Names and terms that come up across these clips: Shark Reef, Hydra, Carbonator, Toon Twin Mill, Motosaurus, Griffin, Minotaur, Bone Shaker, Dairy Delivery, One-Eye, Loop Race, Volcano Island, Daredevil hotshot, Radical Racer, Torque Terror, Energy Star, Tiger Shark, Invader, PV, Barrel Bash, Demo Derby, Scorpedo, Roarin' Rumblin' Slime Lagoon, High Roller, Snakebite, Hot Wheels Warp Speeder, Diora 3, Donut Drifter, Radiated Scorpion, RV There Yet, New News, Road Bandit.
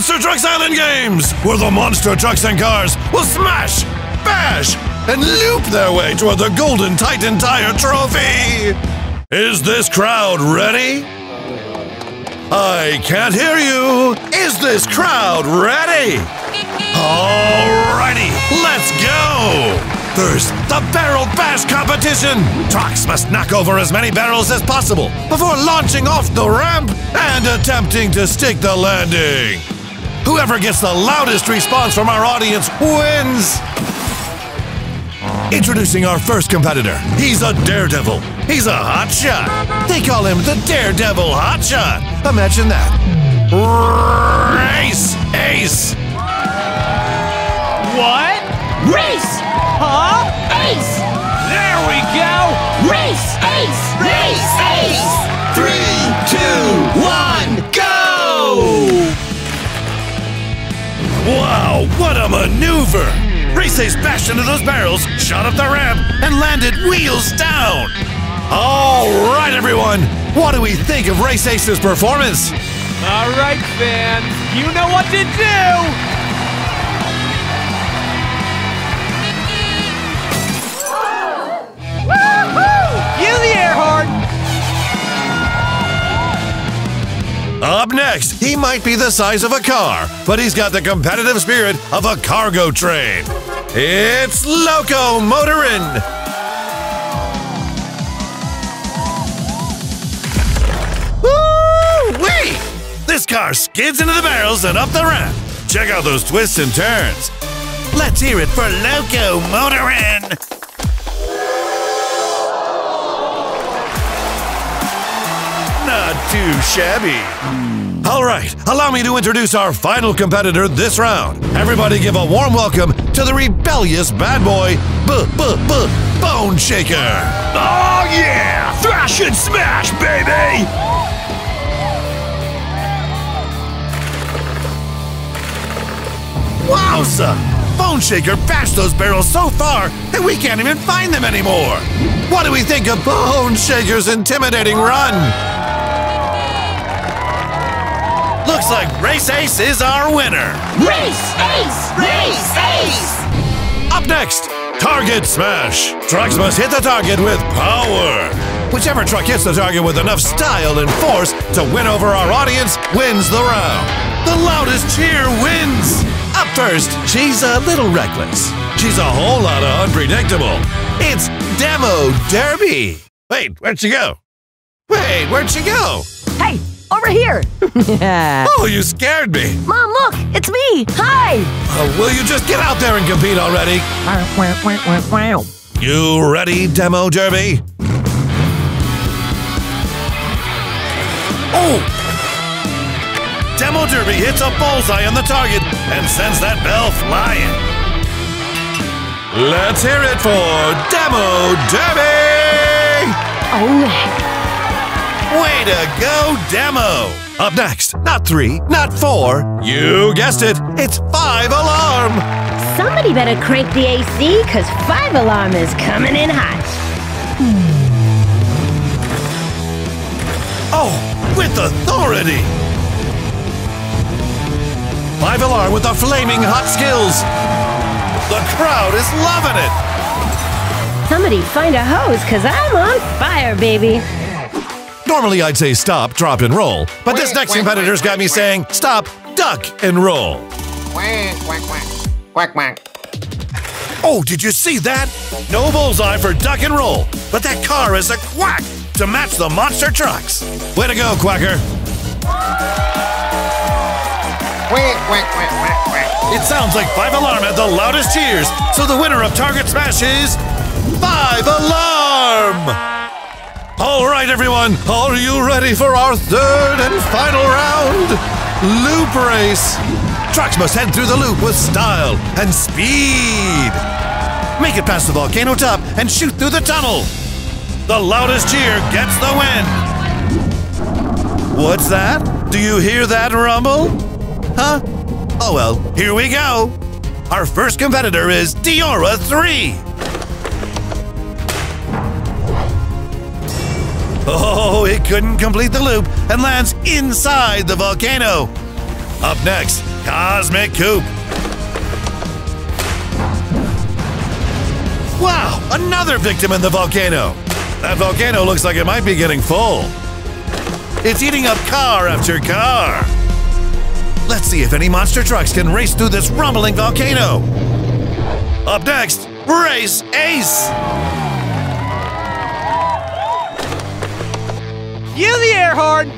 Monster Trucks Island Games, where the monster trucks and cars will smash, bash, and loop their way toward the Golden Titan Tire Trophy! Is this crowd ready? I can't hear you! Is this crowd ready? Alrighty, let's go! First, the Barrel Bash Competition! Trucks must knock over as many barrels as possible before launching off the ramp and attempting to stick the landing. Whoever gets the loudest response from our audience wins! Introducing our first competitor. He's a daredevil. He's a hotshot. They call him the Daredevil Hotshot. Imagine that. Race Ace! What? Race! Huh? Ace! There we go! Race Ace! Race Ace! 3, 2, 1, go! Wow, what a maneuver! Race Ace bashed into those barrels, shot up the ramp, and landed wheels down! All right, everyone! What do we think of Race Ace's performance? All right, fans, you know what to do! Up next, he might be the size of a car, but he's got the competitive spirit of a cargo train. It's Loco Motorin! Woo-wee! This car skids into the barrels and up the ramp. Check out those twists and turns. Let's hear it for Loco Motorin! Not too shabby. All right, allow me to introduce our final competitor this round. Everybody give a warm welcome to the rebellious bad boy, Bone Shaker. Oh yeah, thrash and smash, baby! Wowza! Bone Shaker bashed those barrels so far that we can't even find them anymore. What do we think of Bone Shaker's intimidating run? Looks like Race Ace is our winner! Race Ace! Race Ace! Up next, Target Smash! Trucks must hit the target with power! Whichever truck hits the target with enough style and force to win over our audience wins the round! The loudest cheer wins! Up first, she's a little reckless. She's a whole lot of unpredictable. It's Demo Derby! Wait, where'd she go? Wait, where'd she go? Hey! Over here! Yeah. Oh, you scared me! Mom, look! It's me! Hi! Will you just get out there and compete already? You ready, Demo Derby? Oh! Demo Derby hits a bullseye on the target and sends that bell flying. Let's hear it for Demo Derby! All right. Way to go, Demo! Up next, not 3, not 4, you guessed it, it's 5 Alarm! Somebody better crank the AC, cause 5 Alarm is coming in hot. Oh, with authority! 5 Alarm with the flaming hot skills. The crowd is loving it! Somebody find a hose, cause I'm on fire, baby! Normally I'd say stop, drop, and roll, but this next competitor's got me saying stop, duck, and roll. Oh, did you see that? No bullseye for duck and roll, but that car is a quack to match the monster trucks. Way to go, Quacker. It sounds like 5 Alarm had the loudest cheers, so the winner of Target Smash is 5 Alarm! All right, everyone, are you ready for our third and final round? Loop race. Trucks must head through the loop with style and speed. Make it past the volcano top and shoot through the tunnel. The loudest cheer gets the win. What's that? Do you hear that rumble? Huh? Oh, well, here we go. Our first competitor is Diora 3. Oh, it couldn't complete the loop and lands inside the volcano. Up next, Cosmic Coop. Wow, another victim in the volcano. That volcano looks like it might be getting full. It's eating up car after car. Let's see if any monster trucks can race through this rumbling volcano. Up next, Race Ace. Use the air horn.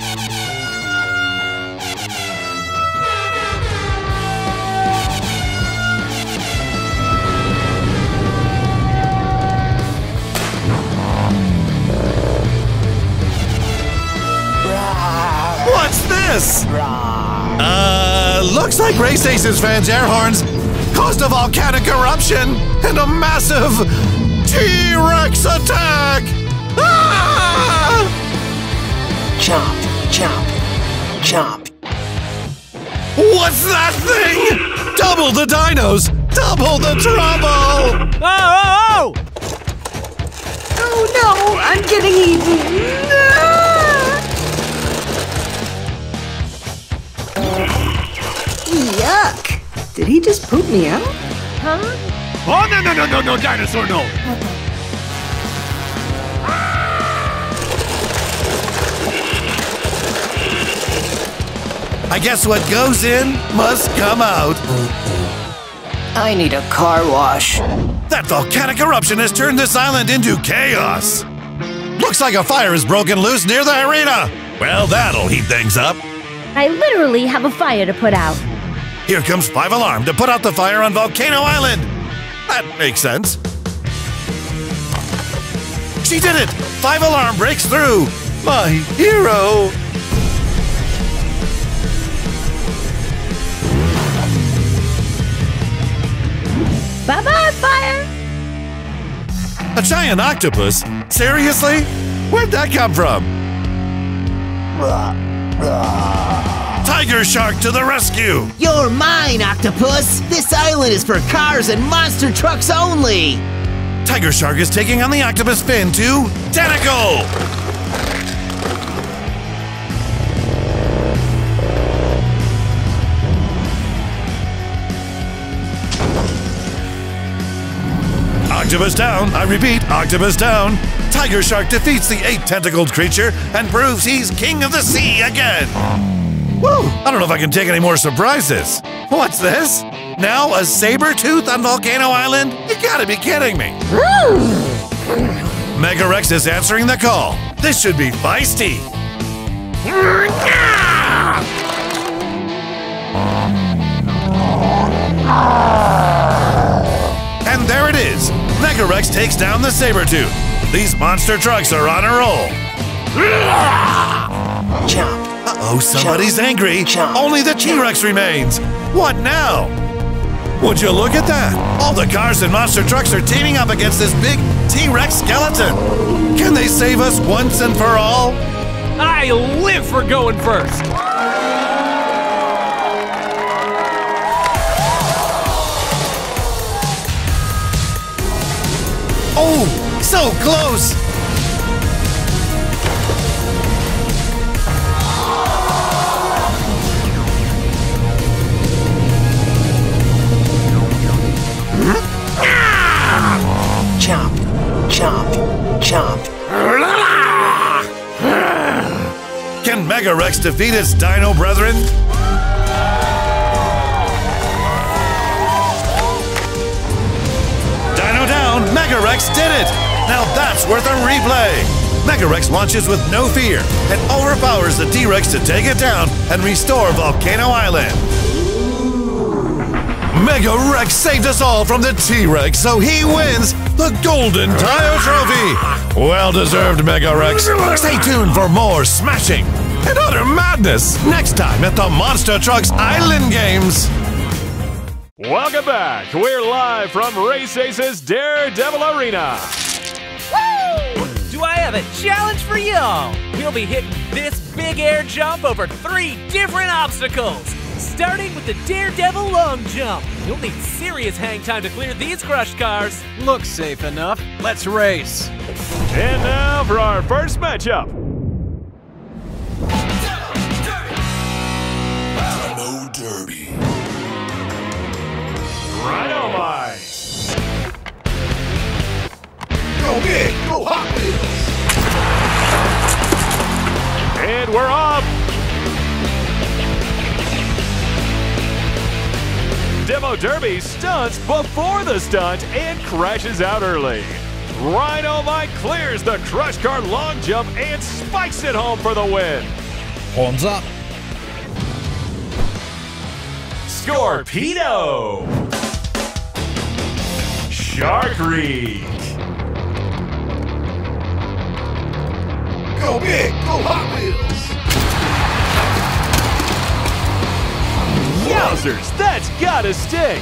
What's this? Looks like Race Ace's fans' air horns caused a volcanic eruption and a massive T-Rex attack! Ah! Chomp, chomp, chomp. What's that thing? Double the dinos, double the trouble! Oh, oh, oh! Oh no, I'm getting eaten. No! Yuck! Did he just poop me out? Huh? Oh, no, no, no, no, no, dinosaur, no! I guess what goes in must come out. I need a car wash. That volcanic eruption has turned this island into chaos. Looks like a fire is broken loose near the arena. Well, that'll heat things up. I literally have a fire to put out. Here comes Five Alarm to put out the fire on Volcano Island! That makes sense. She did it! Five Alarm breaks through! My hero! Bye-bye, fire! A giant octopus? Seriously? Where'd that come from? Tiger Shark to the rescue! You're mine, Octopus! This island is for cars and monster trucks only! Tiger Shark is taking on the octopus fin to Tentacle! Octopus down, I repeat, Octopus down! Tiger Shark defeats the 8-tentacled creature and proves he's king of the sea again! Woo! I don't know if I can take any more surprises. What's this? Now a saber tooth on Volcano Island? You gotta be kidding me. Mega Rex is answering the call. This should be feisty. And there it is. Mega Rex takes down the saber tooth. These monster trucks are on a roll. Jump. Uh-oh, somebody's angry. Only the T-Rex remains. What now? Would you look at that? All the cars and monster trucks are teaming up against this big T-Rex skeleton. Can they save us once and for all? I live for going first. Oh, so close. Chomp, chomp, chomp. Can Mega Rex defeat its dino brethren? Dino down, Mega Rex did it! Now that's worth a replay! Mega Rex launches with no fear and overpowers the T-Rex to take it down and restore Volcano Island. Mega Rex saved us all from the T-Rex, so he wins the Golden Tile Trophy! Well-deserved, Mega Rex. Stay tuned for more smashing and utter madness next time at the Monster Trucks Island Games. Welcome back. We're live from Race Ace's Daredevil Arena. Woo! Do I have a challenge for y'all? We'll be hitting this big air jump over 3 different obstacles. Starting with the Daredevil Long Jump. You'll need serious hang time to clear these crushed cars. Looks safe enough. Let's race. And now for our first matchup. Demo Derby. Rhino-Mite. Go big, go Hot Wheels. And we're off. Demo Derby stunts before the stunt and crashes out early. Rhino-Mite clears the crush car long jump and spikes it home for the win. Horns up. Scorpedo. Shark Reef. Go big, go Hot Wheels. Yowzers, that's gotta stick.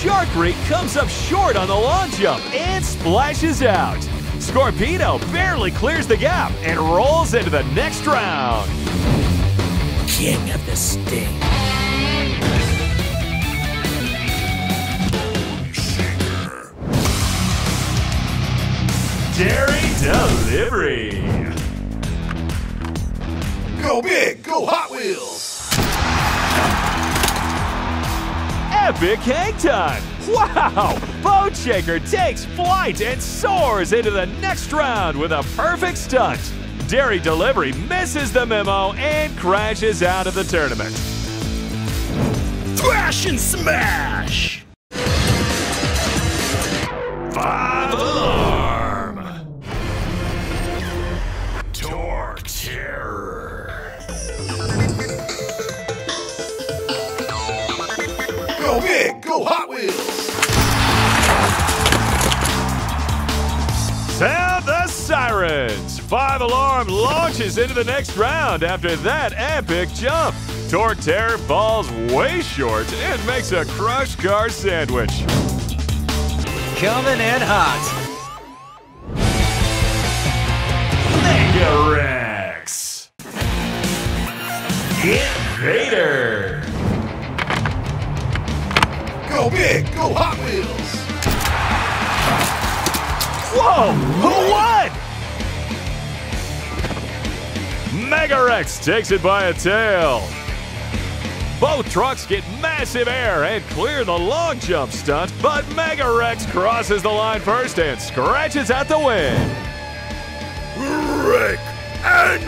Shark Reef comes up short on the long jump and splashes out. Scorpedo barely clears the gap and rolls into the next round. King of the Sting. Bone Shaker. Dairy Delivery. Go big, go Hot Wheels. Epic hang time! Wow! Bone Shaker takes flight and soars into the next round with a perfect stunt. Dairy Delivery misses the memo and crashes out of the tournament. Thrash and smash! Five Alarm! Torque Terror! Go big, go Hot Wheels! Sound the sirens! Five Alarm launches into the next round after that epic jump. Torque Terror falls way short and makes a crush car sandwich. Coming in hot. Mega Rex. Invader. Go big, go Hot Wheels! Whoa! Who won? Mega Rex takes it by a tail. Both trucks get massive air and clear the long jump stunt, but Mega Rex crosses the line first and scratches out the win. Wreck and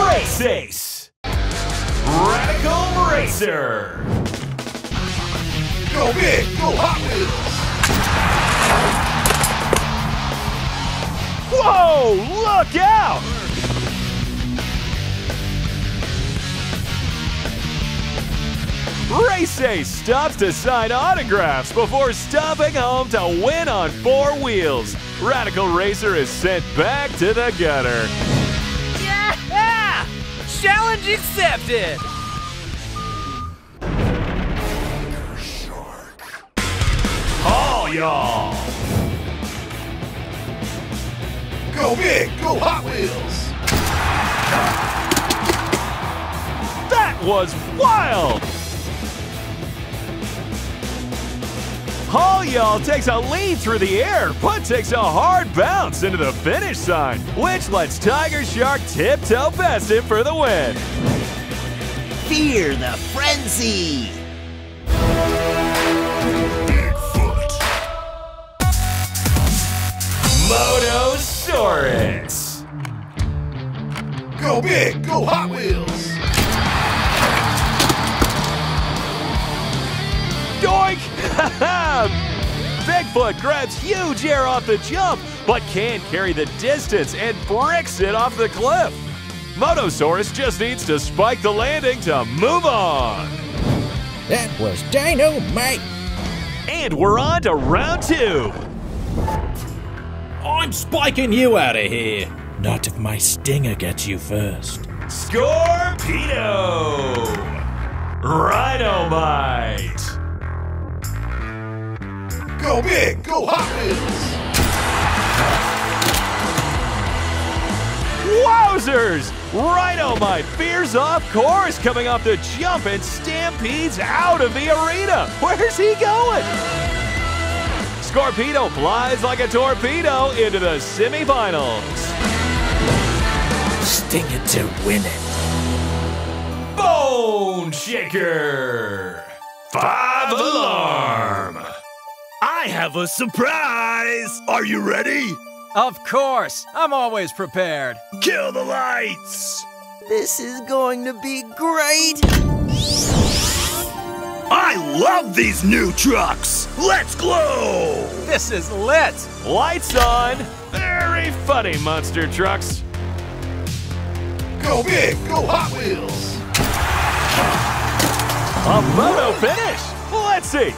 roll! Race Ace. Radical Racer! Go big, go Hot Wheels! Whoa, look out! Race Ace stops to sign autographs before stopping home to win on four wheels. Radical Racer is sent back to the gutter. Challenge accepted! Tiger Shark. Haul y'all! Go big, go Hot Wheels! That was wild! Haul y'all takes a lead through the air, but takes a hard bounce into the finish sign, which lets Tiger Shark tiptoe past him for the win. Fear the frenzy! Bigfoot. Motosaurus. Go big, go Hot Wheels! Doink! Bigfoot grabs huge air off the jump, but can carry the distance and bricks it off the cliff. Motosaurus just needs to spike the landing to move on. That was dynamite. And we're on to round two. I'm spiking you out of here. Not if my stinger gets you first. Scorpedo. Rhino-Mite. Go big, go Hot Wheels! Wowzers! Rhino-Mite veers off course coming off the jump and stampedes out of the arena. Where's he going? Scorpedo flies like a torpedo into the semifinals. Sting it to win it. Bone Shaker! Five Alarm! I have a surprise! Are you ready? Of course! I'm always prepared. Kill the lights! This is going to be great! I love these new trucks! Let's glow! This is lit! Lights on! Very funny, Monster Trucks! Go big! Go Hot Wheels! A moto finish! Let's see!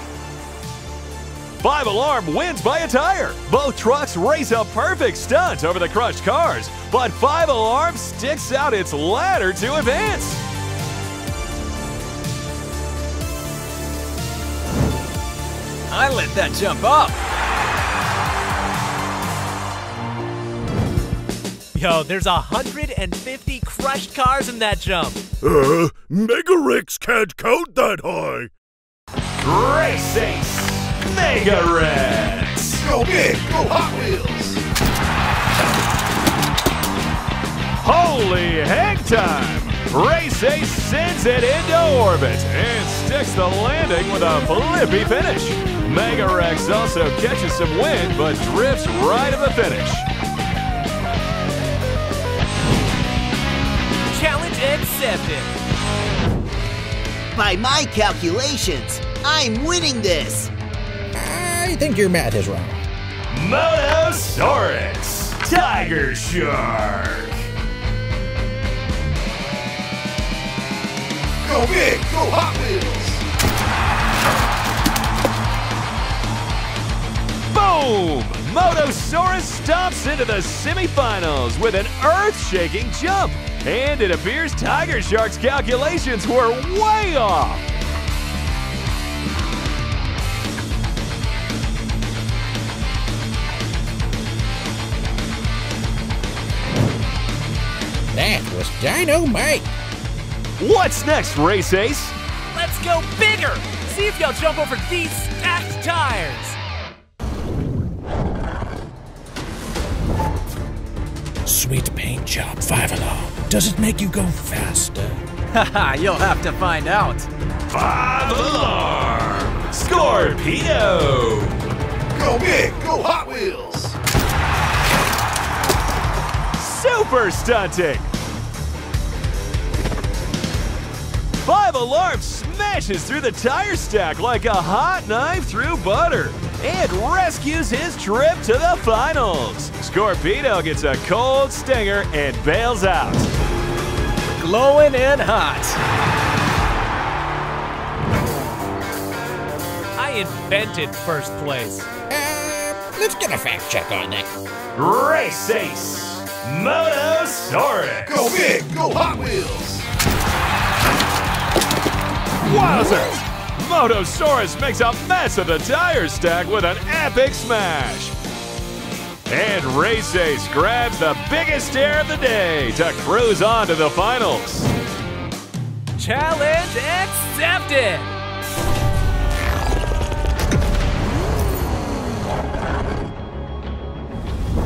Five Alarm wins by a tire. Both trucks race a perfect stunt over the crushed cars, but Five Alarm sticks out its ladder to advance. I lit that jump up. Yo, there's 150 crushed cars in that jump. Mega Rex can't count that high. Race Ace. Mega Rex! Go big! Go Hot Wheels! Holy heck time! Race Ace sends it into orbit and sticks the landing with a flippy finish. Mega Rex also catches some wind but drifts right to the finish. Challenge accepted! By my calculations, I'm winning this! I think your math is wrong. Motosaurus! Tiger Shark! Go big! Go Hot Wheels! Boom! Motosaurus stomps into the semifinals with an earth-shaking jump. And it appears Tiger Shark's calculations were way off. That was dynamite. What's next, Race Ace? Let's go bigger. See if y'all jump over these stacked tires. Sweet paint job, Five Alarm. Does it make you go faster? Haha, you'll have to find out. Five Alarm. Scorpedo. Go big. Go Hot Wheels. Super stunting! Five Alarm smashes through the tire stack like a hot knife through butter and rescues his trip to the finals. Scorpedo gets a cold stinger and bails out. Glowing and hot. I invented first place. Let's get a fact check on that. Race Ace! Motosaurus! Go big! Go Hot Wheels! Wowzers! Motosaurus makes a mess of the tire stack with an epic smash! And Race Ace grabs the biggest dare of the day to cruise on to the finals. Challenge accepted!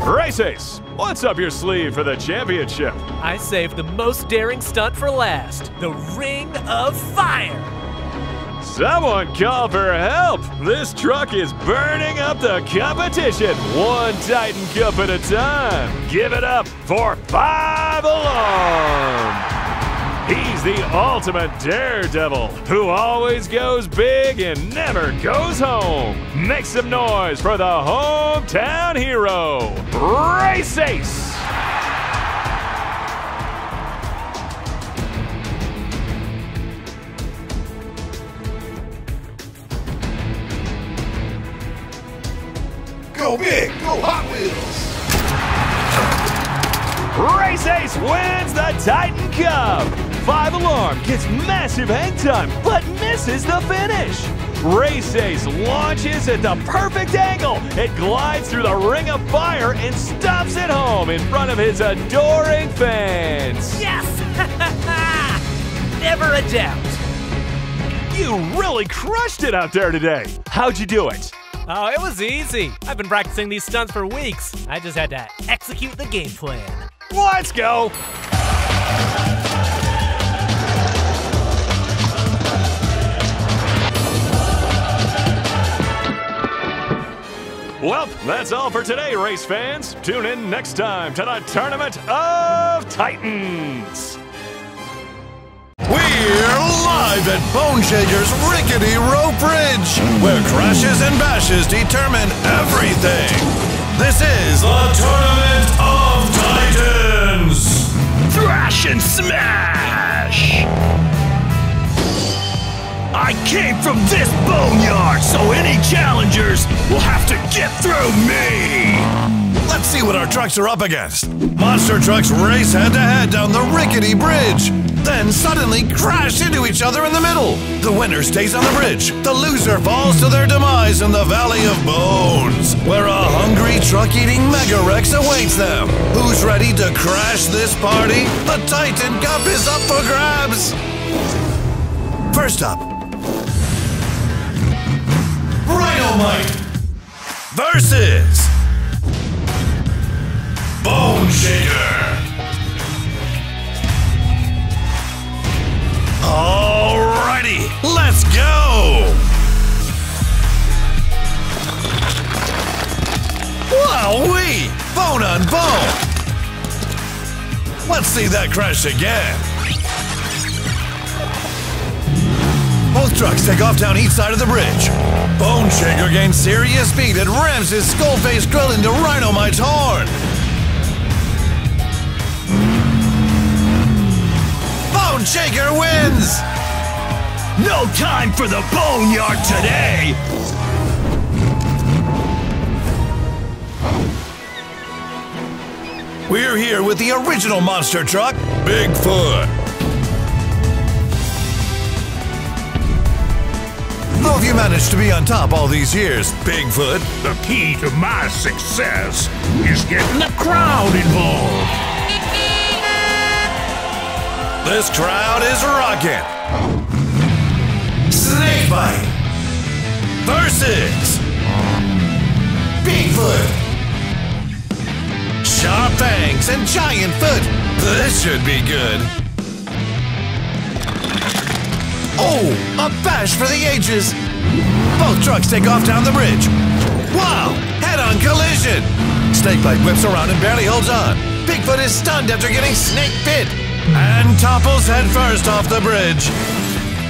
Race Ace, what's up your sleeve for the championship? I saved the most daring stunt for last, the Ring of Fire. Someone call for help. This truck is burning up the competition, one Titan Cup at a time. Give it up for Five Alarm. He's the ultimate daredevil who always goes big and never goes home. Make some noise for the hometown hero, Race Ace! Go big! Go Hot Wheels! Race Ace wins the Titan Cup! Five Alarm gets massive hang time, but misses the finish! Race Ace launches at the perfect angle! It glides through the Ring of Fire and stops it home in front of his adoring fans! Yes! Never a doubt! You really crushed it out there today! How'd you do it? Oh, it was easy! I've been practicing these stunts for weeks. I just had to execute the game plan. Let's go! That's all for today, race fans. Tune in next time to the Tournament of Titans. We're live at Bone Shaker's rickety rope bridge, where crashes and bashes determine everything. This is the Tournament of Titans. Thrash and smash! I came from this boneyard, so any challengers will have to get through me! Let's see what our trucks are up against. Monster trucks race head-to-head down the rickety bridge, then suddenly crash into each other in the middle. The winner stays on the bridge, the loser falls to their demise in the Valley of Bones, where a hungry truck-eating Mega Rex awaits them. Who's ready to crash this party? The Titan Cup is up for grabs! First up, Rhino-Mite versus Bone Shaker. Alrighty, let's go! Wowee! Bone on bone! Let's see that crash again. Both trucks take off down each side of the bridge. Bone Shaker gains serious speed and rams his skull-face grill into Rhino-Mite's horn. Bone Shaker wins! No time for the boneyard today! We're here with the original monster truck, Bigfoot. How have you managed to be on top all these years, Bigfoot? The key to my success is getting the crowd involved. This crowd is rocking. Snakebite versus Bigfoot. Sharp fangs and giant foot. This should be good. Oh, a bash for the ages! Both trucks take off down the bridge. Wow, head-on collision! Snakebite whips around and barely holds on. Bigfoot is stunned after getting snake bit and topples headfirst off the bridge.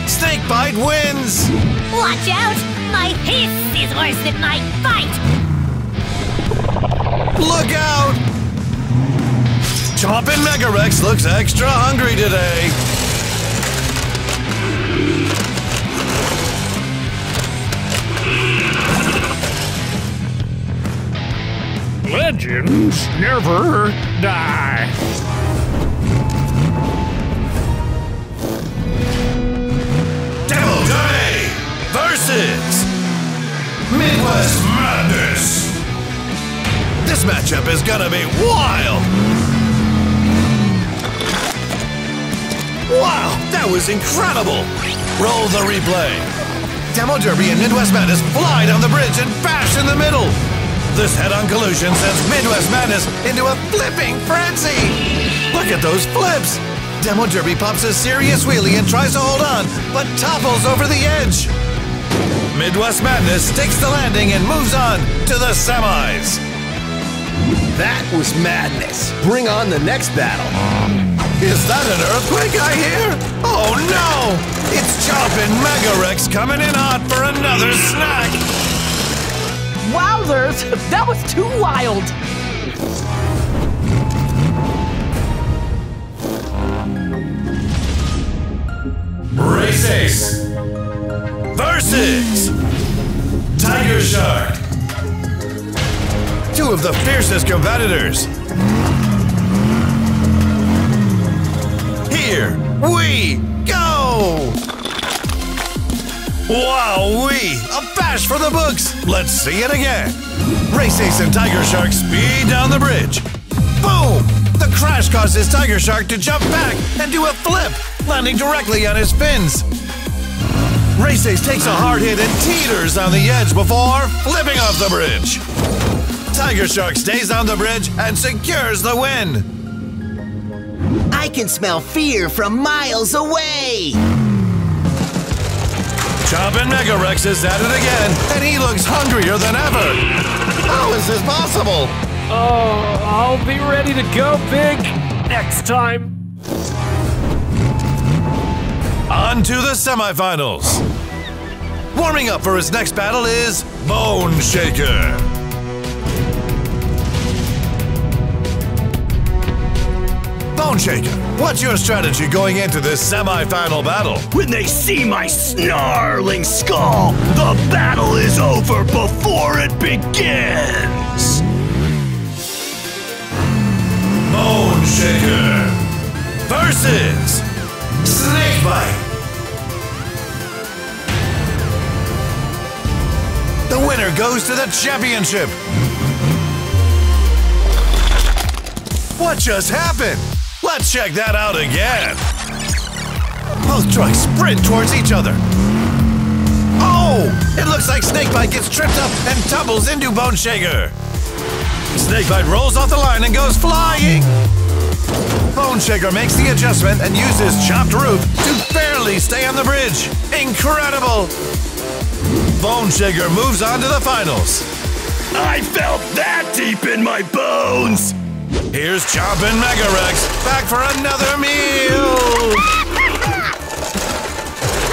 Snakebite wins! Watch out! My hiss is worse than my fight! Look out! Chompin' Mega Rex looks extra hungry today. Legends never die. Demo Derby versus Midwest Madness. This matchup is gonna be wild. Wow, that was incredible. Roll the replay. Demo Derby and Midwest Madness fly down the bridge and bash in the middle. This head-on collision sends Midwest Madness into a flipping frenzy! Look at those flips! Demo Derby pops a serious wheelie and tries to hold on, but topples over the edge! Midwest Madness takes the landing and moves on to the semis! That was madness! Bring on the next battle! Is that an earthquake I hear? Oh no! It's Chompin' Mega Rex coming in hot for another snack! Wowzers! That was too wild! Race Ace versus Tiger Shark. Two of the fiercest competitors. Here we go! Wowee! A bash for the books! Let's see it again! Race Ace and Tiger Shark speed down the bridge. Boom! The crash causes Tiger Shark to jump back and do a flip, landing directly on his fins. Race Ace takes a hard hit and teeters on the edge before flipping off the bridge. Tiger Shark stays on the bridge and secures the win. I can smell fear from miles away! Chompin' Mega Rex is at it again, and he looks hungrier than ever! How is this possible? Oh, I'll be ready to go big next time. On to the semifinals. Warming up for his next battle is Bone Shaker. Bone Shaker, what's your strategy going into this semi-final battle? When they see my snarling skull, the battle is over before it begins. Bone Shaker versus Snakebite. The winner goes to the championship. What just happened? Let's check that out again. Both trucks sprint towards each other. Oh! It looks like Snakebite gets tripped up and tumbles into Bone Shaker. Snakebite rolls off the line and goes flying. Bone Shaker makes the adjustment and uses chopped roof to barely stay on the bridge. Incredible! Bone Shaker moves on to the finals. I felt that deep in my bones! Here's Chompin' Mega Rex back for another meal!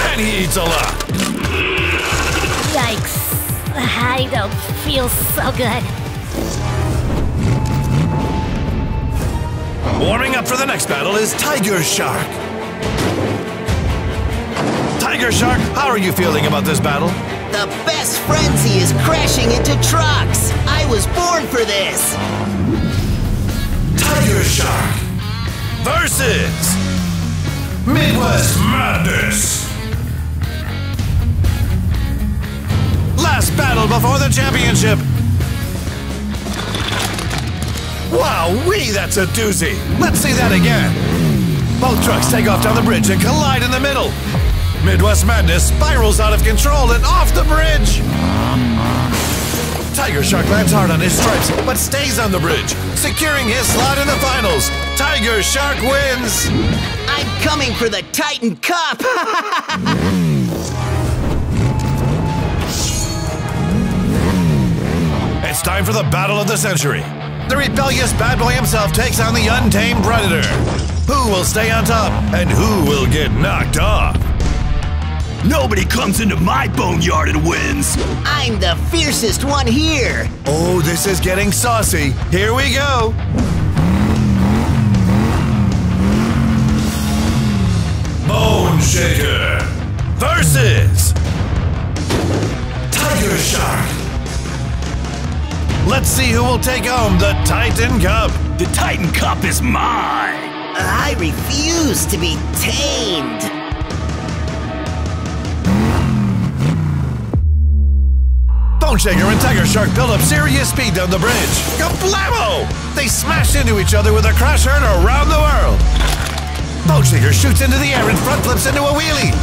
And he eats a lot. Yikes. I don't feel so good. Warming up for the next battle is Tiger Shark. Tiger Shark, how are you feeling about this battle? The best frenzy is crashing into trucks! I was born for this! Tiger Shark versus Midwest Madness! Last battle before the championship! Wowee, that's a doozy! Let's see that again! Both trucks take off down the bridge and collide in the middle! Midwest Madness spirals out of control and off the bridge! Tiger Shark lands hard on his stripes, but stays on the bridge, securing his slot in the finals! Tiger Shark wins! I'm coming for the Titan Cup! It's time for the battle of the century! The rebellious bad boy himself takes on the untamed predator! Who will stay on top, and who will get knocked off? Nobody comes into my boneyard and wins! I'm the fiercest one here! Oh, this is getting saucy. Here we go! Bone Shaker versus Tiger Shark! Let's see who will take home the Titan Cup! The Titan Cup is mine! I refuse to be tamed! Bone Shaker and Tiger Shark build up serious speed down the bridge. Kablamo! They smash into each other with a crash hurt around the world. Bone Shaker shoots into the air and front flips into a wheelie.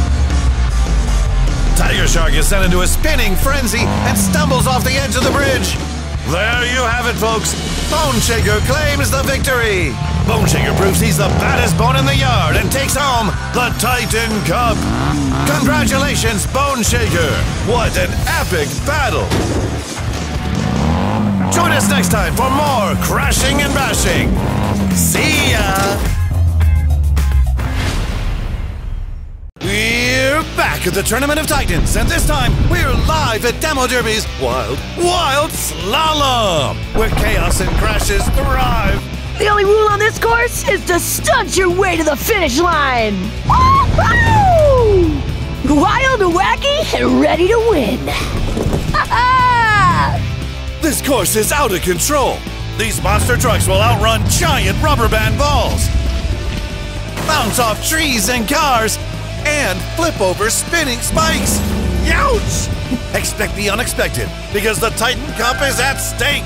Tiger Shark is sent into a spinning frenzy and stumbles off the edge of the bridge. There you have it, folks. Bone Shaker claims the victory. Bone Shaker proves he's the baddest bone in the yard and takes home the Titan Cup. Congratulations, Bone Shaker! What an epic battle! Join us next time for more crashing and bashing. See ya! We're back at the Tournament of Titans, and this time we're live at Demo Derby's Wild Slalom, where chaos and crashes thrive. The only rule on this course is to stunt your way to the finish line! Woo-hoo! Wild and wacky and ready to win! This course is out of control! These monster trucks will outrun giant rubber band balls, bounce off trees and cars, and flip over spinning spikes! Youch! Expect the unexpected, because the Titan Cup is at stake!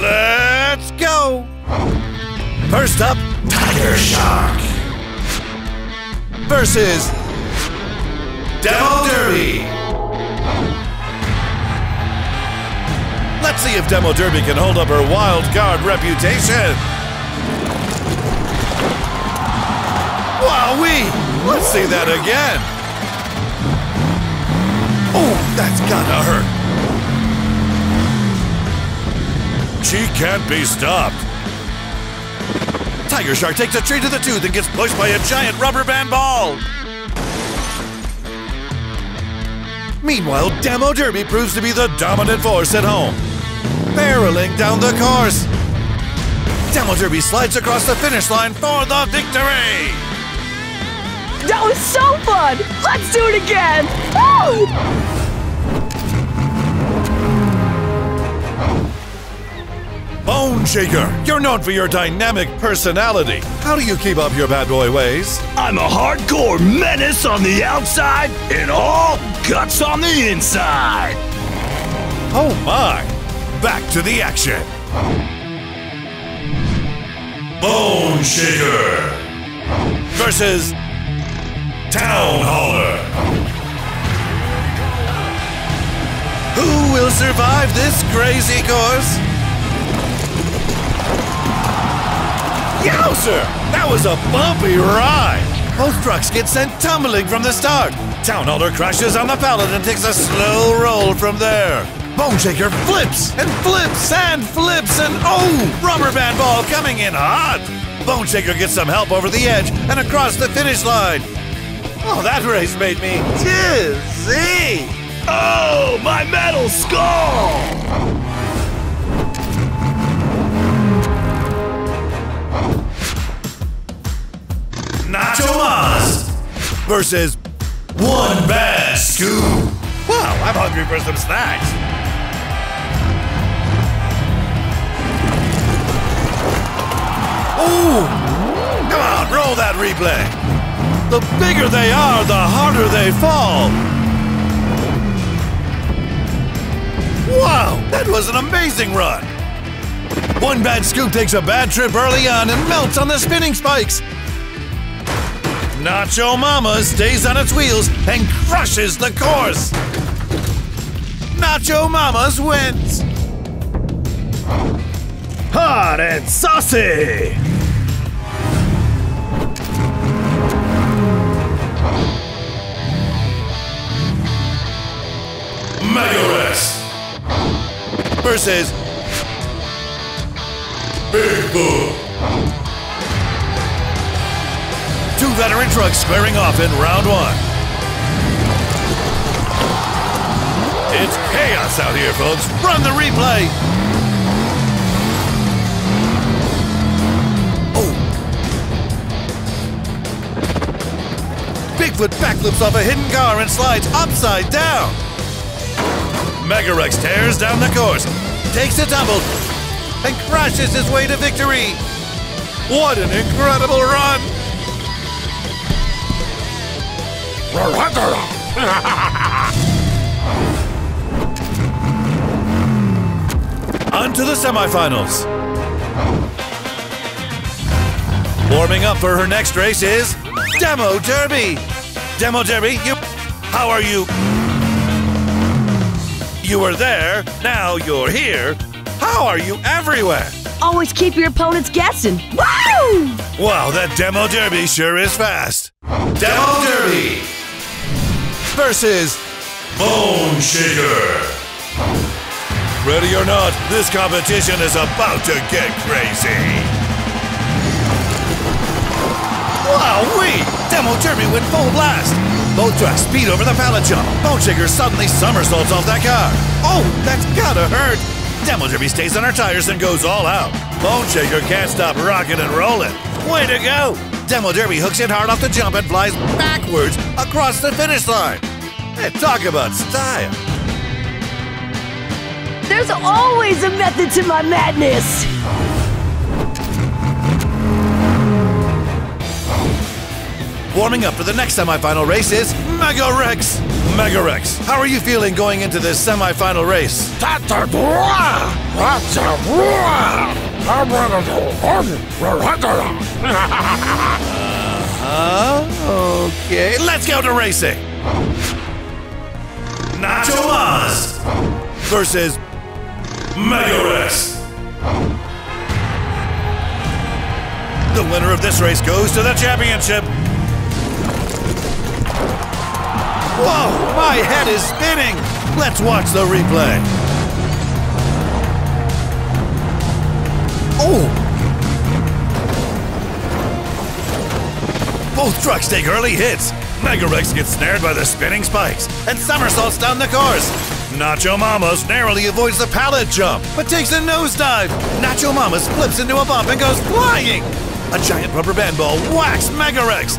Let's go! First up, Tiger Shark versus Demo Derby. Let's see if Demo Derby can hold up her wild card reputation. Wowee! Let's see that again. Oh, that's gotta hurt. She can't be stopped. Tiger Shark takes a tree to the tooth and gets pushed by a giant rubber band ball. Meanwhile, Demo Derby proves to be the dominant force at home, barreling down the course. Demo Derby slides across the finish line for the victory! That was so fun! Let's do it again! Woo! Bone Shaker, you're known for your dynamic personality. How do you keep up your bad boy ways? I'm a hardcore menace on the outside and all guts on the inside. Oh my! Back to the action. Bone Shaker versus Town Hauler. Who will survive this crazy course? Yowzer! That was a bumpy ride! Both trucks get sent tumbling from the start. Town Hauler crashes on the pallet and takes a slow roll from there. Bone Shaker flips and flips and flips and oh! Rubber band ball coming in hot! Bone Shaker gets some help over the edge and across the finish line. Oh, that race made me dizzy! Oh, my metal skull! Nacho Mama's versus One Bad Scoop. Wow, I'm hungry for some snacks. Ooh! Come on, roll that replay! The bigger they are, the harder they fall! Wow! That was an amazing run! One Bad Scoop takes a bad trip early on and melts on the spinning spikes! Nacho Mama stays on its wheels and crushes the course! Nacho Mama's wins! Hot and saucy! Mega Rex versus Bigfoot. Two veteran trucks squaring off in round one. It's chaos out here, folks. Run the replay. Oh! Bigfoot backflips off a hidden car and slides upside down. Mega Rex tears down the course, takes a tumble, and crashes his way to victory. What an incredible run! On to the semifinals. Warming up for her next race is Demo Derby. Demo Derby, how are you? You were there, now you're here. How are you everywhere? Always keep your opponents guessing. Woo! Wow, that Demo Derby sure is fast. Demo Derby versus Bone Shaker. Ready or not, this competition is about to get crazy. Wowee! Demo Derby went full blast. Both trucks speed over the pallet jump. Bone Shaker suddenly somersaults off that car. Oh, that's gotta hurt. Demo Derby stays on her tires and goes all out. Bone Shaker can't stop rocking and rolling. Way to go! Demo Derby hooks it hard off the jump and flies backwards across the finish line. Hey, talk about style. There's always a method to my madness. Warming up for the next semifinal race is Mega Rex. Mega Rex, how are you feeling going into this semifinal race? Okay, let's go to racing. Nacho Mama's versus Mega Rex. The winner of this race goes to the championship. Whoa, my head is spinning! Let's watch the replay. Oh! Both trucks take early hits. Mega Rex gets snared by the spinning spikes and somersaults down the course. Nacho Mama's narrowly avoids the pallet jump, but takes a nosedive. Nacho Mama's flips into a bump and goes flying. A giant rubber band ball whacks Mega Rex.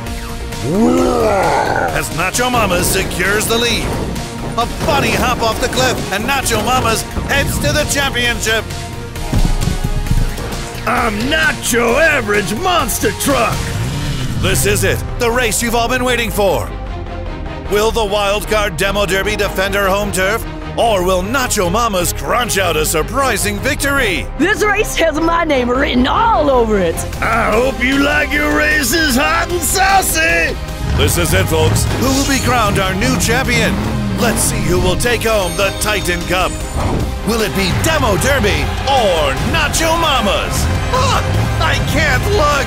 As Nacho Mama secures the lead. A bunny hop off the cliff, and Nacho Mama's heads to the championship. I'm Nacho Average Monster Truck. This is it, the race you've all been waiting for. Will the wildcard Demo Derby defend her home turf, or will Nacho Mama's crunch out a surprising victory? This race has my name written all over it. I hope you like your races hot and saucy. This is it, folks. Who will be crowned our new champion? Let's see who will take home the Titan Cup. Will it be Demo Derby or Nacho Mama's? I can't look!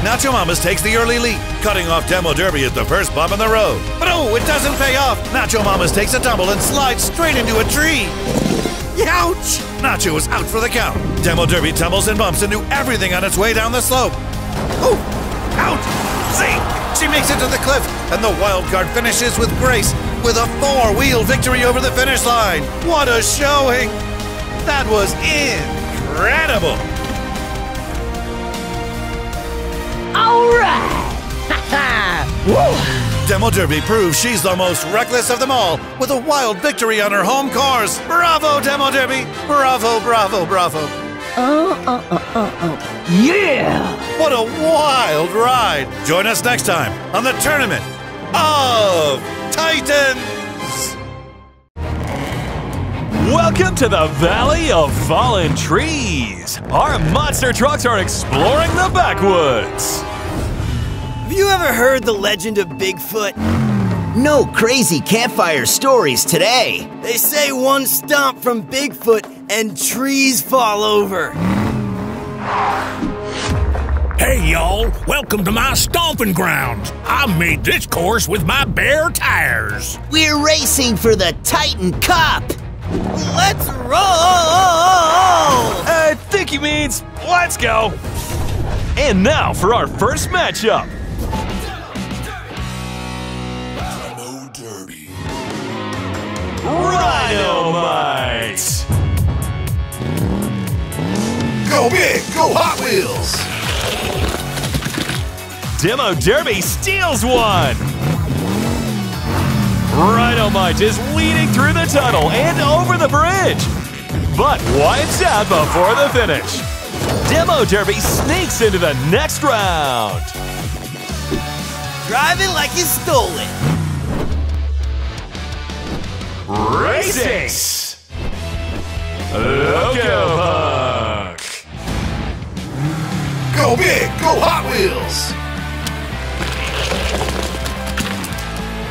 Nacho Mama's takes the early lead, cutting off Demo Derby at the first bump in the road. But oh, it doesn't pay off! Nacho Mama's takes a tumble and slides straight into a tree! Ouch! Nacho is out for the count. Demo Derby tumbles and bumps into everything on its way down the slope. Oh! Ouch! See! She makes it to the cliff, and the wildcard finishes with grace, with a four-wheel victory over the finish line. What a showing! That was incredible! All right! Woo! Demo Derby proves she's the most reckless of them all with a wild victory on her home course. Bravo, Demo Derby! Bravo, bravo, bravo! Yeah! What a wild ride! Join us next time on the Tournament of Titans! Welcome to the Valley of Fallen Trees! Our monster trucks are exploring the backwoods! Have you ever heard the legend of Bigfoot? No crazy campfire stories today! They say one stomp from Bigfoot and trees fall over. Hey y'all, welcome to my stomping grounds. I made this course with my bare tires. We're racing for the Titan Cup. Let's roll! I think he means, let's go. And now for our first matchup. Demo Derby. Rhino-Mite. Go big, go Hot Wheels. Demo Derby steals one! Rhino-Mite is leading through the tunnel and over the bridge, but wipes out before the finish. Demo Derby sneaks into the next round. Drive it like you stole it. Race Ace. Loco Punk. Go big, go Hot Wheels.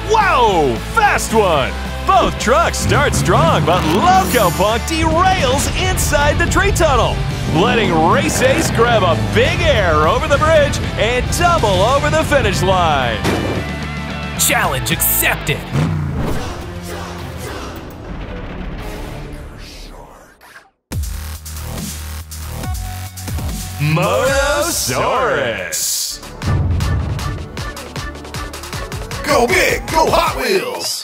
Whoa! Fast one! Both trucks start strong, but Loco Punk derails inside the tree tunnel, letting Race Ace grab a big air over the bridge and double over the finish line. Challenge accepted! Motosaurus! Go big, go Hot Wheels!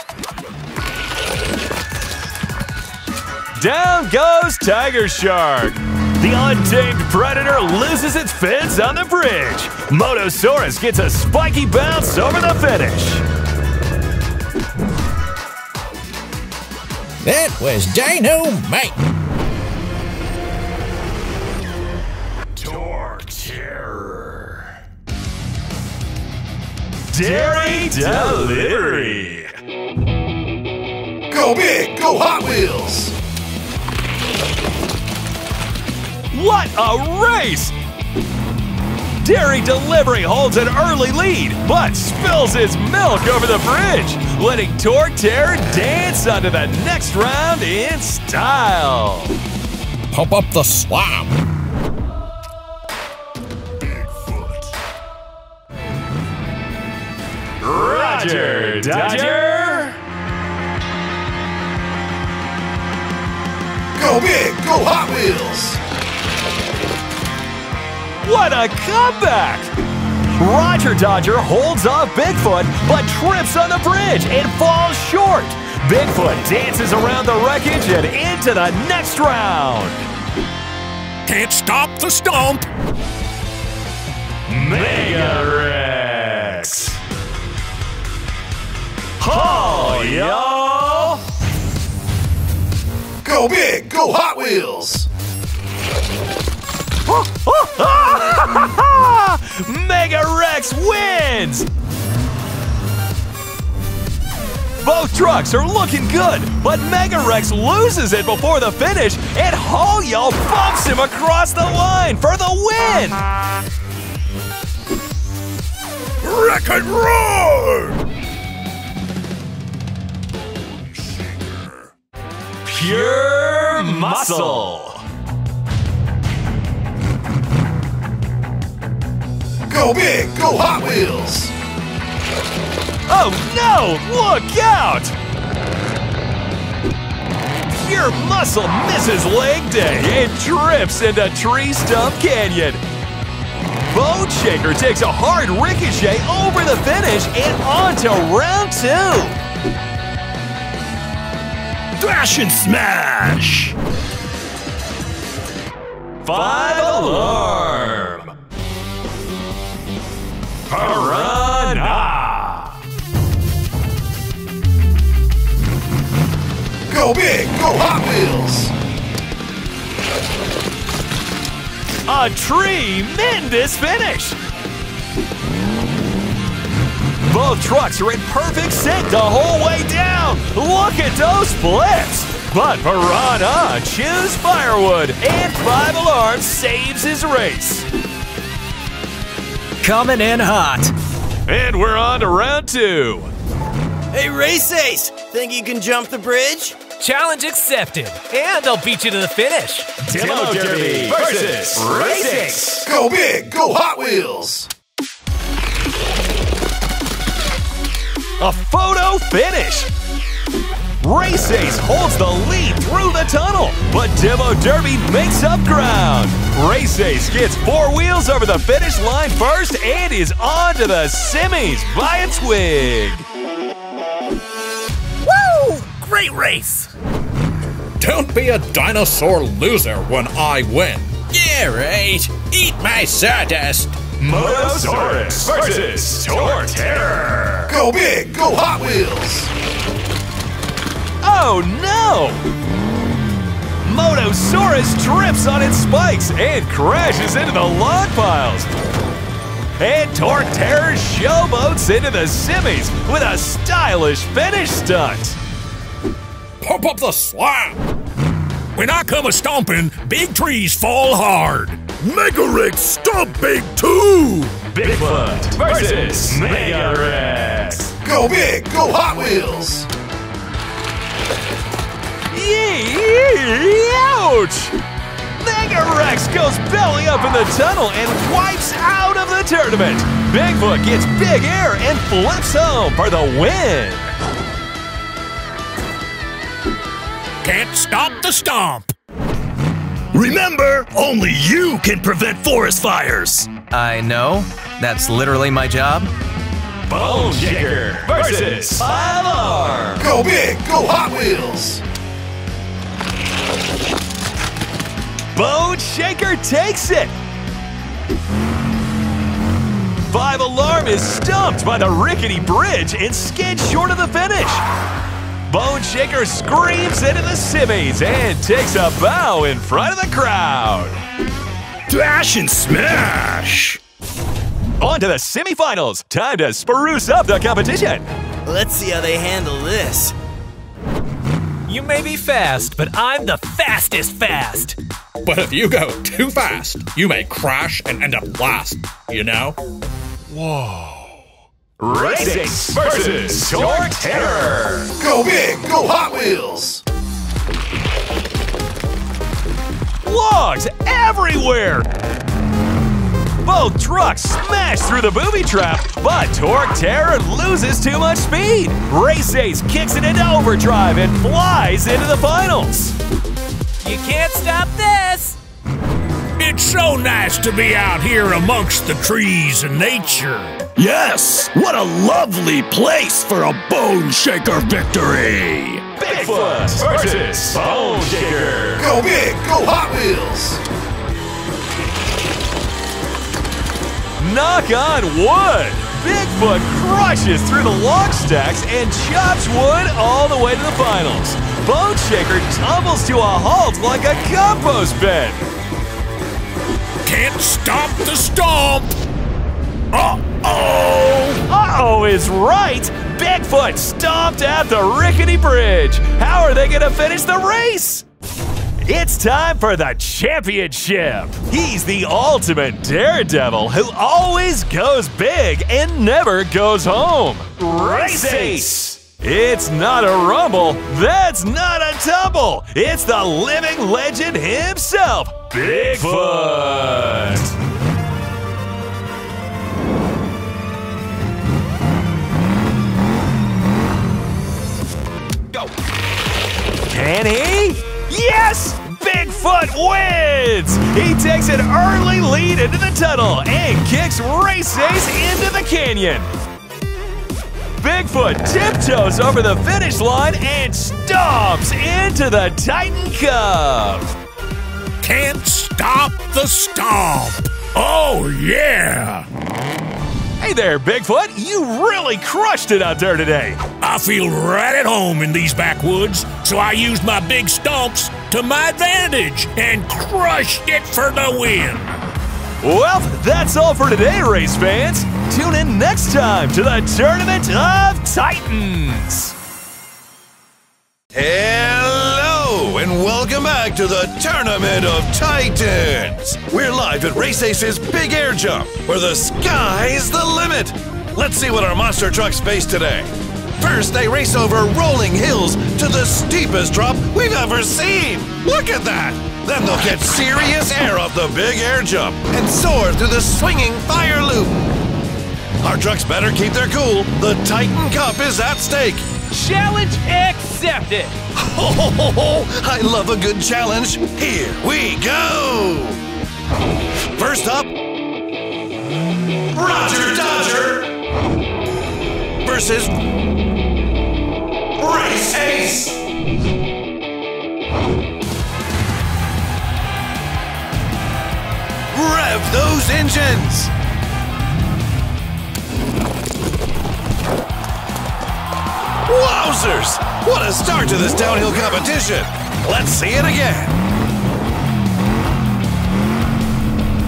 Down goes Tiger Shark! The untamed predator loses its fins on the bridge! Motosaurus gets a spiky bounce over the finish! That was Dynamite! Torque Terror! Dairy Delivery! Go big, go Hot Wheels! What a race! Dairy Delivery holds an early lead, but spills his milk over the bridge, letting Torque Terror dance onto the next round in style. Pump up the slime. Roger Dodger! Go big, go Hot Wheels! What a comeback! Roger Dodger holds off Bigfoot, but trips on the bridge and falls short. Bigfoot dances around the wreckage and into the next round. Can't stop the stomp. Mega Rex. Haul y'all. Go big, go Hot Wheels. Mega Rex wins! Both trucks are looking good, but Mega Rex loses it before the finish, and Haul y'all bumps him across the line for the win! Wreck and roar! Pure Muscle! Go big, go Hot Wheels! Oh no! Look out! Pure Muscle misses leg day and trips into Tree Stump Canyon. Bone Shaker takes a hard ricochet over the finish and on to round two. Dash and smash! Five Alarm! Piranha! Go big, go Hot Wheels! A tremendous finish! Both trucks are in perfect sync the whole way down! Look at those flips! But Piranha chews firewood, and Five Alarm saves his race! Coming in hot. And we're on to round two. Hey, Race Ace, think you can jump the bridge? Challenge accepted. And I'll beat you to the finish. Demo Derby versus Race Ace. Go big, go Hot Wheels. A photo finish. Race Ace holds the lead through the tunnel, but Demo Derby makes up ground. Race Ace gets four wheels over the finish line first and is on to the semis by a twig. Woo! Great race! Don't be a dinosaur loser when I win. Yeah, right. Eat my sawdust. Motosaurus versus Torque Terror. Go big, go Hot Wheels. Oh no! Motosaurus trips on its spikes and crashes into the log piles. And Torque Terror showboats into the semis with a stylish finish stunt. Pump up the slime! When I come a stomping, big trees fall hard. Mega Rex stomp big too! Bigfoot versus Mega Rex. Go big, go Hot Wheels! Ouch! Mega Rex goes belly up in the tunnel and wipes out of the tournament. Bigfoot gets big air and flips home for the win. Can't stop the stomp. Remember, only you can prevent forest fires. I know. That's literally my job. Bone Shaker versus Five Alarm. Go big, go Hot Wheels. Bone Shaker takes it! Five Alarm is stumped by the rickety bridge and skids short of the finish. Bone Shaker screams into the semis and takes a bow in front of the crowd. Dash and smash! On to the semifinals. Time to spruce up the competition. Let's see how they handle this. You may be fast, but I'm the fastest fast. But if you go too fast, you may crash and end up last, you know? Whoa. Race Ace versus Torque Terror. Go big, go Hot Wheels. Logs everywhere. Both trucks smash through the booby trap, but Torque Terror loses too much speed. Race Ace kicks it into overdrive and flies into the finals. You can't stop this. It's so nice to be out here amongst the trees and nature. Yes, what a lovely place for a Bone Shaker victory! Bigfoot versus Bone Shaker! Go big, go Hot Wheels! Knock on wood! Bigfoot crushes through the log stacks and chops wood all the way to the finals. Bone Shaker tumbles to a halt like a compost bin. Can't stop the stomp! Uh-oh! Uh-oh is right! Bigfoot stomped at the rickety bridge! How are they gonna finish the race? It's time for the championship! He's the ultimate daredevil who always goes big and never goes home! Race Ace! It's not a rumble, that's not a tumble! It's the living legend himself, Bigfoot! Go! Can he? Yes! Bigfoot wins! He takes an early lead into the tunnel and kicks Race Ace into the canyon! Bigfoot tiptoes over the finish line and stomps into the Titan Cup! Can't stop the stomp! Oh, yeah! Hey there, Bigfoot! You really crushed it out there today! I feel right at home in these backwoods, so I used my big stomps to my advantage and crushed it for the win! Well, that's all for today, race fans! Tune in next time to the Tournament of Titans! Hello, and welcome back to the Tournament of Titans! We're live at Race Ace's Big Air Jump, where the sky's the limit! Let's see what our monster trucks face today. First, they race over rolling hills to the steepest drop we've ever seen! Look at that! Then they'll get serious air off the Big Air Jump and soar through the swinging fire loop. Our trucks better keep their cool. The Titan Cup is at stake. Challenge accepted. Oh, I love a good challenge. Here we go. First up, Roger Dodger versus Race Ace. Rev those engines! Wowzers! What a start to this downhill competition! Let's see it again!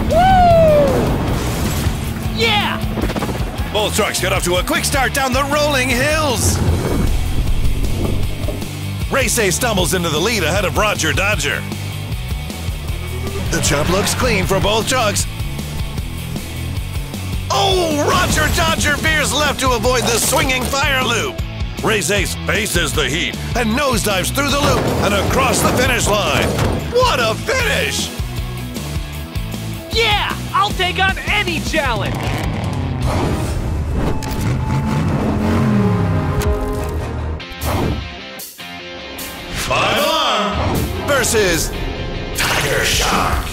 Woo! Yeah! Both trucks got off to a quick start down the rolling hills! Race Ace stumbles into the lead ahead of Roger Dodger. The jump looks clean for both trucks. Oh, Roger Dodger veers left to avoid the swinging fire loop. Race Ace faces the heat and nosedives through the loop and across the finish line. What a finish! Yeah, I'll take on any challenge. Five Alarm versus Tiger Shark.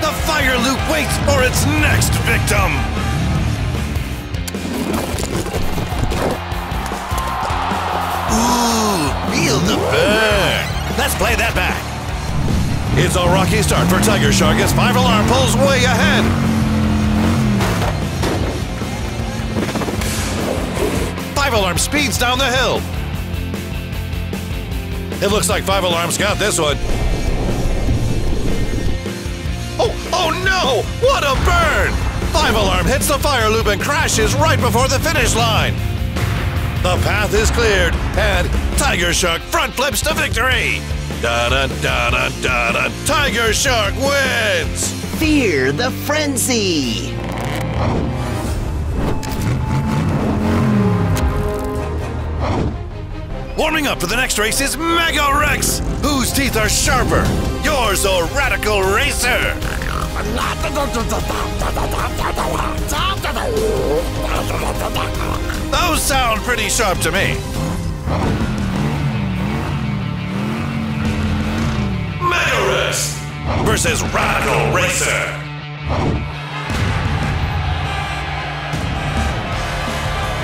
The fire loop waits for its next victim. Ooh, feel the burn. Let's play that back. It's a rocky start for Tiger Shark as Five Alarm pulls way ahead. Five Alarm speeds down the hill. It looks like Five Alarm's got this one. Oh no! What a burn! Five Alarm hits the fire loop and crashes right before the finish line. The path is cleared, and Tiger Shark front flips to victory. Da-da-da-da-da-da. Tiger Shark wins! Fear the frenzy! Warming up for the next race is Mega Rex, whose teeth are sharper. Yours, a Radical Racer. Those sound pretty sharp to me. versus Radical Racer.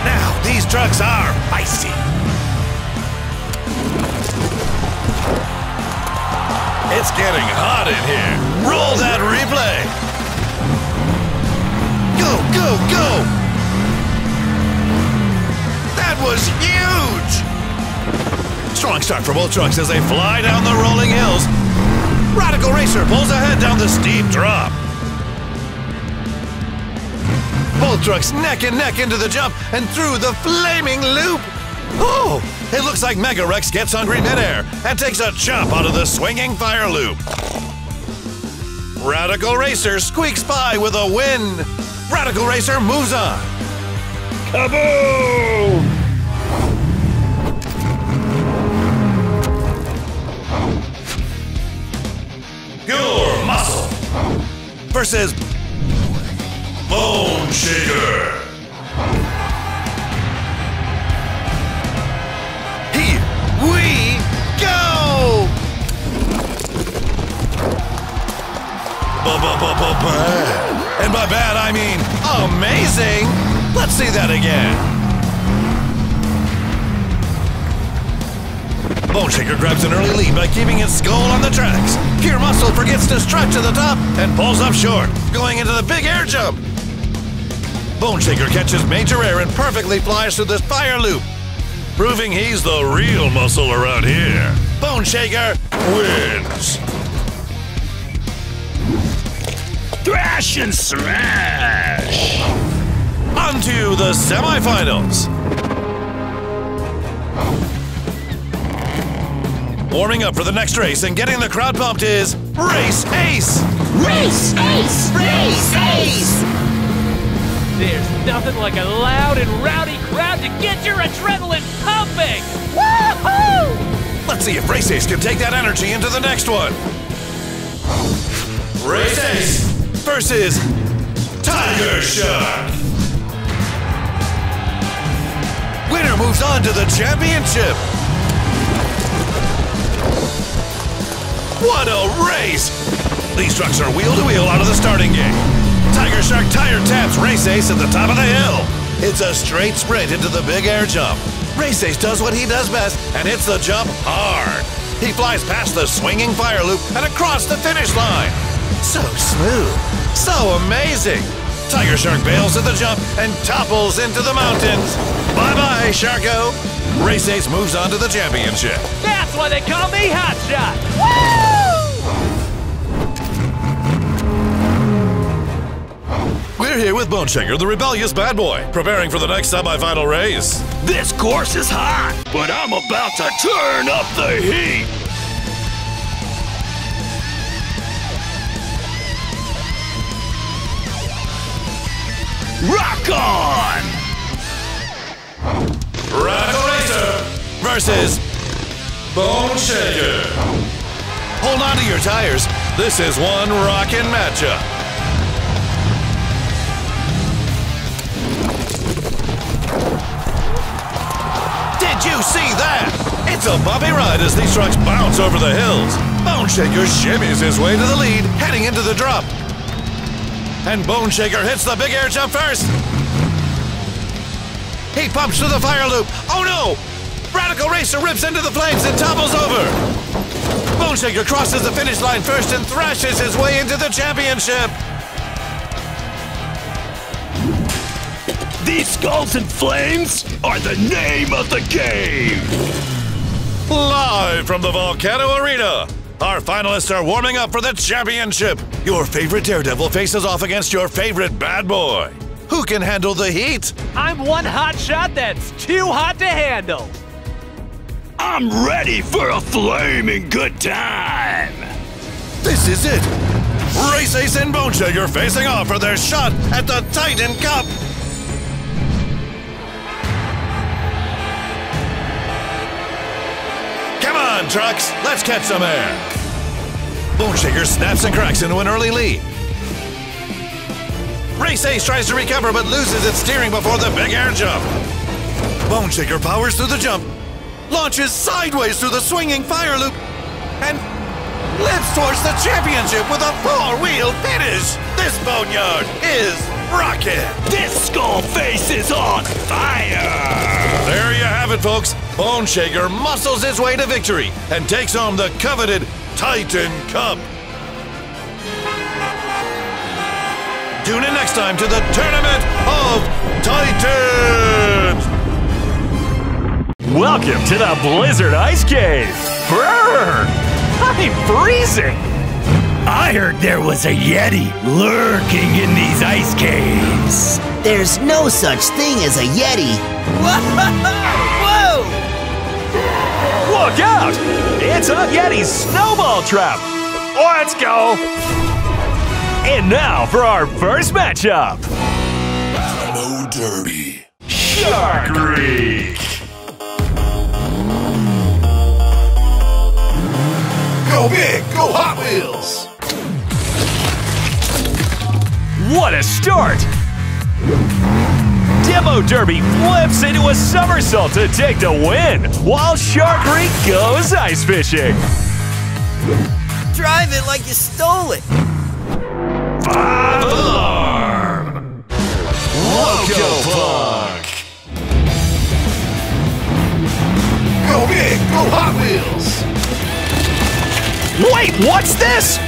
Now, these trucks are icy. It's getting hot in here. Roll that replay. Go, go, go. That was huge. Strong start for both trucks as they fly down the rolling hills. Radical Racer pulls ahead down the steep drop. Both trucks neck and neck into the jump and through the flaming loop. Oh, it looks like Mega Rex gets hungry midair and takes a chop out of the swinging fire loop. Radical Racer squeaks by with a win. Radical Racer moves on. Kaboom! Pure Muscle versus Bone Shaker. Here we go! Ba-ba-ba-ba-bad. And by bad, I mean amazing. Let's see that again. Bone Shaker grabs an early lead by keeping its skull on the tracks. Pure Muscle forgets to strut to the top and pulls up short, going into the big air jump. Bone Shaker catches major air and perfectly flies through this fire loop, proving he's the real muscle around here. Bone Shaker wins. Thrash and smash! On to the semifinals. Warming up for the next race and getting the crowd pumped is Race Ace! Race Ace! Race Ace! There's nothing like a loud and rowdy crowd to get your adrenaline pumping! Woo-hoo! Let's see if Race Ace can take that energy into the next one. Race Ace versus Tiger Shark. Winner moves on to the championship. What a race! These trucks are wheel to wheel out of the starting gate. Tiger Shark tire taps Race Ace at the top of the hill. It's a straight sprint into the big air jump. Race Ace does what he does best and hits the jump hard. He flies past the swinging fire loop and across the finish line. So smooth, so amazing. Tiger Shark bails at the jump and topples into the mountains. Bye-bye, Sharko. Race Ace moves on to the championship. That's why they call me Hot Shot. Woo! We're here with Bone Shaker, the rebellious bad boy, preparing for the next semi-final race. This course is hot, but I'm about to turn up the heat. Rock on! Radical Racer versus Bone Shaker. Hold on to your tires. This is one rockin' matchup. You see that? It's a bumpy ride as these trucks bounce over the hills. Bone Shaker shimmies his way to the lead, heading into the drop. And Bone Shaker hits the big air jump first. He pumps through the fire loop. Oh no! Radical Racer rips into the flames and topples over. Bone Shaker crosses the finish line first and thrashes his way into the championship. These skulls and flames are the name of the game! Live from the Volcano Arena, our finalists are warming up for the championship. Your favorite daredevil faces off against your favorite bad boy. Who can handle the heat? I'm one hot shot that's too hot to handle. I'm ready for a flaming good time. This is it. Race Ace and Bone Shaker facing off for their shot at the Titan Cup. Come on, trucks, let's catch some air. Bone Shaker snaps and cracks into an early lead. Race Ace tries to recover but loses its steering before the big air jump. Bone Shaker powers through the jump, launches sideways through the swinging fire loop, and Let's torch the championship with a four-wheel finish! This boneyard is rocking! This skull face is on fire! There you have it, folks. Bone Shaker muscles his way to victory and takes home the coveted Titan Cup. Tune in next time to the Tournament of Titans! Welcome to the Blizzard Ice Cave! Brrr! I'm freezing! I heard there was a Yeti lurking in these ice caves. There's no such thing as a Yeti. Whoa! Look out! It's a Yeti's snowball trap! Let's go! And now for our first matchup. Demo Derby. Shark Reef. Go big, go Hot Wheels! What a start! Demo Derby flips into a somersault to take the win, while Shark Reef goes ice fishing. Drive it like you stole it! Five Alarm! Loco Punk! Go big, go Hot Wheels! Wait, what's this?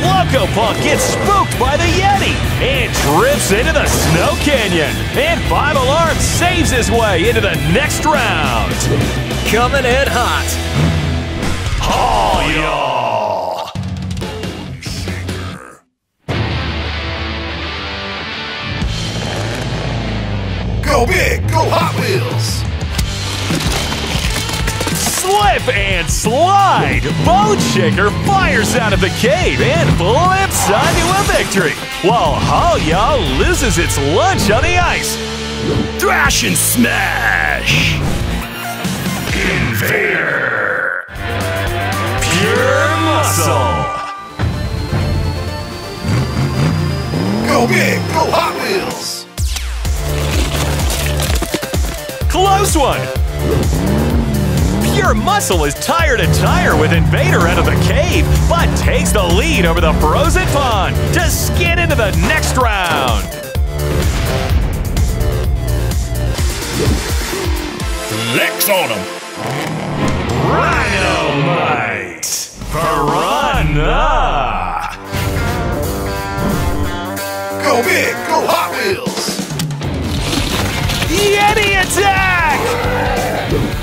Loco Punk gets spooked by the Yeti and drifts into the Snow Canyon. And Five Alarm saves his way into the next round. Coming in hot. Haul y'all! Go big, go Hot Wheels! Slip and slide! Bone Shaker fires out of the cave and flips onto a victory, while Haul y'all loses its lunch on the ice. Thrash and smash! Invader! Pure Muscle! Go big, go Hot Wheels! Close one! Pure Muscle is tire to tire with Invader out of the cave, but takes the lead over the frozen pond to skid into the next round. Flex on him. Rhino-Mite. Piranha. Go big, go Hot Wheels. Yeti attack.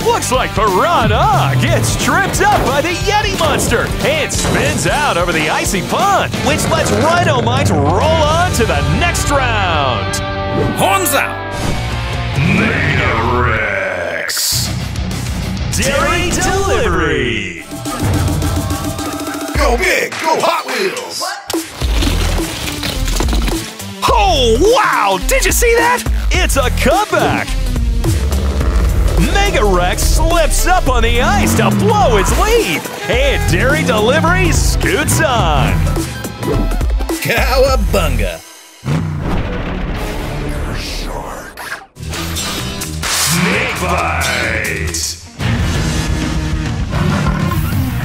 Looks like Piranha gets tripped up by the Yeti monster and spins out over the icy pond, which lets Rhino-Mite roll on to the next round. Horns out! Mega Rex! Dairy Delivery! Go big, go Hot Wheels! What? Oh, wow! Did you see that? It's a comeback! Mega Rex slips up on the ice to blow its lead, and Dairy Delivery scoots on. Cowabunga! Shark! Snakebite!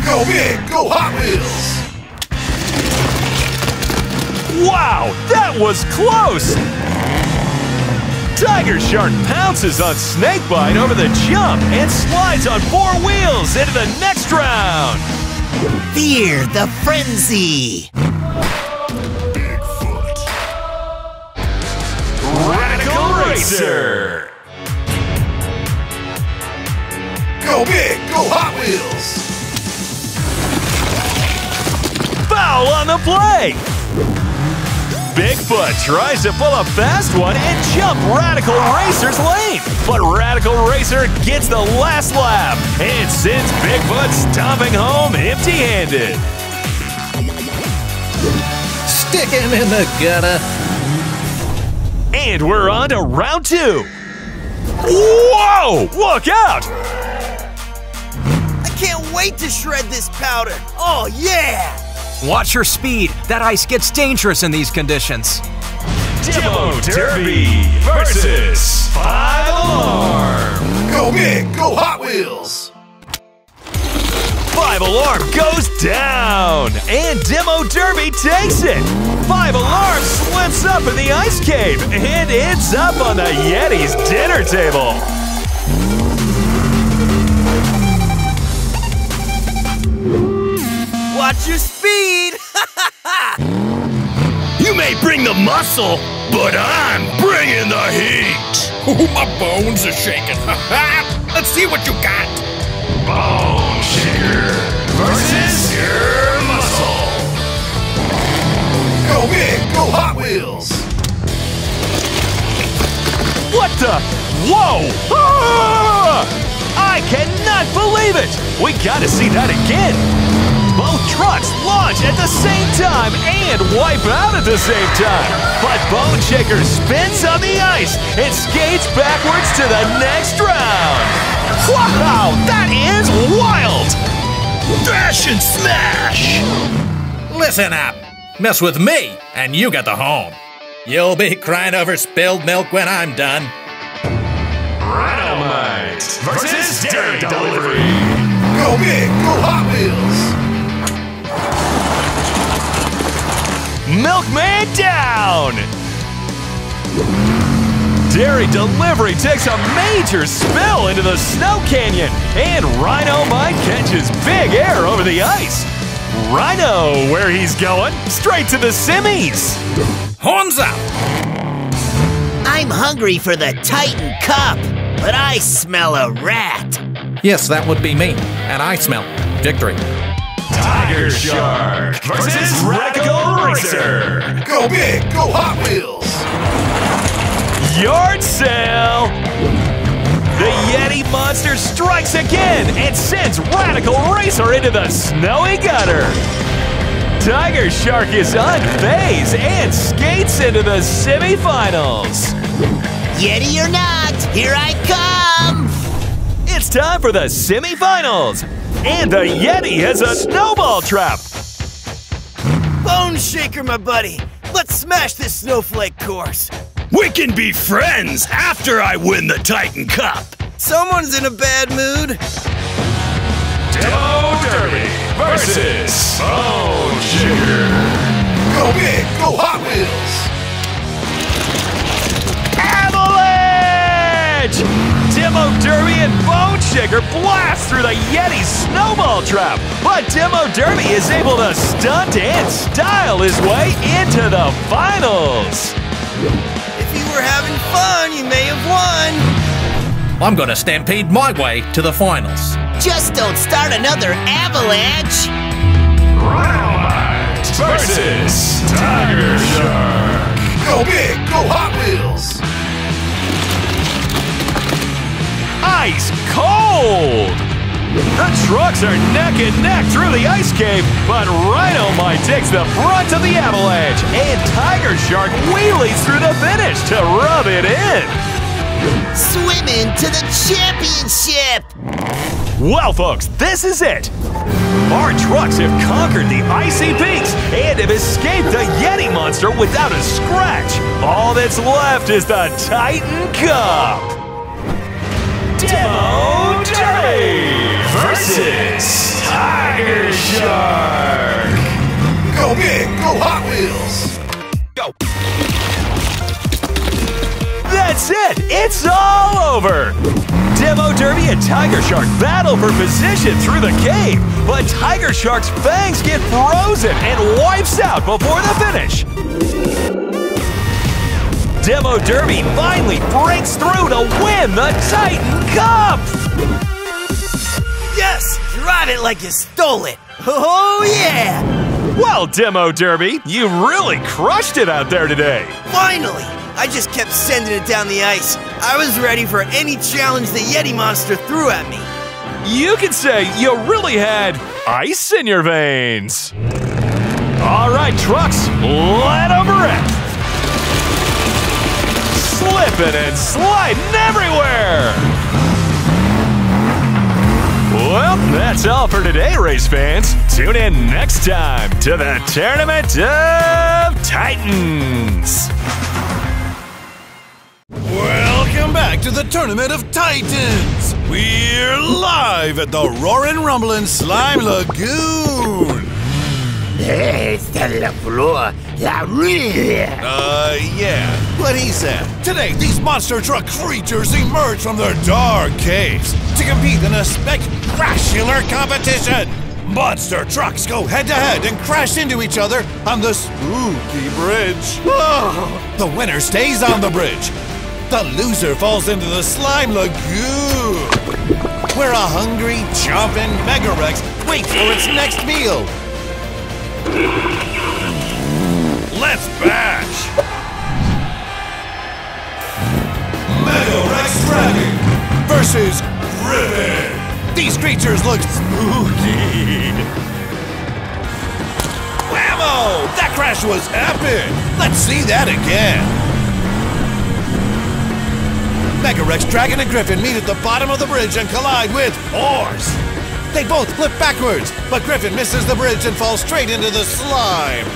Go big, go Hot Wheels! Wow, that was close! Tiger Shark pounces on Snakebite over the jump and slides on four wheels into the next round. Fear the frenzy. Bigfoot. Radical Racer. Go big, go Hot Wheels. Foul on the play. Bigfoot tries to pull a fast one and jump Radical Racer's lane, but Radical Racer gets the last lap and sends Bigfoot stomping home empty-handed. Stick him in the gutter. And we're on to round two. Whoa! Look out! I can't wait to shred this powder. Oh, yeah! Watch your speed. That ice gets dangerous in these conditions. Demo Derby versus Five Alarm. Go big, go Hot Wheels. Five Five Alarm goes down, and Demo Derby takes it. Five Alarm slips up in the ice cave and ends up on the Yeti's dinner table. Watch your speed! You may bring the muscle, but I'm bringing the heat. Ooh, my bones are shaking. Let's see what you got. Bone Shaker versus Pure Muscle. Go big, go Hot Wheels. What the? Whoa! Ah! I cannot believe it. We gotta see that again. Both trucks launch at the same time and wipe out at the same time. But Bone Shaker spins on the ice and skates backwards to the next round. Wow, that is wild! Dash and smash! Listen up. Mess with me and you get the home. You'll be crying over spilled milk when I'm done. Rhino-Mite versus Dairy Delivery. Go big, go Hot Wheels. Milkman down! Dairy Delivery takes a major spill into the snow canyon, and Rhino-Mite catches big air over the ice. Rhino, where he's going, straight to the semis. Horns up! I'm hungry for the Titan Cup, but I smell a rat. Yes, that would be me, and I smell victory. Tiger Shark versus Radical Racer. Go big, go Hot Wheels. Yard sale. The Yeti monster strikes again and sends Radical Racer into the snowy gutter. Tiger Shark is unfazed and skates into the semifinals. Yeti or not, here I come. It's time for the semifinals. And the Yeti has a snowball trap! Bone Shaker, my buddy! Let's smash this snowflake course! We can be friends after I win the Titan Cup! Someone's in a bad mood! Demo Derby versus Bone Shaker! Go big, go Hot Wheels! Avalanche! Demo Derby and Bone Shaker blast through the Yeti's snowball trap, but Demo Derby is able to stunt and style his way into the finals. If you were having fun, you may have won. I'm gonna stampede my way to the finals. Just don't start another avalanche. Rhino-Mite versus Tiger Shark. Go big, go Hot Wheels. Ice cold! The trucks are neck and neck through the ice cave, but Rhino-Mite takes the brunt of the avalanche, and Tiger Shark wheelies through the finish to rub it in! Swimming to the championship! Well, folks, this is it! Our trucks have conquered the icy peaks and have escaped the Yeti monster without a scratch. All that's left is the Titan Cup! Demo Derby versus Tiger Shark. Go big, go Hot Wheels. Go. That's it. It's all over. Demo Derby and Tiger Shark battle for position through the cave, but Tiger Shark's fangs get frozen and wipes out before the finish. Demo Derby finally breaks through to win the Titan Cup! Yes! Drive it like you stole it! Oh, yeah! Well, Demo Derby, you really crushed it out there today! Finally! I just kept sending it down the ice. I was ready for any challenge the Yeti monster threw at me. You could say you really had ice in your veins. All right, trucks, let them rip! Slipping and sliding everywhere! Well, that's all for today, race fans. Tune in next time to the Tournament of Titans! Welcome back to to the Tournament of Titans! We're live at the Roarin' Rumblin' Slime Lagoon! Yeah, what he said. Today, these monster truck creatures emerge from their dark caves to compete in a spectacular competition! Monster trucks go head-to-head and crash into each other on the spooky bridge. Oh. The winner stays on the bridge. The loser falls into the slime lagoon, where a hungry, chomping Mega Rex waits for its next meal. Let's bash! Mega Rex Dragon versus Ribbon. These creatures look spooky! Whammo! That crash was epic! Let's see that again! Mega Rex, Dragon, and Griffin meet at the bottom of the bridge and collide with oars! They both flip backwards, but Griffin misses the bridge and falls straight into the slime!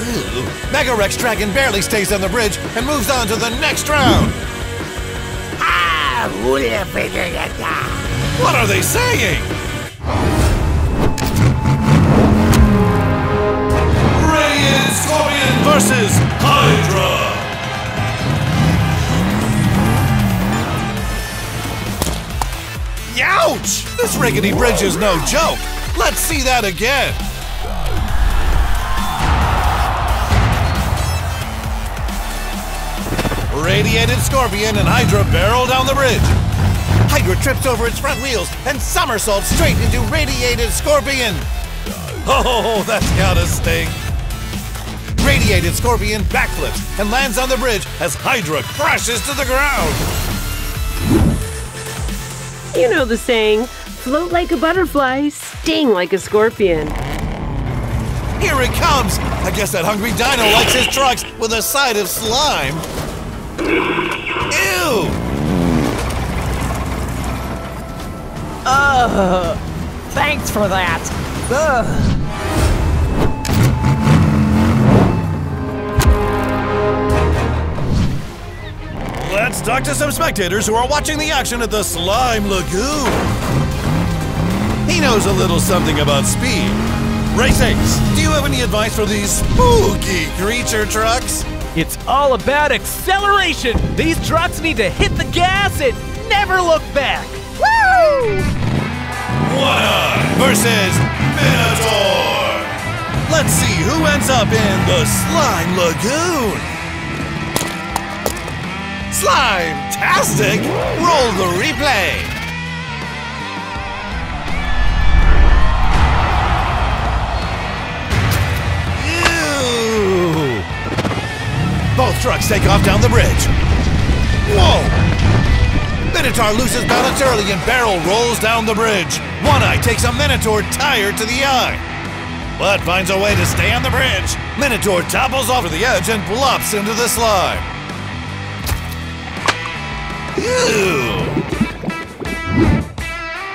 Ew. Mega Rex, Dragon barely stays on the bridge and moves on to the next round! What are they saying? Radiated Scorpion versus Hydra! Youch! This rickety bridge is no joke! Let's see that again! Radiated Scorpion and Hydra barrel down the bridge. Hydra trips over its front wheels and somersaults straight into Radiated Scorpion. Oh, that's gotta stink. Radiated Scorpion backflips and lands on the bridge as Hydra crashes to the ground. You know the saying, float like a butterfly, sting like a scorpion. Here it comes. I guess that hungry dino likes his trucks with a side of slime. Ew! Thanks for that! Let's talk to some spectators who are watching the action at the Slime Lagoon. He knows a little something about speed. Race Ace, do you have any advice for these spooky creature trucks? It's all about acceleration! These trucks need to hit the gas and never look back! Woo! One-Eye versus Minotaur! Let's see who ends up in the Slime Lagoon! Slime-tastic! Roll the replay! Both trucks take off down the bridge. Whoa! Minotaur loses balance early and barrel rolls down the bridge. One-Eye takes a Minotaur tire to the eye, but finds a way to stay on the bridge. Minotaur topples over the edge and plops into the slime. Ew!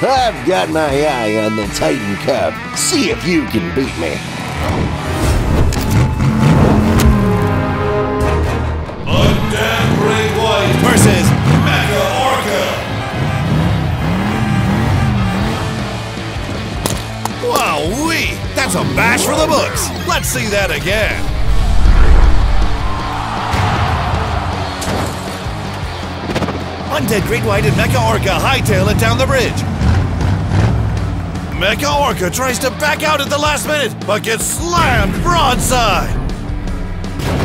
I've got my eye on the Titan Cup. See if you can beat me. Undead Great White versus Mega Orca! Wowee! That's a bash for the books! Let's see that again! Undead Great White and Mega Orca hightail it down the bridge. Mega Orca tries to back out at the last minute, but gets slammed broadside!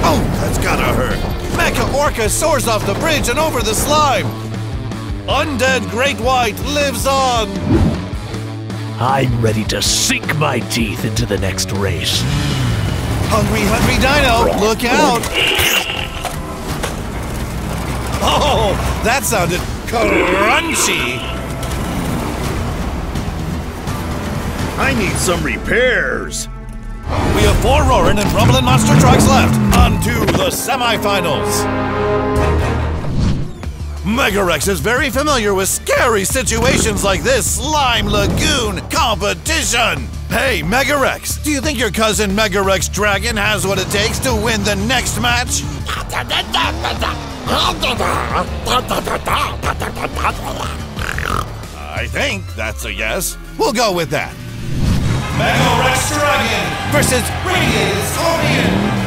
Oh, that's gotta hurt! Mecha Orca soars off the bridge and over the slime. Undead Great White lives on. I'm ready to sink my teeth into the next race. Hungry Dino, look out! Oh, that sounded crunchy. I need some repairs. We have four roaring and rumbling monster trucks left. On to the semifinals. Mega Rex is very familiar with scary situations like this Slime Lagoon competition! Hey, Mega Rex, do you think your cousin Mega Rex Dragon has what it takes to win the next match? I think that's a yes. We'll go with that. Mega Rex Dragon versus Radiated Scorpion!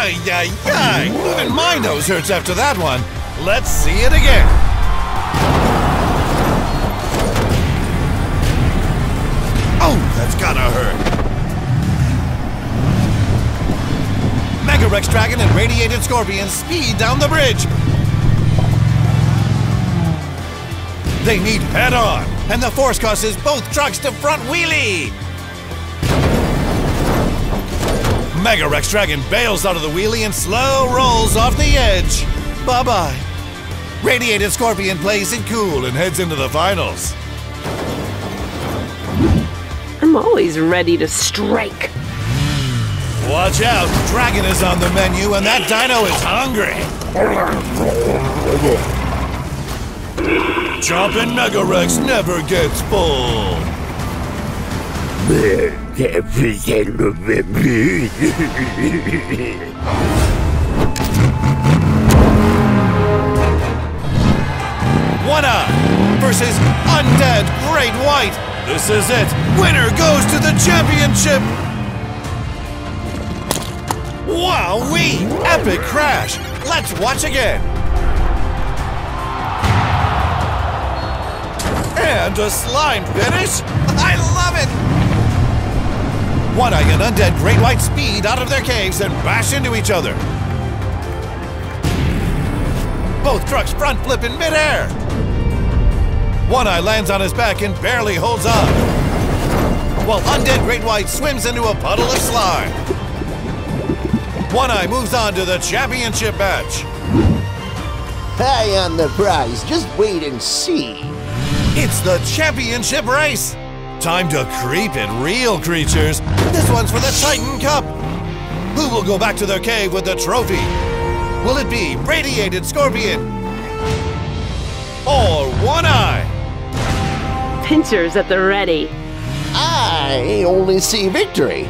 Ay, ay, ay! Even my nose hurts after that one. Let's see it again. Oh, that's gotta hurt. Mega Rex Dragon and Radiated Scorpion speed down the bridge. They meet head-on, and the force causes both trucks to front wheelie. Mega Rex Dragon bails out of the wheelie and slow rolls off the edge. Bye-bye. Radiated Scorpion plays it cool and heads into the finals. I'm always ready to strike. Watch out, Dragon is on the menu and that dino is hungry. Chompin' Mega Rex never gets full. One-Eye versus Undead Great White. This is it. Winner goes to the championship. Wowee! Epic crash. Let's watch again. And a slime finish? I love it! One-Eye and Undead Great White speed out of their caves and bash into each other. Both trucks front flip in midair. One-Eye lands on his back and barely holds on, while Undead Great White swims into a puddle of slime. One-Eye moves on to the championship match. Eye on the prize, just wait and see. It's the championship race! Time to creep it, real creatures! This one's for the Titan Cup! Who will go back to their cave with the trophy? Will it be Radiated Scorpion? Or One-Eye? Pincers at the ready. I only see victory.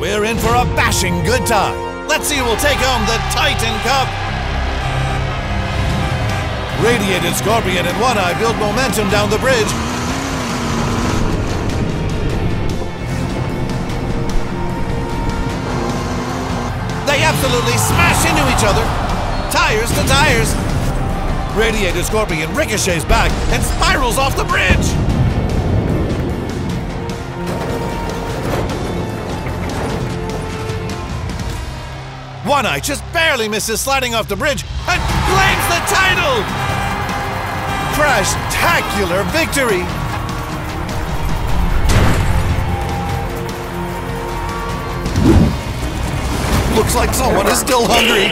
We're in for a bashing good time. Let's see who will take home the Titan Cup! Radiated Scorpion and One-Eye build momentum down the bridge. They absolutely smash into each other. Tires to tires. Radiated Scorpion ricochets back and spirals off the bridge. One-Eye just barely misses sliding off the bridge and claims the title! Crash-tacular victory! Looks like someone is still hungry.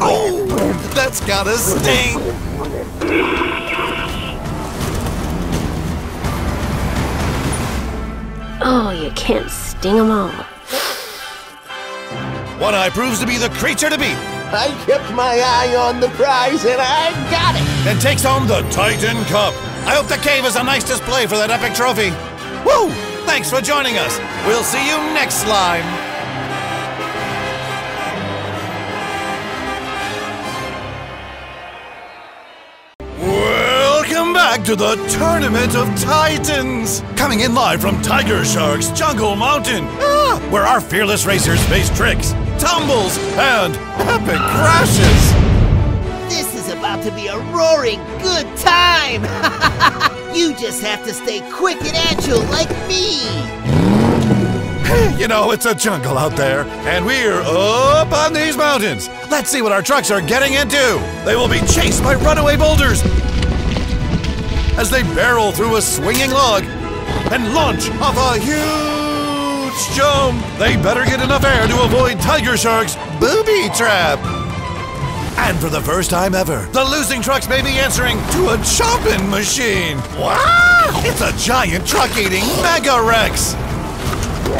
Oh, that's gotta sting! Oh, you can't sting them all. One-Eye proves to be the creature to beat. I kept my eye on the prize and I got it! And takes home the Titan Cup. I hope the cave is a nice display for that epic trophy. Woo! Thanks for joining us. We'll see you next slime. Welcome back to the Tournament of Titans. Coming in live from Tiger Shark's Jungle Mountain, where our fearless racers face tricks, tumbles, and epic crashes! This is about to be a roaring good time! You just have to stay quick and agile like me! You know, it's a jungle out there, and we're up on these mountains! Let's see what our trucks are getting into! They will be chased by runaway boulders as they barrel through a swinging log and launch off a huge jump. They better get enough air to avoid Tiger Shark's booby trap. And for the first time ever, the losing trucks may be answering to a chomping machine. Wow! It's a giant truck-eating Mega Rex.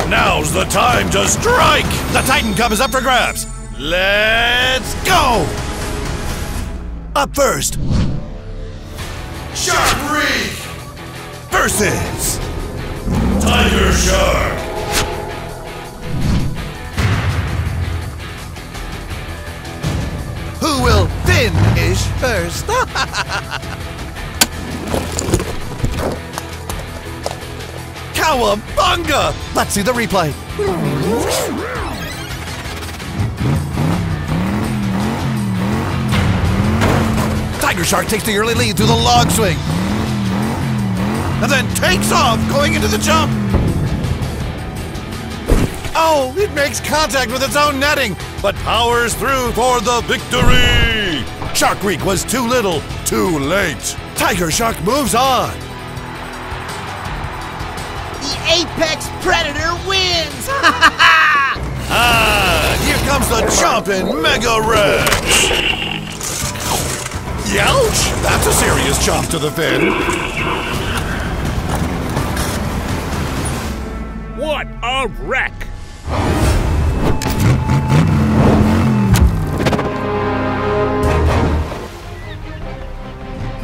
Now's the time to strike! The Titan Cup is up for grabs! Let's go! Up first! Shark Reef! Versus... Tiger Shark! Who will finish first? Cowabunga! Let's see the replay. Tiger Shark takes the early lead through the log swing. And then takes off, going into the jump. Oh, it makes contact with its own netting, but powers through for the victory. Shark Reek was too little, too late. Tiger Shark moves on. The apex predator wins. Here comes the jump in Mega Rex. Youch! That's a serious chop to the fin. What a wreck!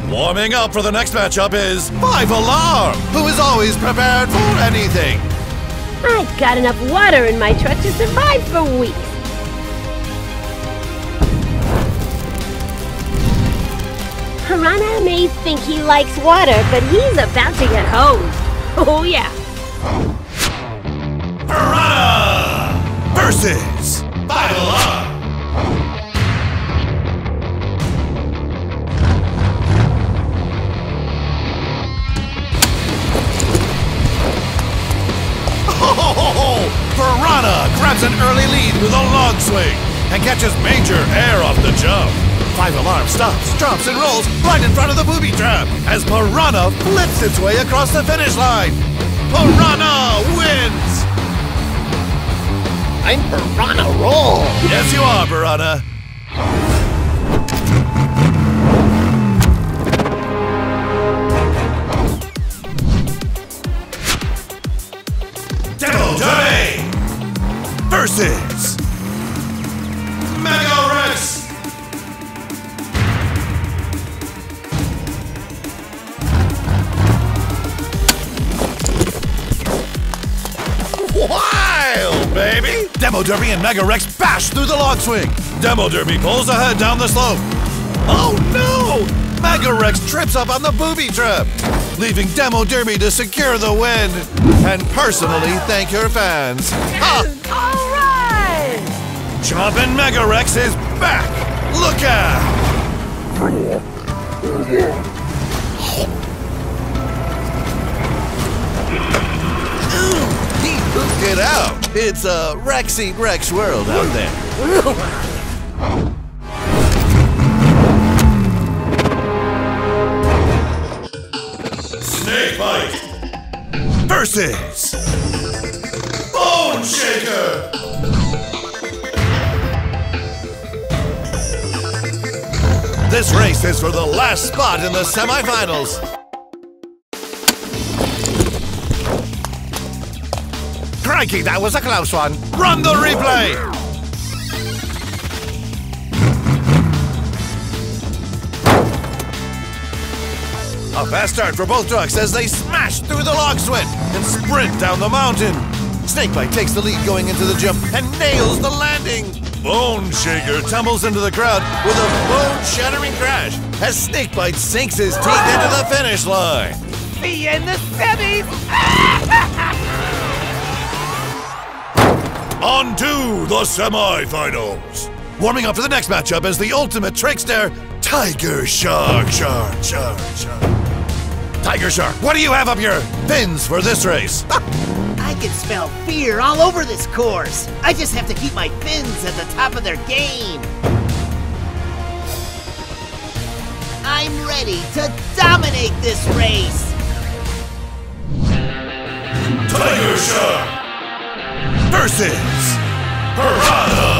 Warming up for the next matchup is Five Alarm, who is always prepared for anything. I've got enough water in my truck to survive for weeks. Piranha may think he likes water, but he's about to get hosed. Oh yeah. Piranha versus Five Alarm. Piranha grabs an early lead with a log swing and catches major air off the jump. Five Alarm stops, drops, and rolls right in front of the booby trap as Piranha flips its way across the finish line. Piranha wins! I'm Piranha Roll! Yes, you are, Piranha! Demo Derby! Versus... Mega Rex! Wild, baby! Demo Derby and Mega Rex bash through the log swing. Demo Derby pulls ahead down the slope. Oh no! Mega Rex trips up on the booby trap, leaving Demo Derby to secure the win and personally thank her fans. Huh. All right! Chompin' Mega Rex is back. Look out! Get out! It's a Rex Eat Rex world out there. Snakebite versus Bone Shaker. This race is for the last spot in the semifinals. Crikey, that was a close one. Run the replay! A fast start for both trucks as they smash through the log swing and sprint down the mountain. Snakebite takes the lead going into the jump and nails the landing. Bone Shaker tumbles into the crowd with a bone-shattering crash as Snakebite sinks his teeth into the finish line. Be in the semis! On to the semi-finals! Warming up for the next matchup is the ultimate trickster, Tiger Shark, Tiger Shark, what do you have up your fins for this race? I can smell fear all over this course. I just have to keep my fins at the top of their game. I'm ready to dominate this race. Tiger Shark! Versus Piranha!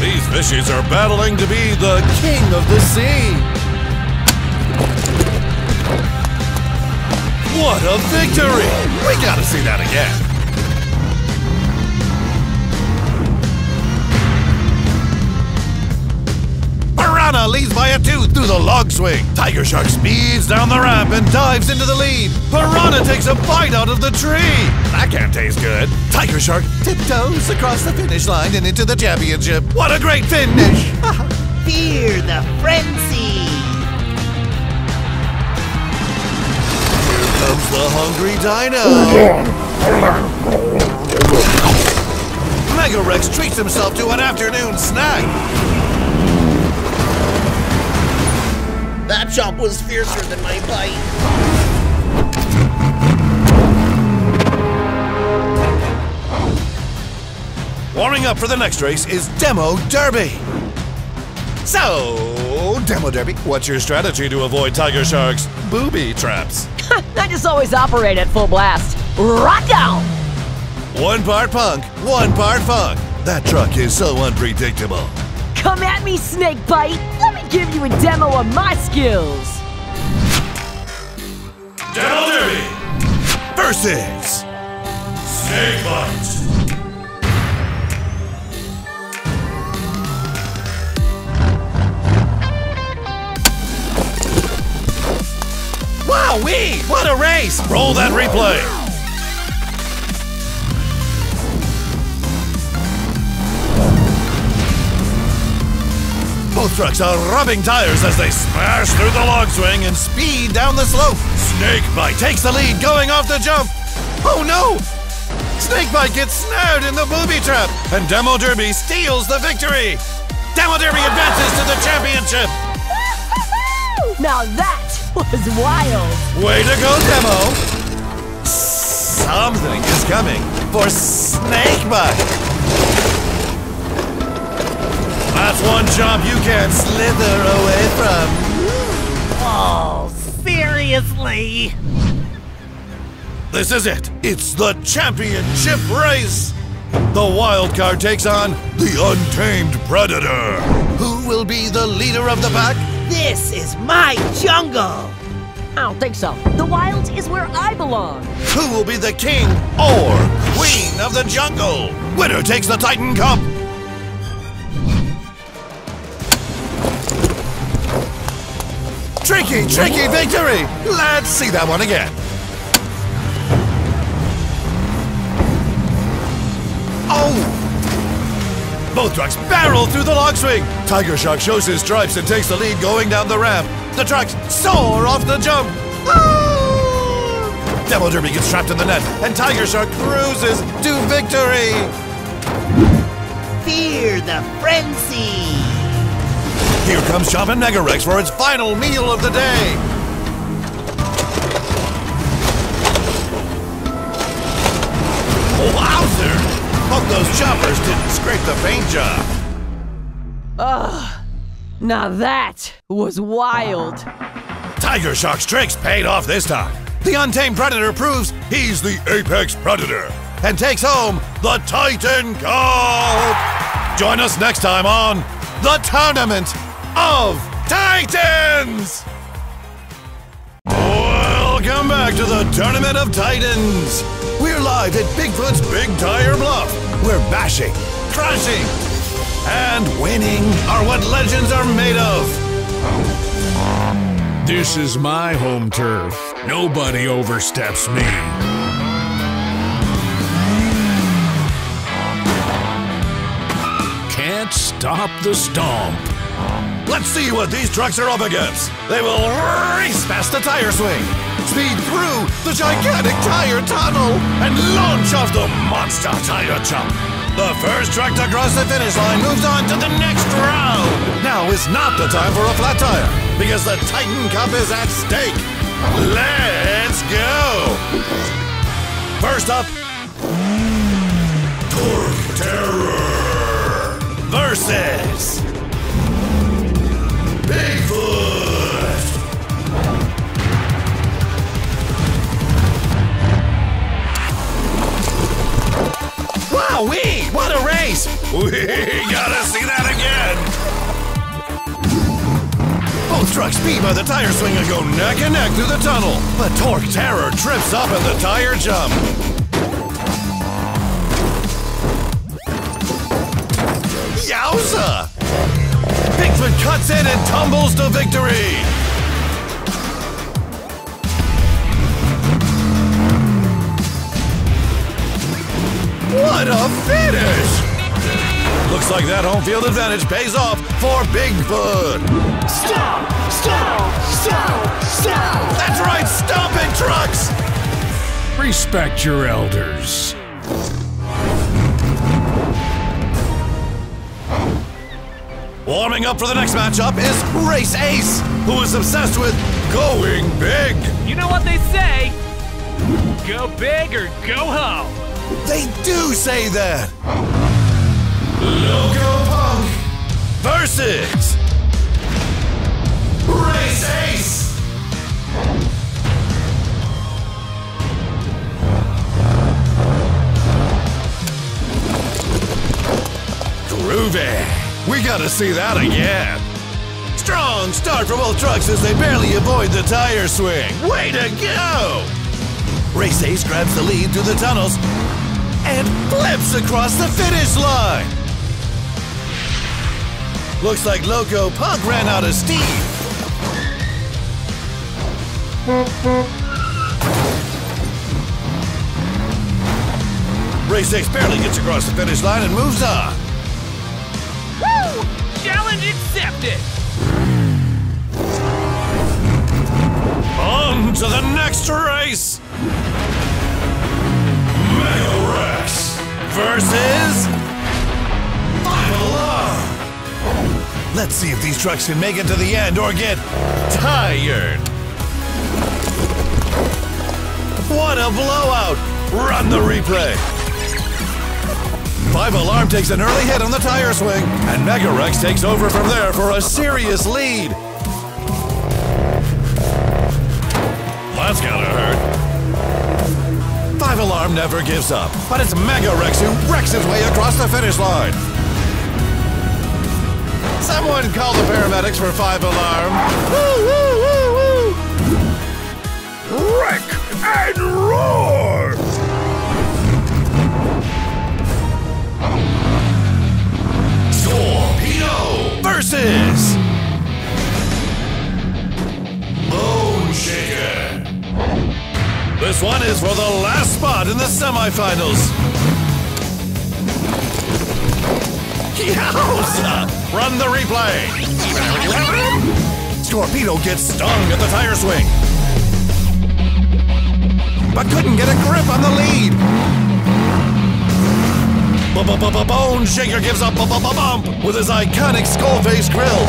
These fishies are battling to be the king of the sea. What a victory! We gotta see that again. Piranha leads by a tooth through the log swing. Tiger Shark speeds down the ramp and dives into the lead. Piranha takes a bite out of the tree. That can't taste good. Tiger Shark tiptoes across the finish line and into the championship. What a great finish! Fear the frenzy! Comes the hungry dino! Mega Rex treats himself to an afternoon snack! That chop was fiercer than my bite! Warming up for the next race is Demo Derby! So, Demo Derby, what's your strategy to avoid Tiger Shark's booby traps? I just always operate at full blast. Rock on! One part punk, one part funk. That truck is so unpredictable. Come at me, Snakebite. Let me give you a demo of my skills. Demo Derby versus Snakebite. Wowee! What a race! Roll that replay! Both trucks are rubbing tires as they smash through the log swing and speed down the slope. Snakebite takes the lead going off the jump. Oh no! Snakebite gets snared in the booby trap and Demo Derby steals the victory! Demo Derby advances to the championship! Now that was wild! Way to go, Demo! Something is coming for Snakebite! That's one job you can't slither away from! Oh, seriously? This is it! It's the championship race! The wild card takes on the untamed predator! Who will be the leader of the pack? This is my jungle! I don't think so. The wild is where I belong. Who will be the king or queen of the jungle? Winner takes the Titan Cup! Tricky, tricky victory! Let's see that one again. Oh! Both trucks barrel through the log swing. Tiger Shark shows his stripes and takes the lead going down the ramp. The trucks soar off the jump. Ah! Demo Derby gets trapped in the net, and Tiger Shark cruises to victory. Fear the frenzy. Here comes Chop and Mega Rex for its final meal of the day. Wowzer! Hope those choppers didn't scrape the paint job. Ugh. Now that was wild. Tiger Shark's tricks paid off this time. The untamed predator proves he's the apex predator and takes home the Titan Cup. Join us next time on The Tournament of Titans. Welcome back to The Tournament of Titans. We're live at Bigfoot's Big Tire Bluff. We're bashing, crashing, and winning are what legends are made of. This is my home turf. Nobody oversteps me. Can't stop the stomp. Let's see what these trucks are up against. They will race past the tire swing, speed through the gigantic tire tunnel, and launch off the monster tire chop. The first truck to cross the finish line moves on to the next round. Now is not the time for a flat tire, because the Titan Cup is at stake. Let's go! First up, Torque Terror versus Bigfoot! Wowee! What a race! We gotta see that again! Both Truck's beat by the tire swing and go neck and neck through the tunnel, but Torque Terror trips up at the tire jump. Yowza! Bigfoot cuts in and tumbles to victory! What a finish! Looks like that home field advantage pays off for Bigfoot! Stop! Stop! Stop! Stop! That's right! Stop it, trucks! Respect your elders. Warming up for the next matchup is Race Ace, who is obsessed with going big. You know what they say, go big or go home. They do say that. Loco Punk versus Race Ace. Groovy. We gotta see that again. Strong start for both trucks as they barely avoid the tire swing. Way to go! Race Ace grabs the lead through the tunnels and flips across the finish line. Looks like Loco Punk ran out of steam. Race Ace barely gets across the finish line and moves on. Woo! Challenge accepted. On to the next race. Mega Rex versus Five Alarm. Let's see if these trucks can make it to the end or get tired. What a blowout! Run the replay. Five Alarm takes an early hit on the tire swing, and Mega Rex takes over from there for a serious lead. That's gotta hurt. Five Alarm never gives up, but it's Mega Rex who wrecks his way across the finish line. Someone call the paramedics for Five Alarm. Woo, woo, woo, woo! Wreck and roar! Scorpedo versus Bone Shaker. This one is for the last spot in the semifinals. Yowza! Run the replay. Scorpedo gets stung at the tire swing, but couldn't get a grip on the lead. Bone Shaker gives up bump with his iconic skull face grill.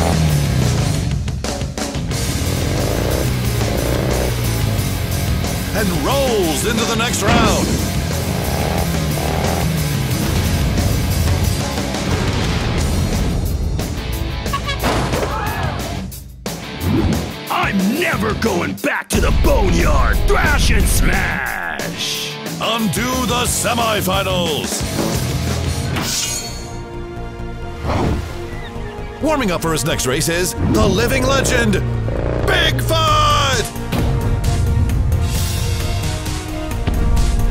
And rolls into the next round. I'm never going back to the boneyard. Thrash and smash. Undo the semifinals. Warming up for his next race is the living legend, Bigfoot!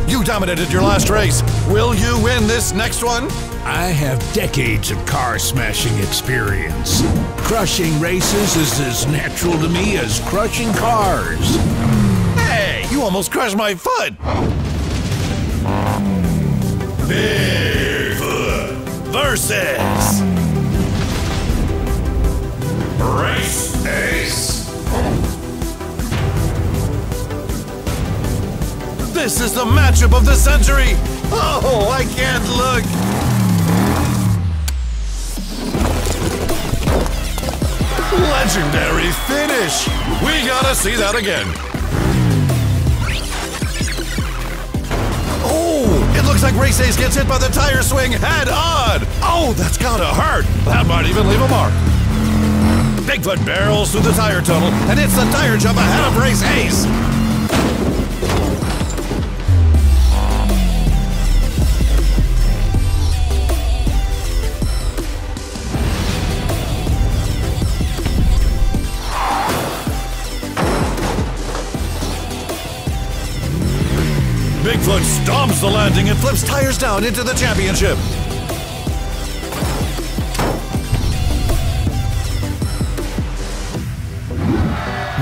You dominated your last race. Will you win this next one? I have decades of car smashing experience. Crushing races is as natural to me as crushing cars. Hey, you almost crushed my foot. Bigfoot versus Race Ace. This is the matchup of the century! Oh, I can't look! Legendary finish! We gotta see that again! Oh, it looks like Race Ace gets hit by the tire swing head on! Oh, that's gotta hurt! That might even leave a mark! Bigfoot barrels through the tire tunnel and hits the tire jump ahead of Race Ace! Bigfoot stomps the landing and flips tires down into the championship.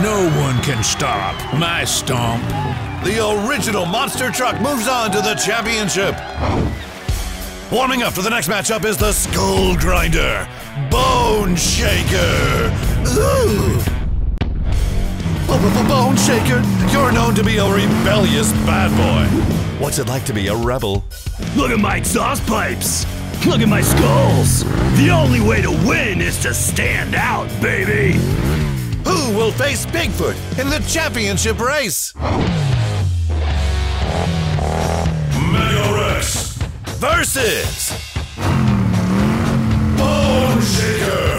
No one can stop my stomp. The original monster truck moves on to the championship. Warming up for the next matchup is the Skull Grinder, Bone Shaker. Ooh. Bone Shaker, you're known to be a rebellious bad boy. What's it like to be a rebel? Look at my exhaust pipes. Look at my skulls. The only way to win is to stand out, baby. Who will face Bigfoot in the championship race? Mega Rex versus Bone Shaker.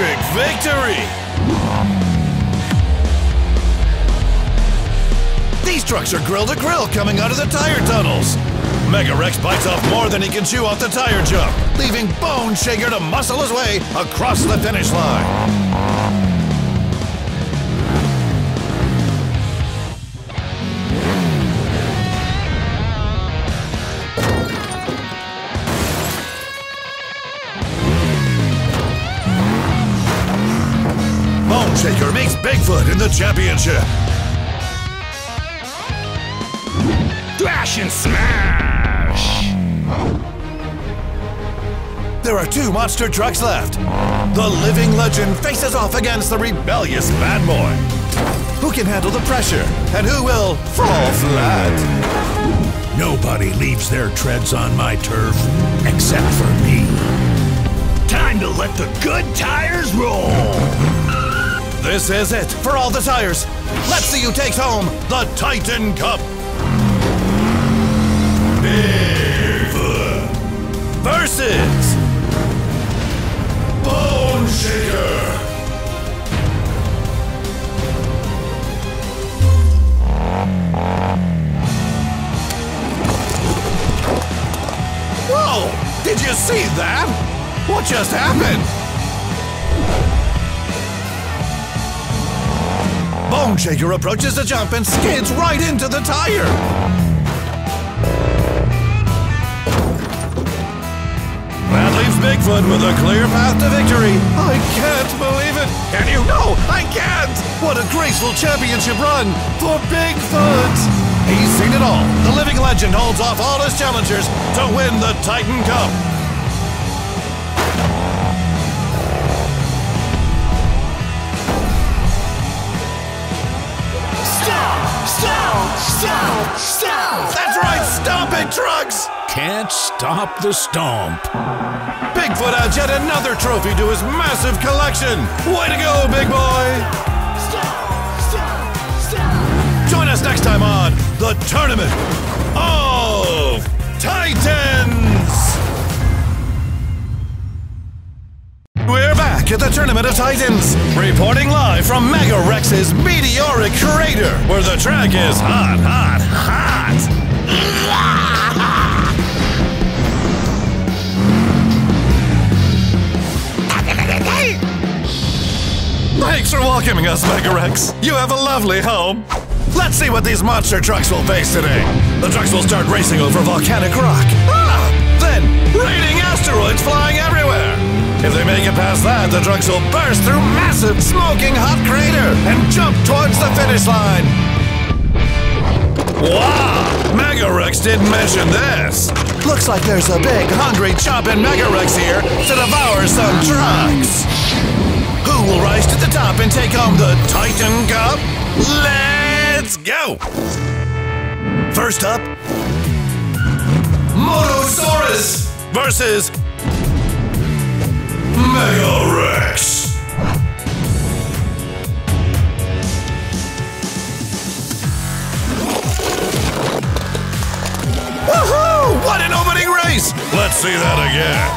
Big victory! These trucks are grill to grill coming out of the tire tunnels. Mega Rex bites off more than he can chew off the tire jump, leaving Bone Shaker to muscle his way across the finish line. Shaker makes Bigfoot in the championship. Thrash and smash! There are two monster trucks left. The living legend faces off against the rebellious bad boy. Who can handle the pressure and who will fall flat? Nobody leaves their treads on my turf except for me. Time to let the good tires roll! This is it for all the tires. Let's see who takes home the Titan Cup. Bigfoot versus Bone Shaker. Whoa! Did you see that? What just happened? Bone Shaker approaches the jump and skids right into the tire. That leaves Bigfoot with a clear path to victory. I can't believe it. Can you? No, I can't. What a graceful championship run for Bigfoot. He's seen it all. The living legend holds off all his challengers to win the Titan Cup. Stomp! Stomp! That's right, stomp it, trucks! Can't stop the stomp. Bigfoot adds yet another trophy to his massive collection. Way to go, big boy! Stomp! Stomp! Stomp! Join us next time on The Tournament of Titans! We're back at the Tournament of Titans, reporting live from Mega Rex's meteoric crater, where the track is hot, hot, hot! Thanks for welcoming us, Mega Rex. You have a lovely home. Let's see what these monster trucks will face today. The trucks will start racing over volcanic rock. Ah! Then, raining asteroids flying everywhere. If they make it past that, the trucks will burst through massive, smoking hot crater and jump towards the finish line. Wow! Mega Rex didn't mention this. Looks like there's a big, hungry chop in Mega Rex here to devour some trucks. Who will rise to the top and take home the Titan Cup? Let's go! First up, Motosaurus versus Mega Rex! Woohoo! What an opening race! Let's see that again.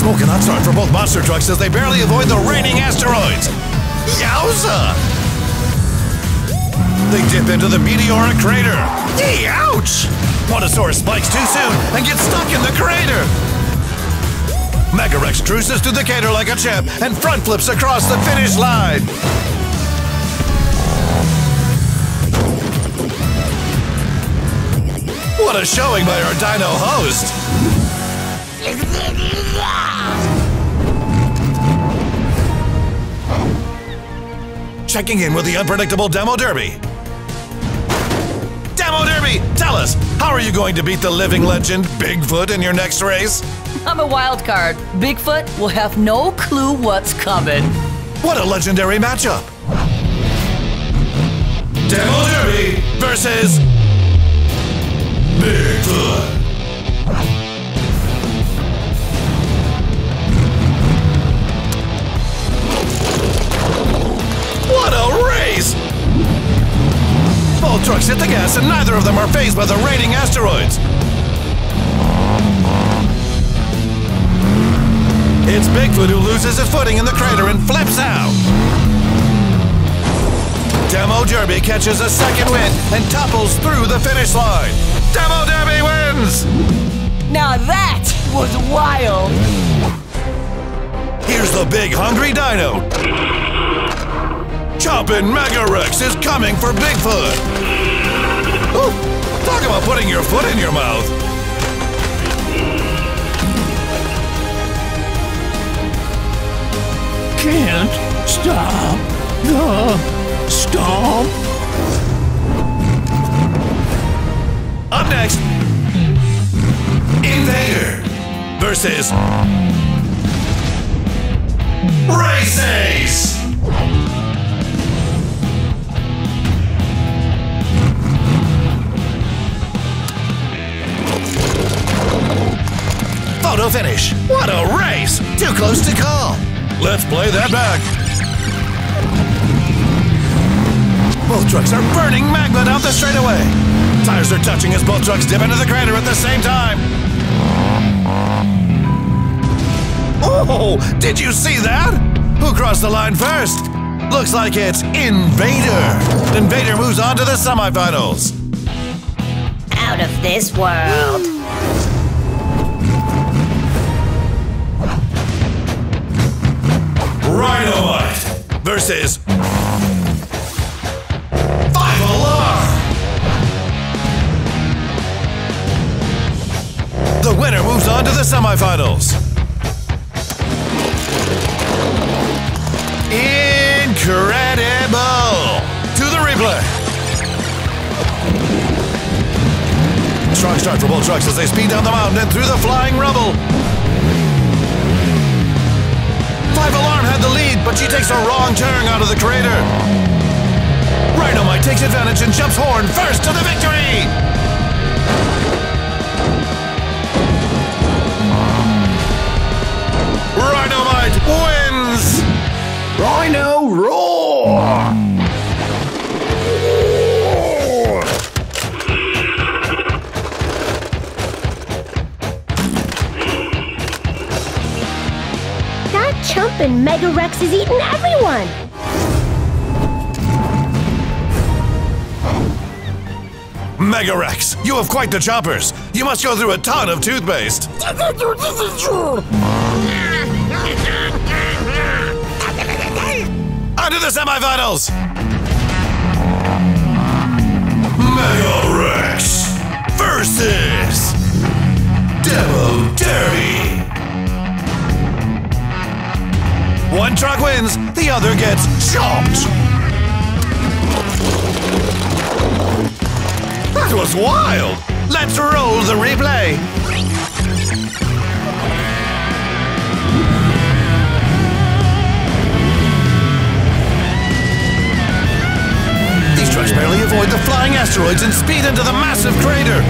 Smoking hot start for both monster trucks as they barely avoid the raining asteroids. Yowza! They dip into the meteoric crater. Yee, ouch! Motosaurus spikes too soon and gets stuck in the crater! Mega Rex truces to the gator like a champ and front flips across the finish line. What a showing by our dino host! Checking in with the unpredictable Demo Derby. Demo Derby, tell us, how are you going to beat the living legend Bigfoot in your next race? I'm a wild card. Bigfoot will have no clue what's coming. What a legendary matchup! Demo Derby versus Bigfoot! What a race! Both trucks hit the gas and neither of them are fazed by the raining asteroids. It's Bigfoot who loses his footing in the crater and flips out. Demo Derby catches a second wind and topples through the finish line. Demo Derby wins! Now that was wild! Here's the big hungry dino. Choppin' Mega Rex is coming for Bigfoot. Ooh, talk about putting your foot in your mouth. Can't stop the stomp. Up next, Invader versus Race Ace. Photo finish. What a race! Too close to call. Let's play that back. Both trucks are burning magma down the straightaway. Tires are touching as both trucks dip into the crater at the same time. Oh, did you see that? Who crossed the line first? Looks like it's Invader. Invader moves on to the semifinals. Out of this world. Rhino-Mite versus Five Alarm. The winner moves on to the semifinals. Incredible! To the replay. Strong start for both trucks as they speed down the mountain and through the flying rubble. Five Alarm had the lead, but she takes a wrong turn out of the crater. Rhino-Mite takes advantage and jumps horn first to the victory! Rhino-Mite wins! Rhino roar! That chumpin' Mega Rex is eating everyone! Mega Rex, you have quite the choppers! You must go through a ton of toothpaste! On to the semifinals! Mega Rex versus Demo Derby. One truck wins, the other gets chopped. That was wild! Let's roll the replay! Trucks barely avoid the flying asteroids and speed into the massive crater.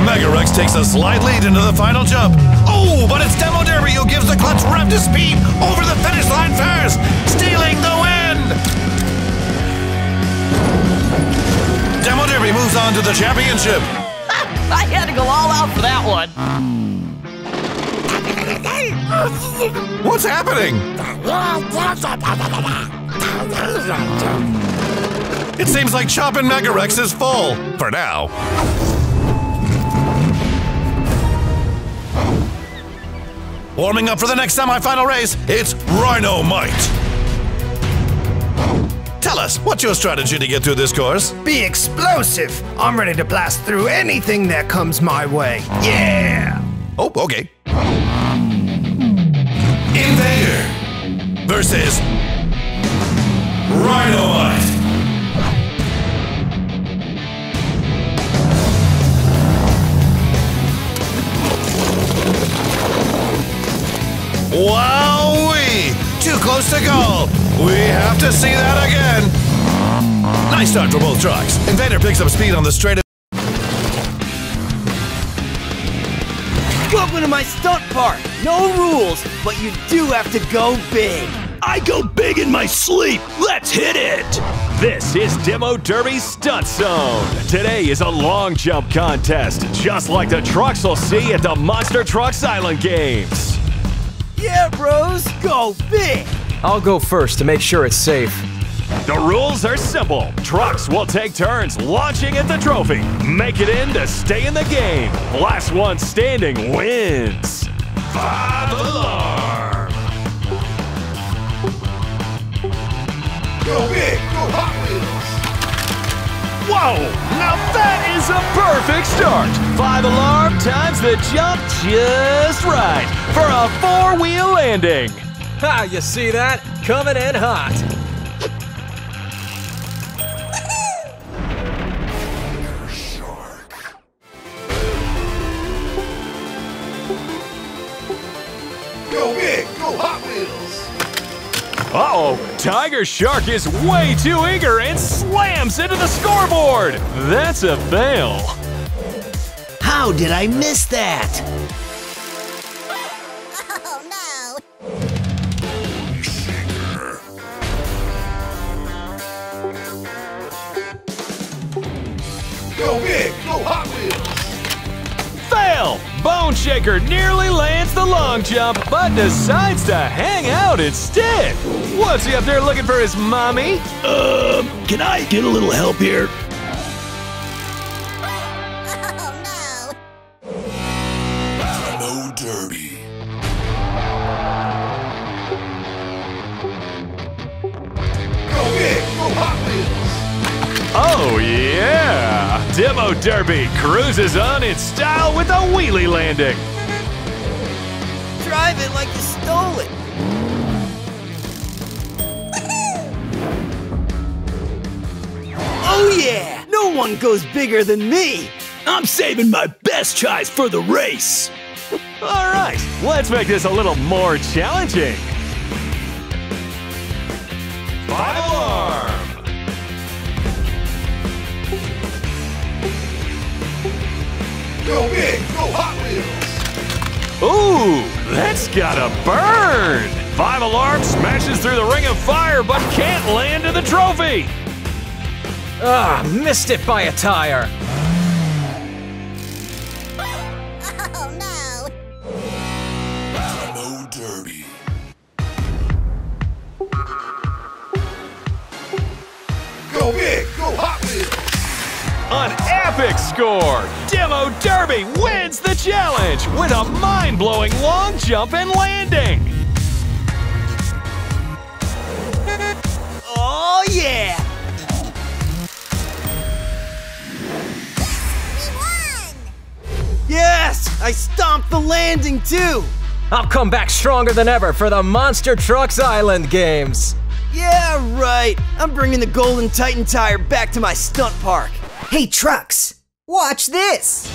Mega Rex takes a slight lead into the final jump. Oh, but it's Demo Derby who gives the clutch rev to speed over the finish line first, stealing the win! Demo Derby moves on to the championship. I had to go all out for that one. What's happening? It seems like chopping Mega Rex is full, for now. Warming up for the next semi-final race, it's Rhino-Mite. Tell us, what's your strategy to get through this course? Be explosive. I'm ready to blast through anything that comes my way. Yeah! Oh, okay. Invader versus Rhino-Mite. Wowee! Too close to goal! We have to see that again! Nice start for both trucks. Invader picks up speed on the straight. Welcome to my stunt park! No rules, but you do have to go big! I go big in my sleep! Let's hit it! This is Demo Derby Stunt Zone. Today is a long jump contest, just like the trucks will see at the Monster Trucks Island Games. Yeah, bros, go big! I'll go first to make sure it's safe. The rules are simple. Trucks will take turns launching at the trophy. Make it in to stay in the game. Last one standing wins. Five Alarm! Go big, go Hot Wheels! Whoa, now that is a perfect start. Five Alarm times the jump just right for a four-wheel landing. Ha, you see that? Coming in hot. Shark. Go big, go Hot Wheels. Uh-oh, Tiger Shark is way too eager and slams into the scoreboard. That's a fail. How did I miss that? Go big, go Hot Wheels! Fail! Bone Shaker nearly lands the long jump, but decides to hang out instead. What's he up there looking for his mommy? Can I get a little help here? Oh no! Demo Derby. Go big, go Hot Wheels! Oh yeah! Demo Derby cruises on in style with a wheelie landing. Drive it like you stole it. Oh yeah! No one goes bigger than me. I'm saving my best tries for the race. All right, let's make this a little more challenging. Five Alarm. Go big, go Hot Wheels! Ooh, that's gotta burn! Five Alarm smashes through the ring of fire but can't land in the trophy! Ah, missed it by a tire! Oh no! Demo Derby. Go big, go Hot Wheels! An epic score! Demo Derby wins the challenge with a mind-blowing long jump and landing! Oh yeah! We won! Yes! I stomped the landing too! I'll come back stronger than ever for the Monster Trucks Island Games! Yeah, right! I'm bringing the Golden Titan tire back to my stunt park! Hey, trucks! Watch this!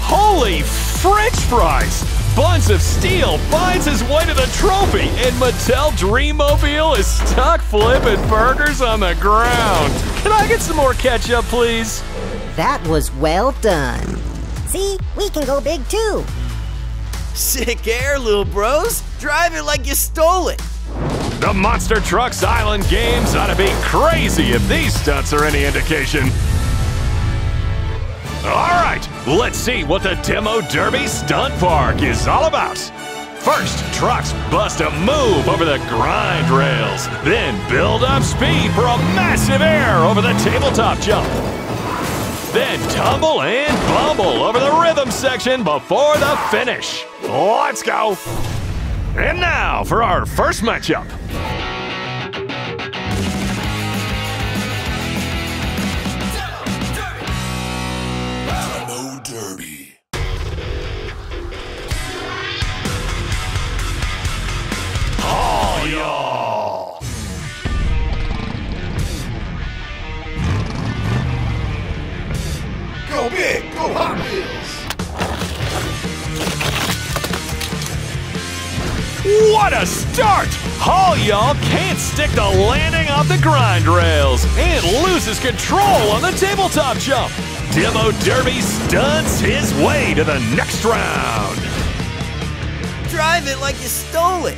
Holy French fries! Buns of Steel finds his way to the trophy, and Mattel Dreammobile is stuck flipping burgers on the ground. Can I get some more ketchup, please? That was well done. See, we can go big, too. Sick air, little bros. Drive it like you stole it. The Monster Trucks Island Games ought to be crazy if these stunts are any indication. All right, let's see what the Demo Derby Stunt Park is all about. First, trucks bust a move over the grind rails, then build up speed for a massive air over the tabletop jump. Then tumble and bumble over the rhythm section before the finish. Let's go. And now for our first matchup. Demo Derby. Haul y'all. Go big, go Hot Wheels! What a start! Haul y'all can't stick the landing off the grind rails and loses control on the tabletop jump. Demo Derby stunts his way to the next round. Drive it like you stole it.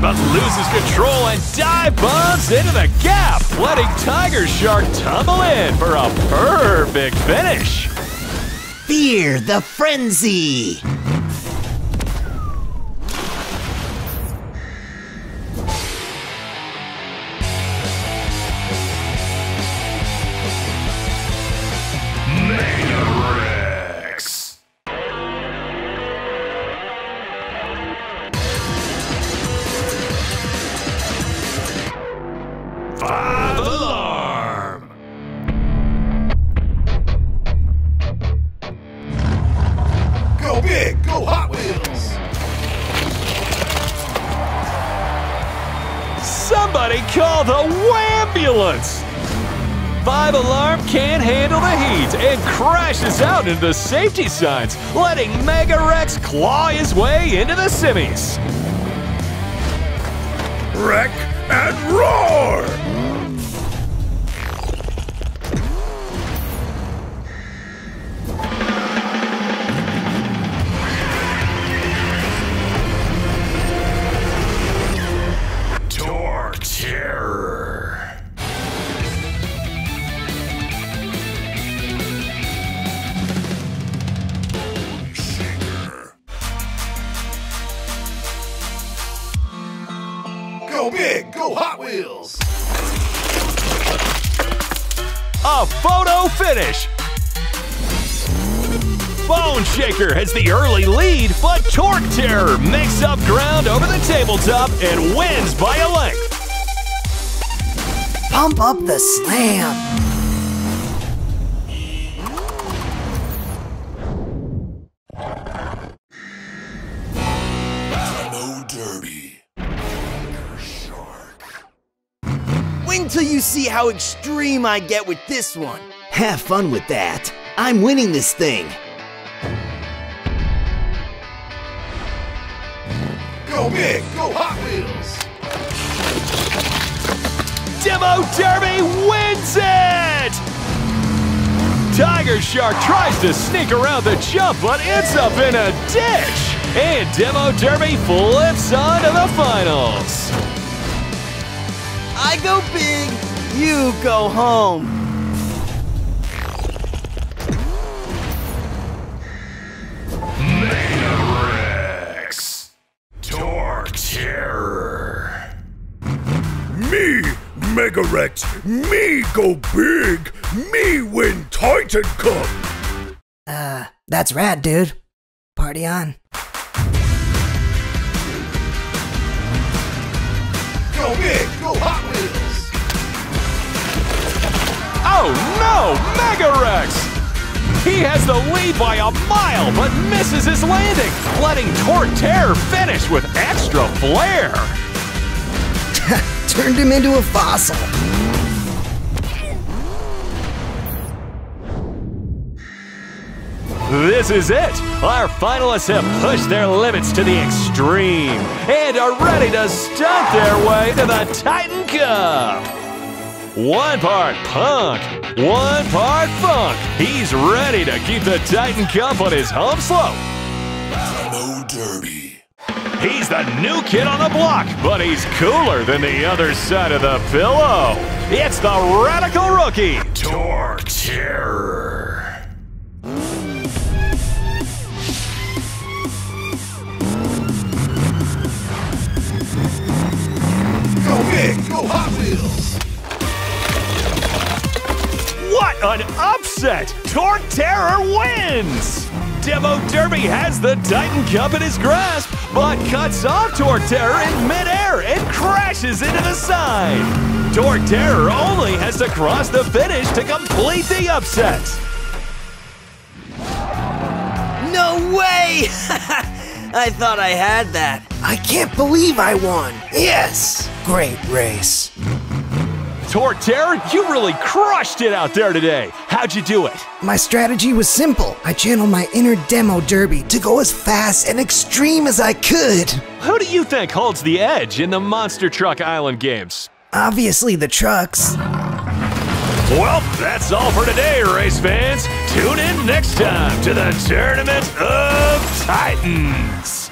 But loses control and dive bombs into the gap, letting Tiger Shark tumble in for a perfect finish. Fear the frenzy. Five Alarm can't handle the heat and crashes out into the safety signs, letting Mega Rex claw his way into the semis. Wreck and roar! Torque Terror. Big, go Hot Wheels! A photo finish! Bone Shaker has the early lead, but Torque Terror makes up ground over the tabletop and wins by a length. Pump up the slam! Until you see how extreme I get with this one. Have fun with that. I'm winning this thing. Go big, go Hot Wheels. Demo Derby wins it! Tiger Shark tries to sneak around the jump, but ends up in a ditch. And Demo Derby flips on to the finals. I go big, you go home. Mega Rex. Torque Terror. Me, Mega Rex. Me go big. Me win Titan Cup. That's rad, dude. Party on. Go big, go Hot Wheels! Oh no, Mega Rex! He has the lead by a mile, but misses his landing, letting Torque Terror finish with extra flair. Turned him into a fossil. This is it! Our finalists have pushed their limits to the extreme and are ready to stomp their way to the Titan Cup! One part punk, one part funk. He's ready to keep the Titan Cup on his home slope. Demo Derby. He's the new kid on the block, but he's cooler than the other side of the pillow. It's the radical rookie, Torque Terror. Go big, go Hot Wheels. What an upset! Torque Terror wins! Demo Derby has the Titan Cup in his grasp, but cuts off Torque Terror in midair and crashes into the side. Torque Terror only has to cross the finish to complete the upset. No way! I thought I had that. I can't believe I won. Yes! Great race. Torque Terror, you really crushed it out there today. How'd you do it? My strategy was simple. I channeled my inner Demo Derby to go as fast and extreme as I could. Who do you think holds the edge in the Monster Truck Island Games? Obviously the trucks. Well, that's all for today, race fans. Tune in next time to the Tournament of Titans.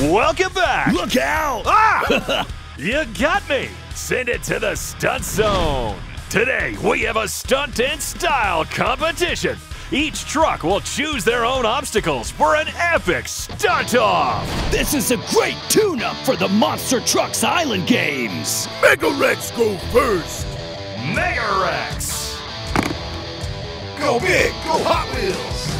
Welcome back! Look out! Ah! You got me! Send it to the Stunt Zone! Today, we have a stunt and style competition! Each truck will choose their own obstacles for an epic stunt-off! This is a great tune-up for the Monster Trucks Island Games! Mega Rex go first! Mega Rex! Go big, go Hot Wheels!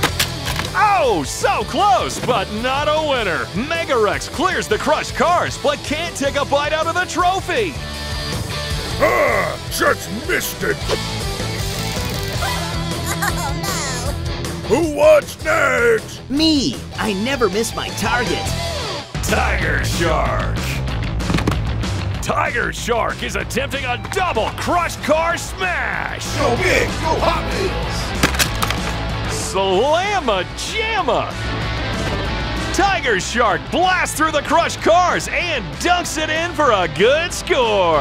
Oh, so close, but not a winner. Mega Rex clears the crushed cars, but can't take a bite out of the trophy. Ah, just missed it. Oh, no. Who wants next? Me. I never miss my target. Tiger Shark. Tiger Shark is attempting a double crushed car smash. Go big, go Hot Wheels. Slamma-jamma! Tiger Shark blasts through the crushed cars and dunks it in for a good score!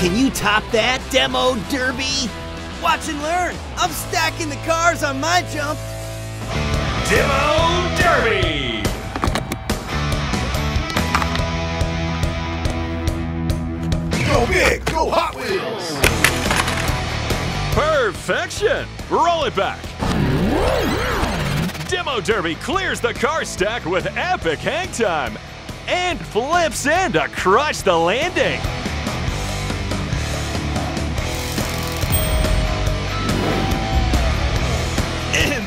Can you top that, Demo Derby? Watch and learn! I'm stacking the cars on my jump! Demo Derby! Go big, go Hot Wheels! Perfection! Roll it back! Demo Derby clears the car stack with epic hang time and flips in to crush the landing.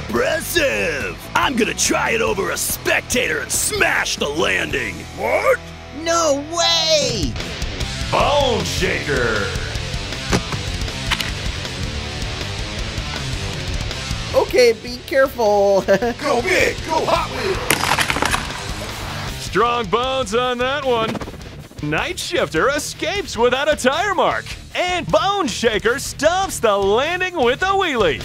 Impressive! I'm gonna try it over a spectator and smash the landing. What? No way! Bone Shaker! Okay, be careful! Go big, go Hot Wheels! Strong bones on that one. Night Shifter escapes without a tire mark, and Bone Shaker stomps the landing with a wheelie.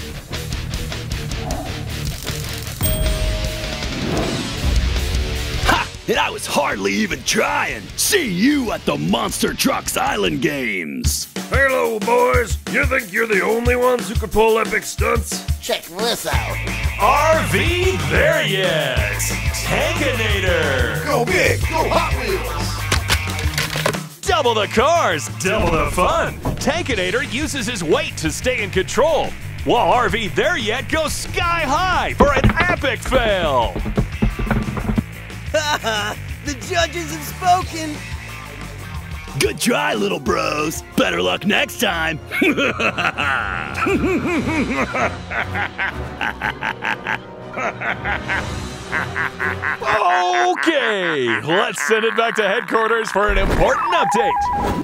And I was hardly even trying. See you at the Monster Trucks Island Games. Hello, boys. You think you're the only ones who can pull epic stunts? Check this out. RV There Yet. Tankinator. Go big, go Hot Wheels. Double the cars, double the fun. Tankinator uses his weight to stay in control, while RV There Yet goes sky high for an epic fail. The judges have spoken! Good try, little bros! Better luck next time! Okay! Let's send it back to headquarters for an important update!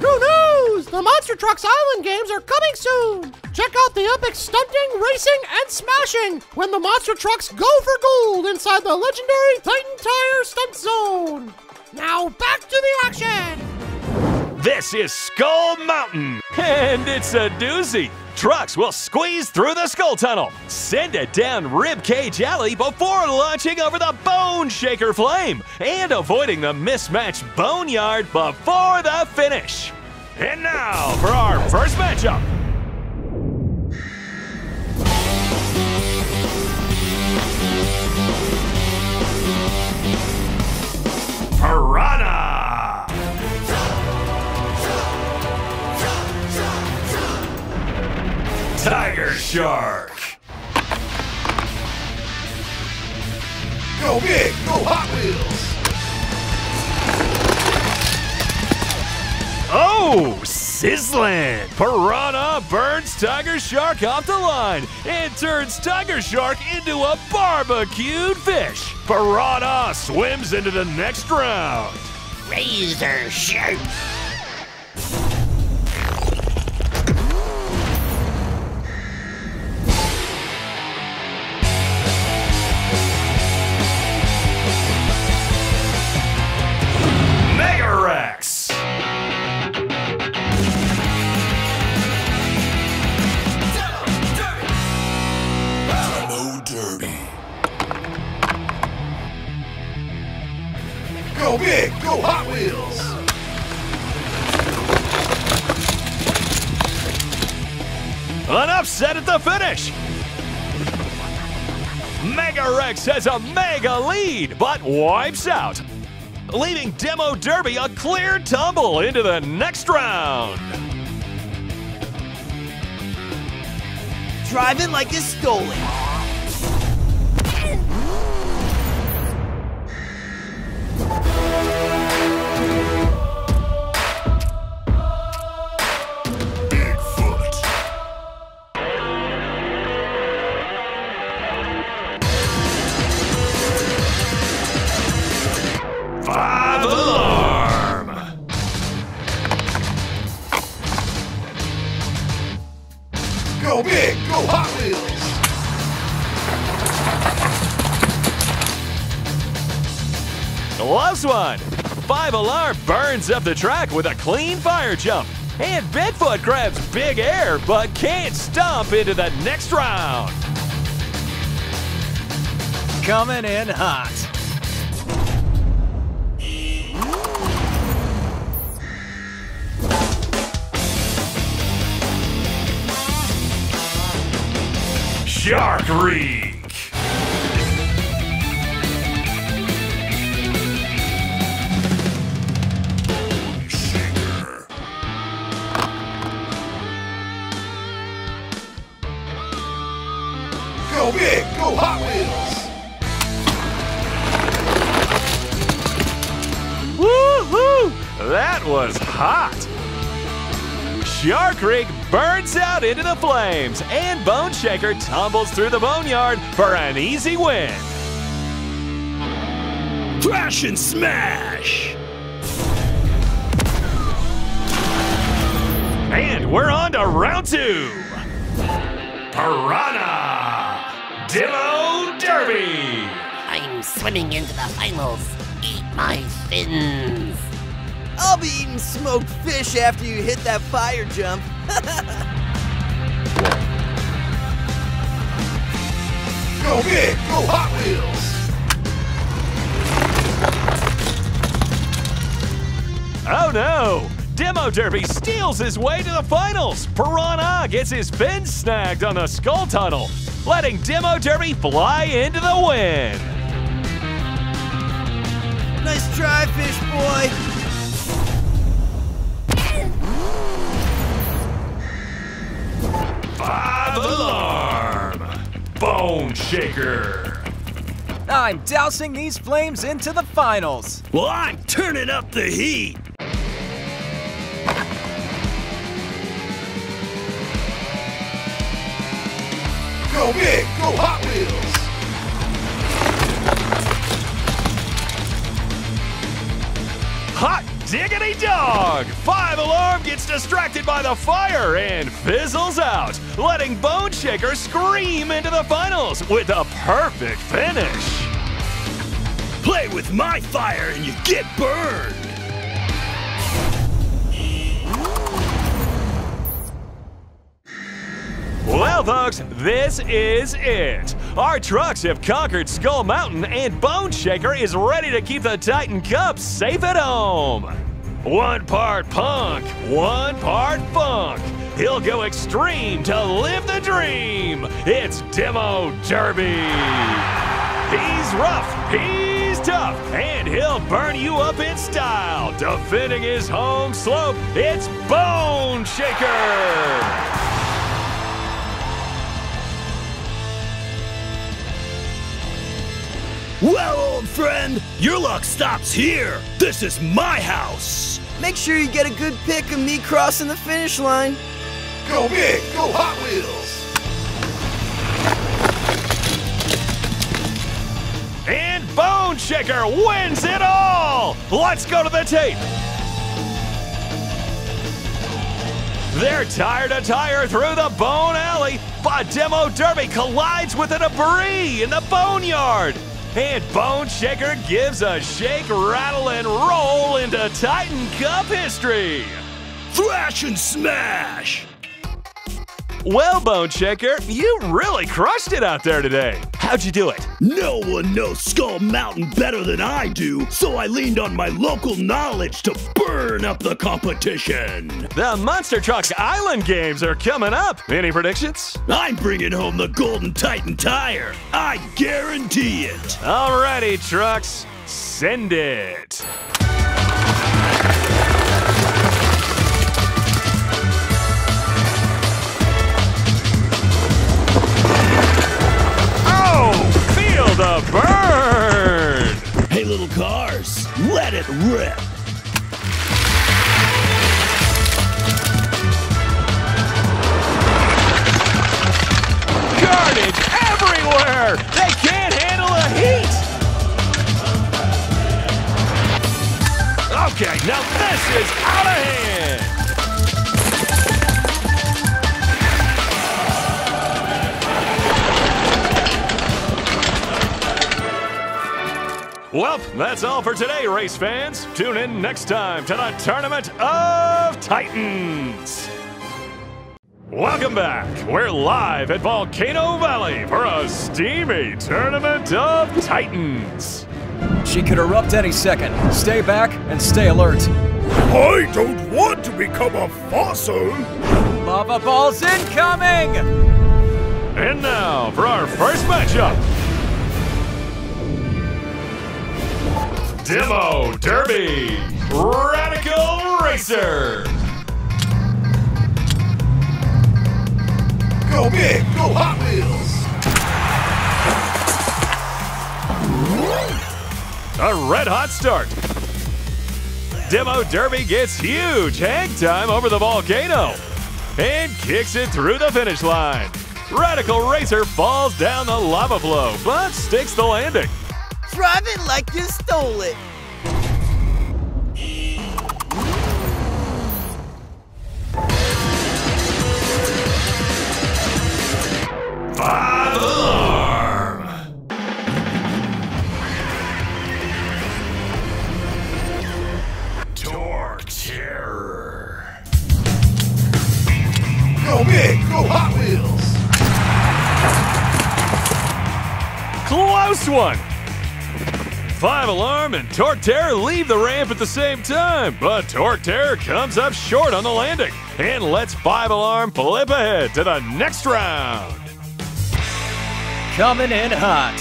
Who knows? The Monster Trucks Island Games are coming soon! Check out the epic stunting, racing, and smashing when the monster trucks go for gold inside the legendary Titan Tire Stunt Zone! Now back to the action! This is Skull Mountain, and it's a doozy. Trucks will squeeze through the skull tunnel, send it down Ribcage Alley before launching over the Bone Shaker Flame, and avoiding the mismatched boneyard before the finish. And now for our first matchup. Piranha! Tiger Shark! Go big, go Hot Wheels! Oh, sizzling! Piranha burns Tiger Shark off the line and turns Tiger Shark into a barbecued fish. Piranha swims into the next round. Razor sharp. Mega Rex. Go big, go Hot Wheels! An upset at the finish! Mega Rex has a mega lead, but wipes out, leaving Demo Derby a clear tumble into the next round. Driving like it's stolen. Bigfoot. Five Alarm. Go big, go Hot Wheels. Close one. Five Alarm burns up the track with a clean fire jump. And Bigfoot grabs big air, but can't stomp into the next round. Coming in hot. Shark Reef. Go big, go Hot Wheels! Woohoo! That was hot! Shark Reef burns out into the flames, and Bone Shaker tumbles through the boneyard for an easy win. Crash and smash! And we're on to round two. Piranha! Demo Derby! I'm swimming into the finals. Eat my fins. I'll be eating smoked fish after you hit that fire jump. Go big, go Hot Wheels! Oh no! Demo Derby steals his way to the finals. Piranha gets his fins snagged on the skull tunnel, letting Demo Derby fly into the wind. Nice try, fish boy. Five Alarm. Bone Shaker. I'm dousing these flames into the finals. Well, I'm turning up the heat. Go big, go Hot Wheels! Hot diggity dog! Five Alarm gets distracted by the fire and fizzles out, letting Bone Shaker scream into the finals with a perfect finish. Play with my fire and you get burned! Well, folks, this is it. Our trucks have conquered Skull Mountain, and Bone Shaker is ready to keep the Titan Cubs safe at home. One part punk, one part funk. He'll go extreme to live the dream. It's Demo Derby. He's rough, he's tough, and he'll burn you up in style. Defending his home slope, it's Bone Shaker. Well, old friend, your luck stops here. This is my house. Make sure you get a good pic of me crossing the finish line. Go big, go Hot Wheels. And Bone Shaker wins it all. Let's go to the tape. They're tire to tire through the bone alley, but Demo Derby collides with the debris in the boneyard. And Bone Shaker gives a shake, rattle, and roll into Titan Cup history. Thrash and smash! Well, Bone Shaker, you really crushed it out there today. How'd you do it? No one knows Skull Mountain better than I do, so I leaned on my local knowledge to burn up the competition. The Monster Trucks Island Games are coming up. Any predictions? I'm bringing home the Golden Titan Tire. I guarantee it. Alrighty, trucks, send it. The burn! Hey, little cars, let it rip! Garbage everywhere! They can't handle the heat! Okay, now this is out of hand! Well, that's all for today, race fans. Tune in next time to the Tournament of Titans. Welcome back. We're live at Volcano Valley for a steamy Tournament of Titans. She could erupt any second. Stay back and stay alert. I don't want to become a fossil. Lava balls incoming! And now for our first matchup. Demo Derby, Radical Racer. Go big, go Hot Wheels. A red hot start. Demo Derby gets huge hang time over the volcano and kicks it through the finish line. Radical Racer falls down the lava flow, but sticks the landing. Drive it like you stole it. Five Alarm. Torque Terror. Go big, go Hot Wheels. Close one. Five Alarm and Torque Terror leave the ramp at the same time, but Torque Terror comes up short on the landing and lets Five Alarm flip ahead to the next round. Coming in hot.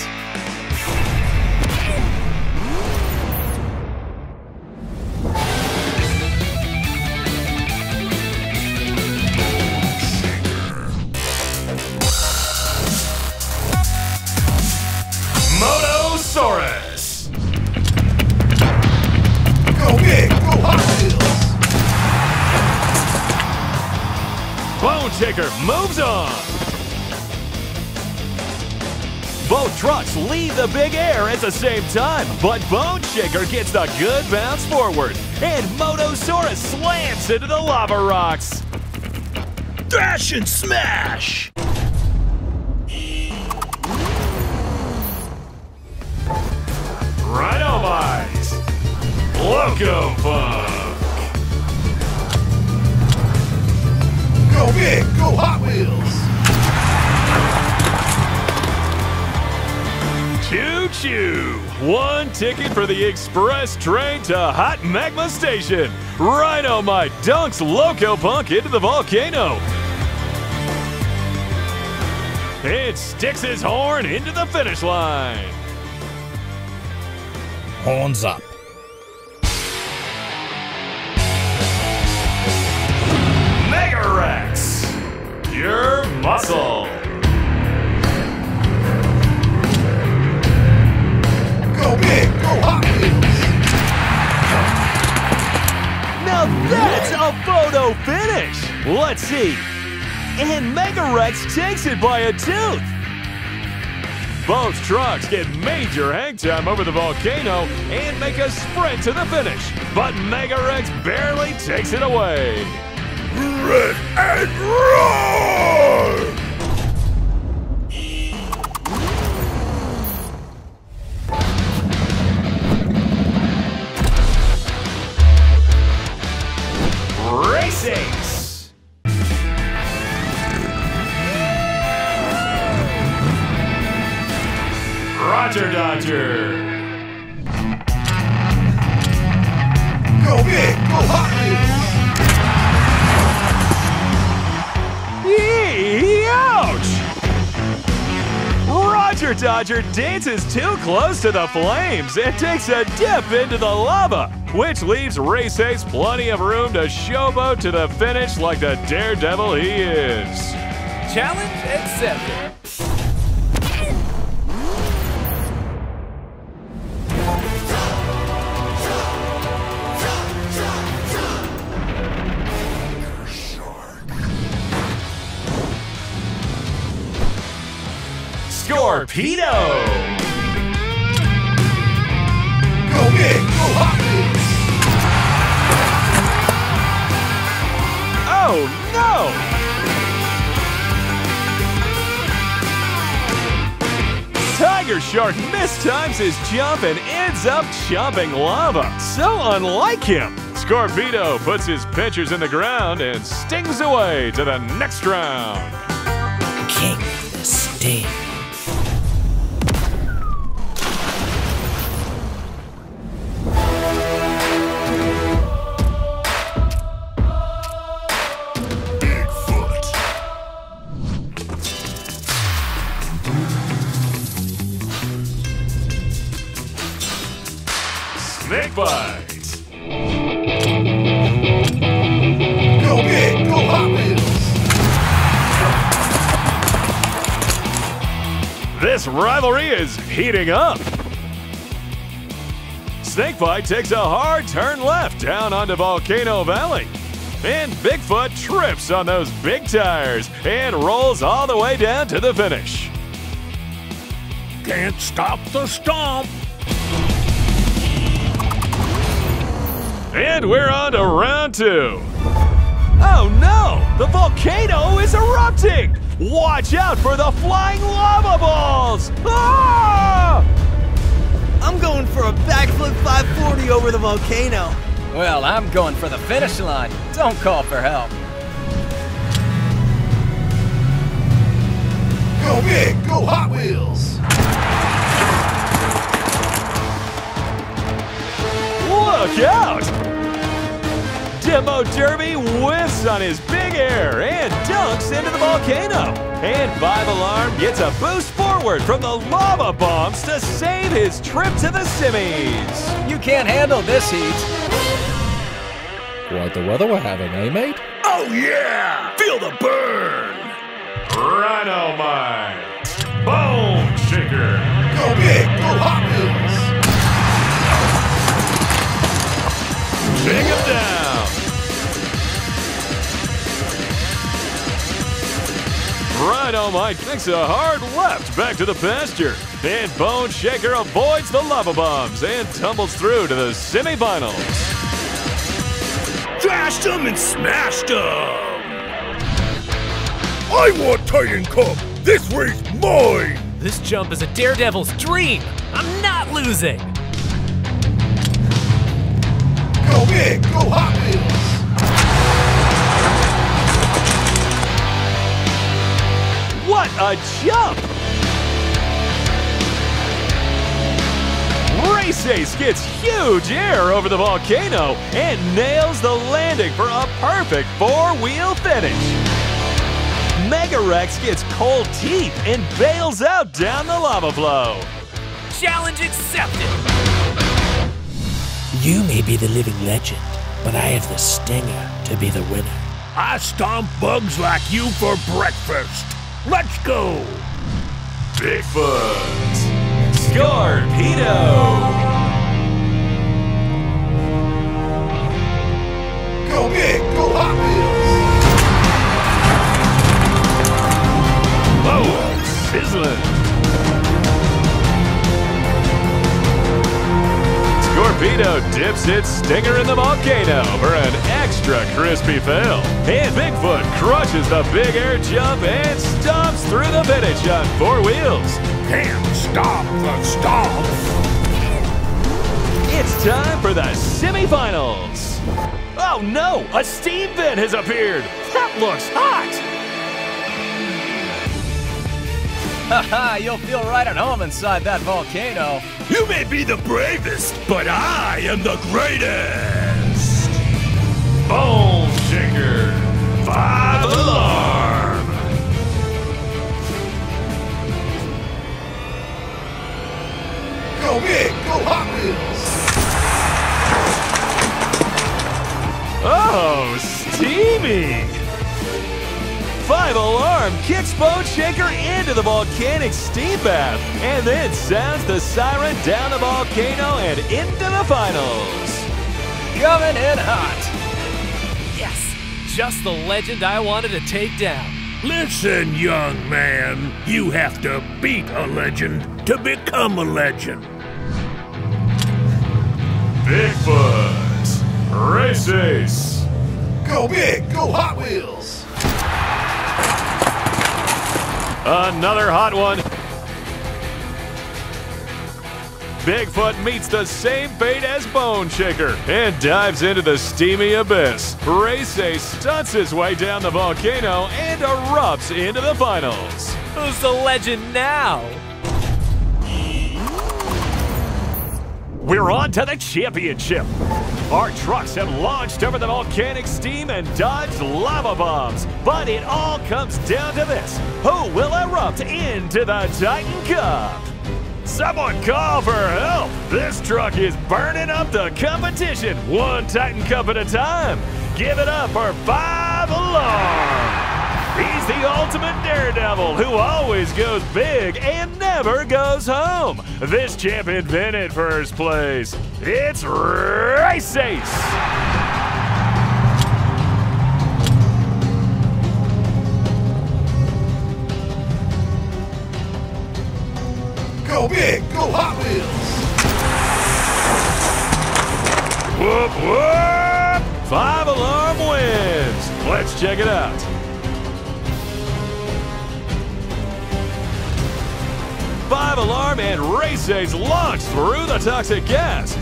Motosaurus. Bone Shaker moves on. Both trucks leave the big air at the same time, but Bone Shaker gets the good bounce forward, and Motosaurus slams into the lava rocks. Thrash and smash! Rhino-Mite, Loco Punk. Go big, go Hot Wheels. Choo-choo. One ticket for the express train to Hot Magma Station. Rhino-Mite dunks Loco Punk into the volcano. It sticks his horn into the finish line. Horns up. Mega Rex, Pure Muscle. Go big, go Hot Wheels. Now that's a photo finish. Let's see. And Mega Rex takes it by a tooth. Both trucks get major hang time over the volcano and make a sprint to the finish. But Mega Rex barely takes it away. Grit and roar! Race Ace! Roger Dodger! Go big, go Hot Wheels! Ouch! Roger Dodger dances too close to the flames and takes a dip into the lava, which leaves Race Ace plenty of room to showboat to the finish like the daredevil he is. Challenge accepted. Scorpedo! Go big, go Hot Wheels! Oh no! Tiger Shark mistimes his jump and ends up chomping lava. So unlike him! Scorpedo puts his pinchers in the ground and stings away to the next round. King of the stage. Snakebite! Go big, go Hot Wheels! This rivalry is heating up! Snakebite takes a hard turn left down onto Volcano Valley. And Bigfoot trips on those big tires and rolls all the way down to the finish. Can't stop the stomp! And we're on to round two. Oh no! The volcano is erupting! Watch out for the flying lava balls! Ah! I'm going for a backflip 540 over the volcano. Well, I'm going for the finish line. Don't call for help. Go big, go Hot Wheels! Look out! Demo Derby whiffs on his big air and dunks into the volcano. And Five Alarm gets a boost forward from the lava bombs to save his trip to the semis. You can't handle this heat. Quite the weather we're having, eh, mate? Oh, yeah! Feel the burn! Rhino-Mite, Bone Shaker. Go big, go Hot Wheels. Shake him down. Rhino-Mite makes a hard left back to the pasture. And Bone Shaker avoids the lava bombs and tumbles through to the semifinals. Thrashed him and smashed him! I want Titan Cup! This race mine! This jump is a daredevil's dream! I'm not losing! big! Go Hot Wheels! What a jump! Race Ace gets huge air over the volcano and nails the landing for a perfect four-wheel finish. Mega Rex gets cold teeth and bails out down the lava flow. Challenge accepted. You may be the living legend, but I have the stinger to be the winner. I stomp bugs like you for breakfast. Let's go. Bigfoot. Scorpedo. Go big, go Hot Wheels. Oh, sizzling. Scorpedo dips its stinger in the volcano for an extra crispy fill. And Bigfoot crushes the big air jump and stomps through the finish on four wheels. Damn, stop the stomp. It's time for the semifinals. Oh no, a steam vent has appeared. That looks hot. Haha, you'll feel right at home inside that volcano. You may be the bravest, but I am the greatest! Bone Shaker, 5 Alarm! Go big, go Hot Wheels! Oh, steamy! 5 Alarm kicks Bone Shaker into the volcanic steam bath and then sounds the siren down the volcano and into the finals. Coming in hot. Yes, just the legend I wanted to take down. Listen, young man, you have to beat a legend to become a legend. Bigfoot, Race Ace. Go big, go Hot Wheels. Another hot one. Bigfoot meets the same fate as Bone Shaker and dives into the steamy abyss. Race Ace stunts his way down the volcano and erupts into the finals. Who's the legend now? We're on to the championship. Our trucks have launched over the volcanic steam and dodged lava bombs. But it all comes down to this. Who will erupt into the Titan Cup? Someone call for help. This truck is burning up the competition, one Titan Cup at a time. Give it up for 5 Alarm. He's the ultimate daredevil who always goes big and never goes home. This champ invented first place. It's Race Ace. Go big, go Hot Wheels. Whoop, whoop. 5 Alarm wins. Let's check it out. Five Alarm and Race Ace launch through the toxic gas.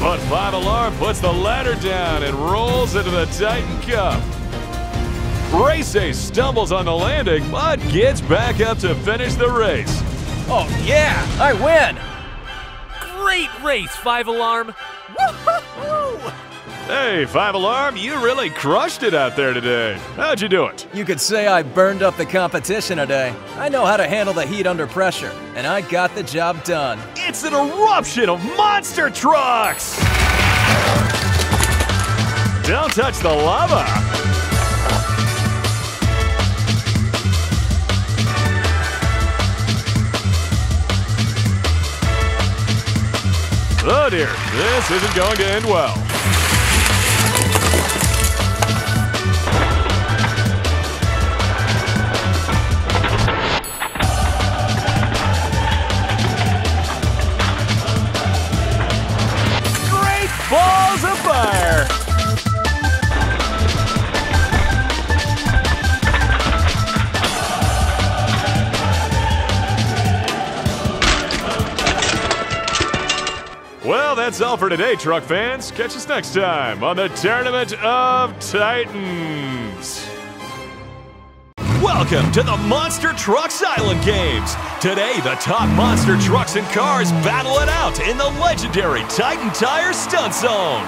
But 5 Alarm puts the ladder down and rolls into the Titan Cup. Race Ace stumbles on the landing, but gets back up to finish the race. Oh yeah, I win! Great race, 5 Alarm. Woo-hoo-hoo! Hey, 5 Alarm, you really crushed it out there today. How'd you do it? You could say I burned up the competition today. I know how to handle the heat under pressure, and I got the job done. It's an eruption of monster trucks! Don't touch the lava! Oh dear, this isn't going to end well. Balls of fire! Well, that's that's all for today, truck fans. Catch us next time on the Tournament of Titans. Welcome to the Monster Trucks Island Games. Today, the top monster trucks and cars battle it out in the legendary Titan Tire Stunt Zone.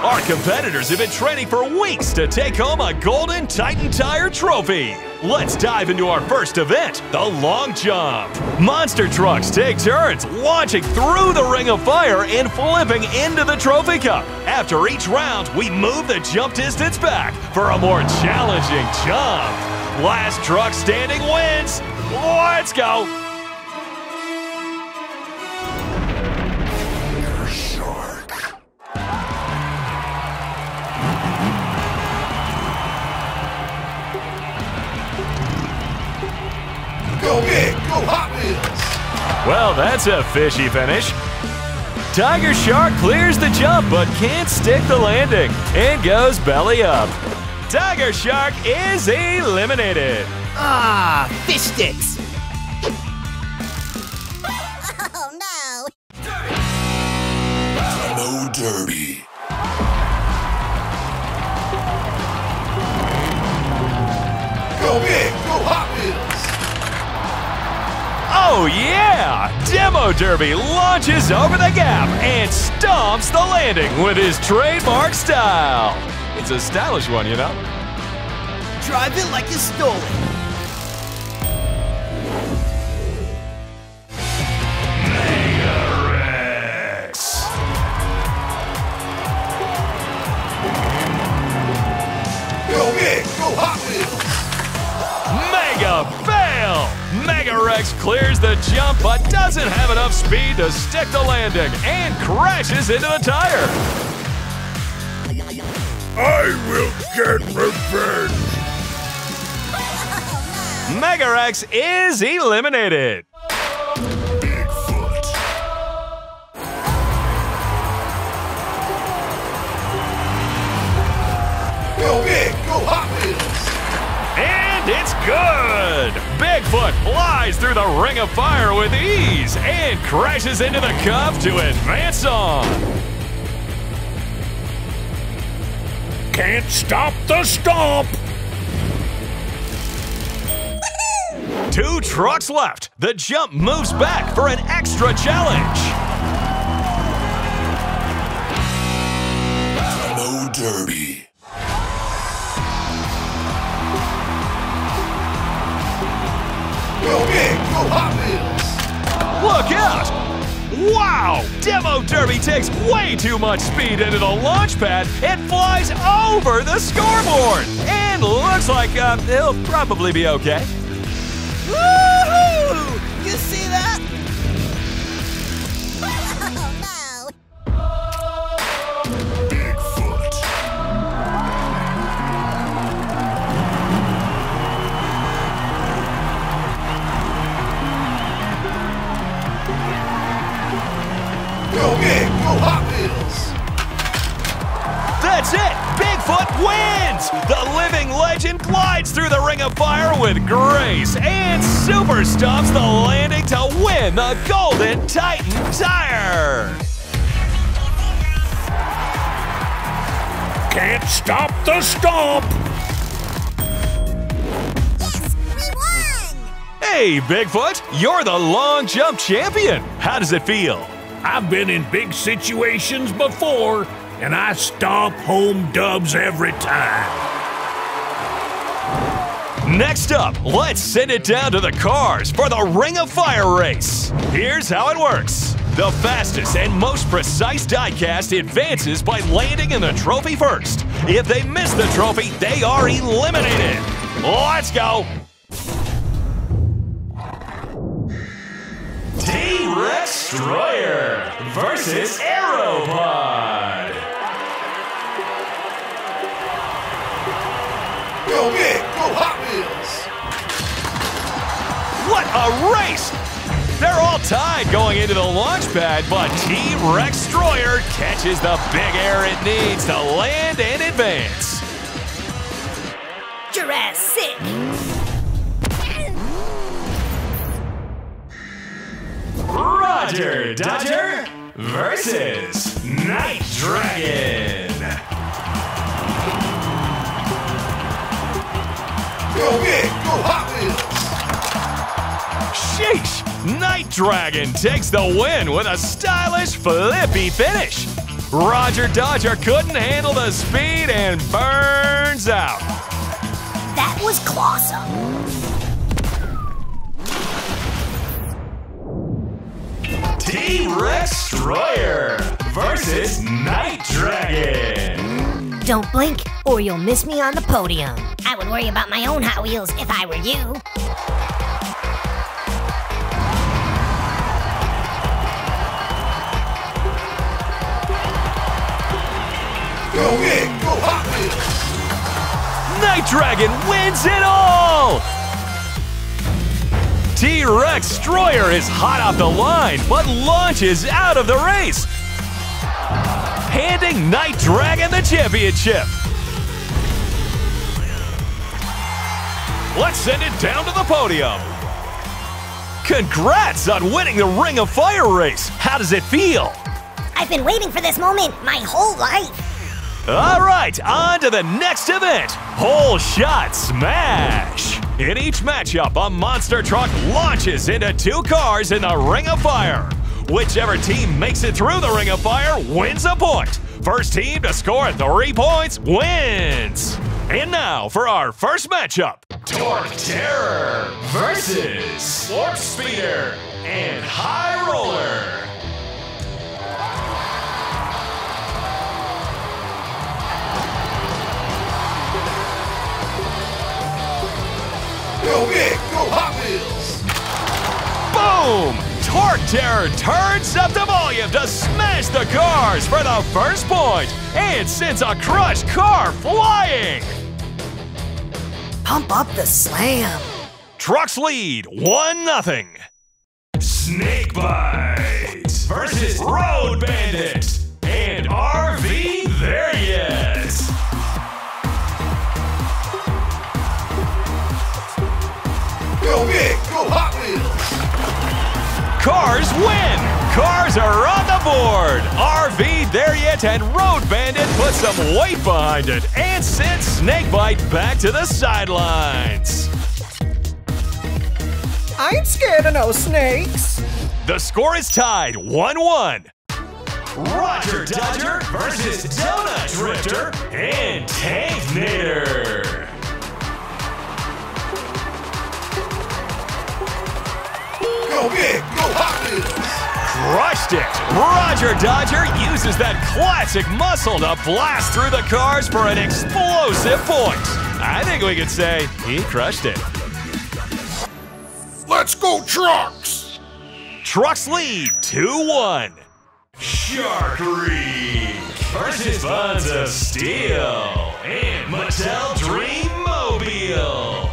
Our competitors have been training for weeks to take home a golden Titan Tire trophy. Let's dive into our first event, the long jump. Monster trucks take turns launching through the ring of fire and flipping into the trophy cup. After each round, we move the jump distance back for a more challenging jump. Last truck standing wins. Let's go. Go big, go Hot Wheels! Well, that's a fishy finish. Tiger Shark clears the jump but can't stick the landing and goes belly up. Tiger Shark is eliminated. Ah, fish sticks! Oh no! Demo Derby. Go big, go Hot Wheels! Oh yeah! Demo Derby launches over the gap and stomps the landing with his trademark style. It's a stylish one, you know. Drive it like you stole it. Mega Rex. Go big, go Hot Wheels. Mega fail. Mega Rex clears the jump but doesn't have enough speed to stick the landing and crashes into the tire. I will get revenge. Mega Rex is eliminated. Bigfoot. Go big, go Hot Wheels. And it's good. Bigfoot flies through the ring of fire with ease and crashes into the cup to advance on. Can't stop the stomp. Two trucks left. The jump moves back for an extra challenge. Demo Derby. Go big, go Hot Wheels! Look out! Wow! Demo Derby takes way too much speed into the launch pad and flies over the scoreboard! And looks like he'll probably be okay. Woohoo! You see that? Oh no! Go big, go Hot Wheels! That's it! Bigfoot wins! The living legend glides through the ring of fire with grace and super stomps the landing to win the golden Titan Tire! Can't stop the stomp! Yes, we won! Hey, Bigfoot! You're the long jump champion! How does it feel? I've been in big situations before, and I stomp home dubs every time. Next up, let's send it down to the cars for the Ring of Fire race. Here's how it works. The fastest and most precise diecast advances by landing in the trophy first. If they miss the trophy, they are eliminated. Let's go. T-Rex Destroyer versus Aeropod. Go big, go Hot Wheels. What a race! They're all tied going into the launch pad, but T-Rex Destroyer catches the big air it needs to land and advance. Jurassic. Roger Dodger versus Night Dragon. Go big, go Hot Wheels. Sheesh! Night Dragon takes the win with a stylish, flippy finish. Roger Dodger couldn't handle the speed and burns out. That was awesome. T-Rex Destroyer versus Night Dragon. Don't blink or you'll miss me on the podium. I would worry about my own Hot Wheels if I were you. Go in, go Hot Wheels. Night Dragon wins it all! T-Rex Destroyer is hot off the line, but launches out of the race, handing Night Dragon the championship. Let's send it down to the podium. Congrats on winning the Ring of Fire race. How does it feel? I've been waiting for this moment my whole life. All right, on to the next event, Hole Shot Smash. In each matchup, a monster truck launches into two cars in the Ring of Fire. Whichever team makes it through the Ring of Fire wins a point. First team to score 3 points wins. And now for our first matchup. Torque Terror versus Warp Speeder and High Roller. Go big, go Hot Wheels! Boom! Torque Terror turns up the volume to smash the cars for the first point and sends a crushed car flying! Pump up the slam! Trucks lead 1-0. Snakebite versus Road Bandit and RV There Yet! Go big, go Hot Wheels! Cars win! Cars are on the board! RV There Yet and Road Bandit put some weight behind it and sent Snakebite back to the sidelines. I ain't scared of no snakes. The score is tied 1-1. Roger Dodger versus Donut Drifter and Tanknator. Go big, go Hot Wheels! Crushed it! Roger Dodger uses that classic muscle to blast through the cars for an explosive point. I think we could say he crushed it. Let's go Trucks! Trucks lead 2-1. Shark Reef versus Buns of Steel and Mattel Dreammobile.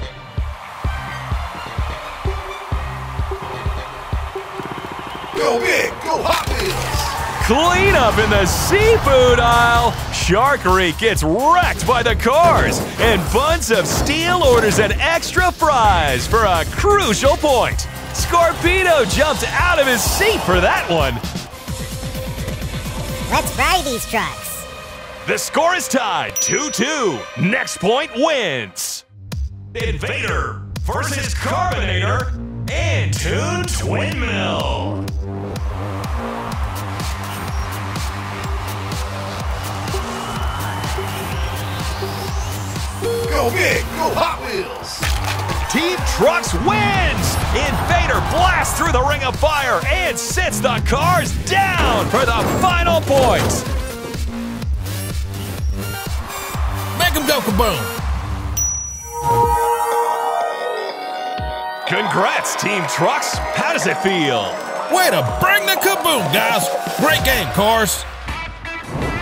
Go big, go Hot Wheels! Clean up in the seafood aisle. Shark Reef gets wrecked by the cars, and Buns of Steel orders an extra prize for a crucial point. Scorpedo jumps out of his seat for that one. Let's fry these trucks. The score is tied 2-2. Next point wins. Invader versus Carbonator and Toon Twin Mill. Go big, go Hot Wheels! Team Trucks wins! Invader blasts through the Ring of Fire and sits the cars down for the final points! Make 'em go kaboom! Congrats, Team Trucks! How does it feel? Way to bring the kaboom, guys! Great game, cars!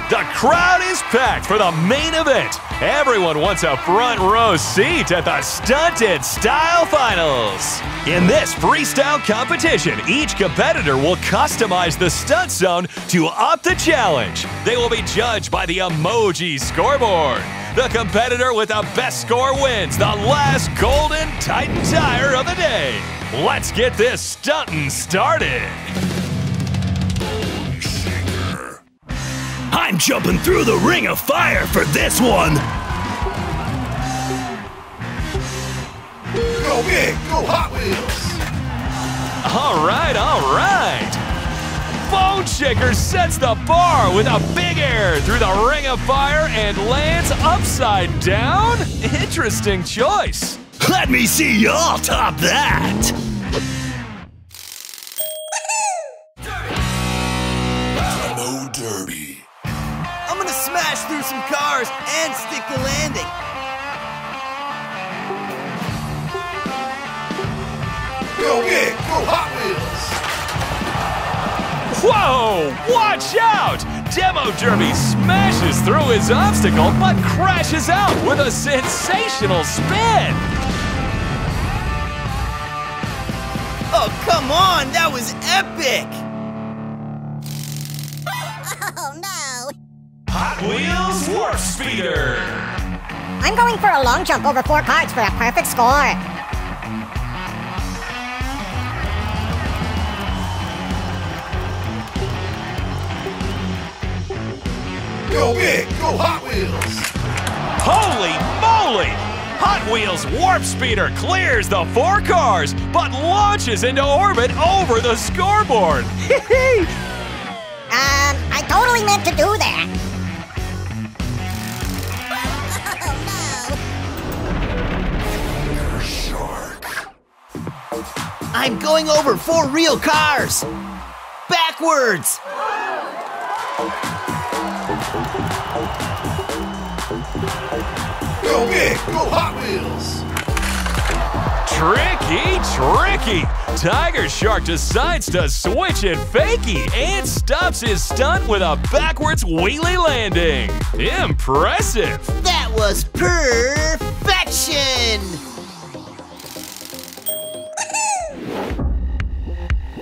The crowd is packed for the main event. Everyone wants a front row seat at the Stunted Style Finals. In this freestyle competition, each competitor will customize the stunt zone to up the challenge. They will be judged by the emoji scoreboard. The competitor with the best score wins the last golden Titan tire of the day. Let's get this stunting started. I'm jumping through the ring of fire for this one! Go big, go Hot Wheels! Alright, alright! Bone Shaker sets the bar with a big air through the ring of fire and lands upside down? Interesting choice. Let me see y'all top that! Demo Derby. I'm gonna smash through some cars and stick the landing. Go big, go Hot Wheels! Whoa! Watch out! Demo Derby smashes through his obstacle but crashes out with a sensational spin! Oh, come on! That was epic! Oh, no! Hot Wheels Warp Speeder! I'm going for a long jump over 4 cars for a perfect score! Go big, go Hot Wheels! Holy moly! Hot Wheels Warp Speeder clears the 4 cars, but launches into orbit over the scoreboard. I totally meant to do that. Oh no! Shark. I'm going over 4 real cars. Backwards. Go big, go Hot Wheels! Tricky, tricky! Tiger Shark decides to switch it fakey and stops his stunt with a backwards wheelie landing. Impressive! That was perfection!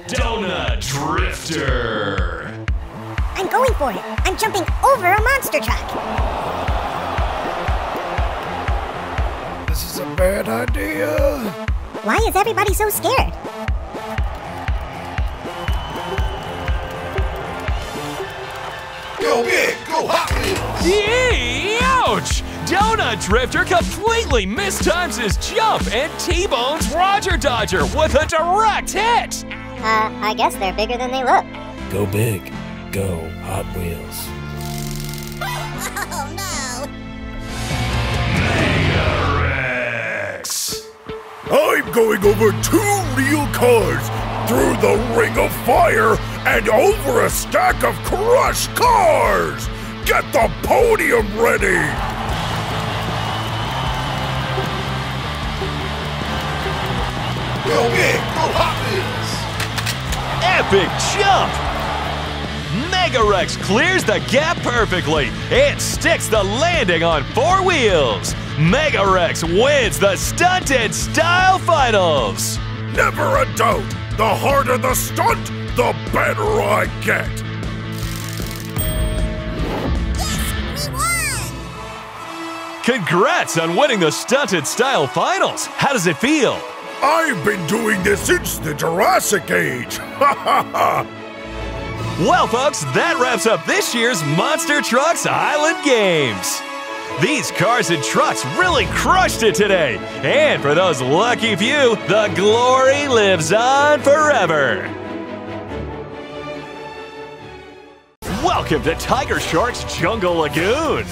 Donut Drifter! I'm going for it. I'm jumping over a monster truck. This is a bad idea. Why is everybody so scared? Go big, go Hot Wheels! Yee, ouch! Donut Drifter completely mistimes his jump and T-bones Roger Dodger with a direct hit! I guess they're bigger than they look. Go big. Go Hot Wheels. Oh no! Mega Rex! I'm going over 2 real cars, through the ring of fire, and over a stack of crushed cars! Get the podium ready! Go big, go Hot Wheels! Epic jump! Mega Rex clears the gap perfectly and sticks the landing on 4 wheels. Mega Rex wins the stunt and style finals. Never a doubt, the harder the stunt, the better I get. Yes, we won! Congrats on winning the stunt and style finals. How does it feel? I've been doing this since the Jurassic Age. Ha ha ha! Well, folks, that wraps up this year's Monster Trucks Island Games. These cars and trucks really crushed it today. And for those lucky few, the glory lives on forever. Welcome to Tiger Shark's Jungle Lagoon.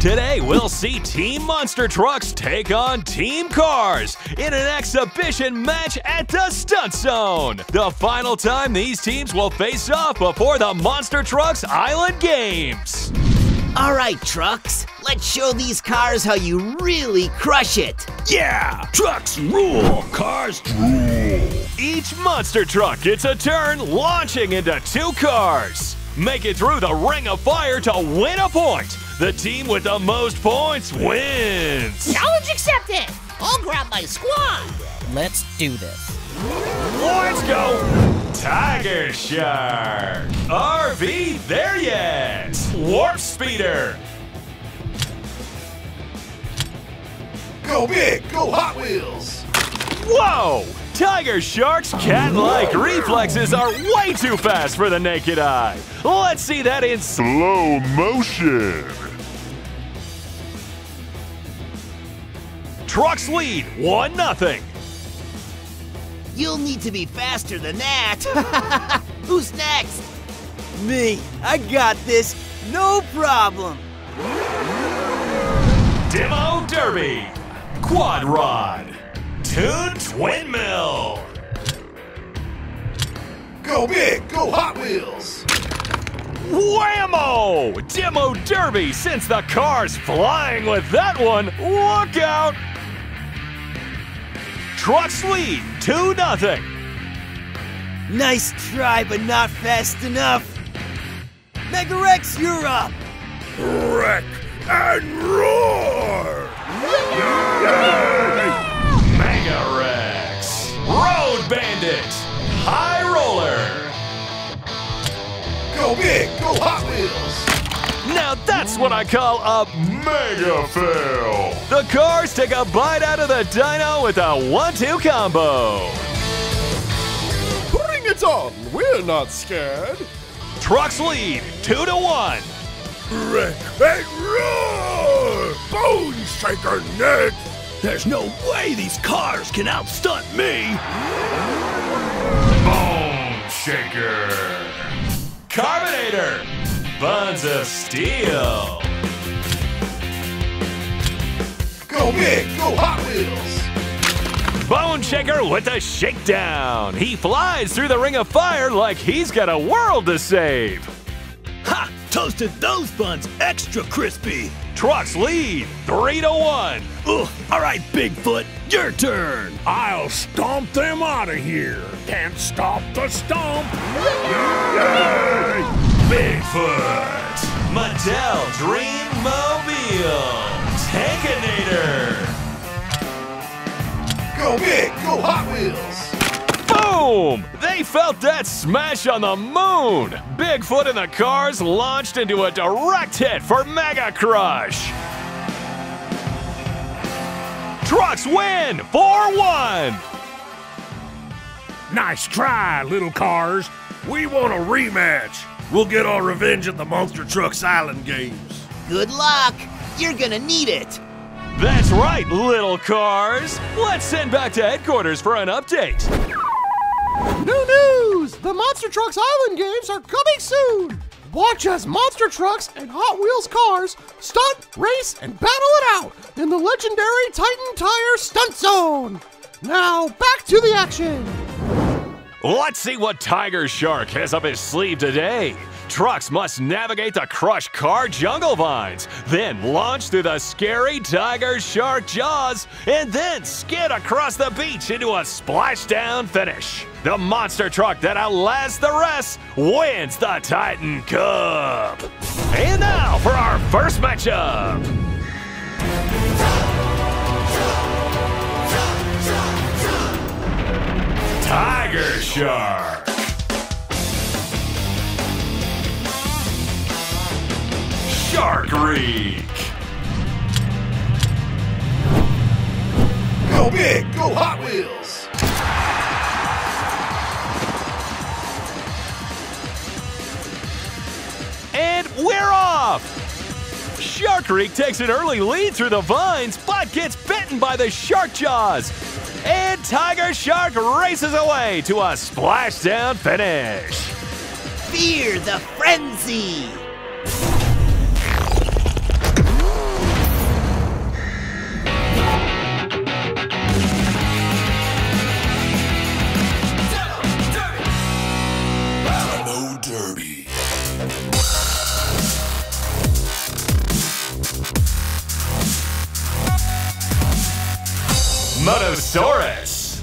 Today, we'll see Team Monster Trucks take on Team Cars in an exhibition match at the Stunt Zone. The final time these teams will face off before the Monster Trucks Island Games. All right, trucks, let's show these cars how you really crush it. Yeah, trucks rule, cars drool. Each monster truck gets a turn launching into 2 cars. Make it through the ring of fire to win a point. The team with the most points wins! Challenge accepted! I'll grab my squad! Let's do this. Let's go! Tiger Shark! RV There Yet! Warp Speeder! Go big, go Hot Wheels! Whoa! Tiger Shark's cat-like reflexes are way too fast for the naked eye. Let's see that in slow motion. Trucks lead 1-0. You'll need to be faster than that. Who's next? Me. I got this. No problem. Demo Derby. Quad Rod. Toon Twin Mill. Go big. Go Hot Wheels. Whammo! Demo Derby sends the cars flying with that one. Look out. Trucks lead 2-0. Nice try, but not fast enough. Mega Rex, you're up. Wreck and roar! Yay! Mega Rex, Road Bandit, High Roller. Go big, go Hot Wheels. Now that's what I call a mega fail. The cars take a bite out of the dyno with a 1-2 combo. Bring it on, we're not scared. Trucks lead 2-1. Wreck and roar! Bone Shaker next! There's no way these cars can outstunt me! Bone Shaker! Carbonator! Buns of Steel! Go big! Go Hot Wheels! Bone Shaker with a shakedown! He flies through the ring of fire like he's got a world to save! Ha! Toasted those buns extra crispy. Trucks lead 3-1. Ugh, all right, Bigfoot, your turn. I'll stomp them out of here. Can't stop the stomp. Yay! Bigfoot, Mattel Dreammobile, Tankinator. Go big, go Hot Wheels. Boom! They felt that smash on the moon! Bigfoot and the cars launched into a direct hit for Mega Crush! Trucks win 4-1! Nice try, little cars! We want a rematch! We'll get our revenge at the Monster Trucks Island Games! Good luck! You're gonna need it! That's right, little cars! Let's send back to headquarters for an update! New news! The Monster Trucks Island Games are coming soon! Watch as monster trucks and Hot Wheels cars stunt, race, and battle it out in the legendary Titan Tire Stunt Zone! Now, back to the action! Let's see what Tiger Shark has up his sleeve today! Trucks must navigate the crushed car jungle vines, then launch through the scary Tiger Shark jaws, and then skid across the beach into a splashdown finish. The monster truck that outlasts the rest wins the Titan Cup. And now for our first matchup. Tiger Shark. Shark Reef. Go big, go Hot Wheels. And we're off! Shark Reef takes an early lead through the vines, but gets bitten by the shark jaws. And Tiger Shark races away to a splashdown finish. Fear the frenzy. Motosaurus.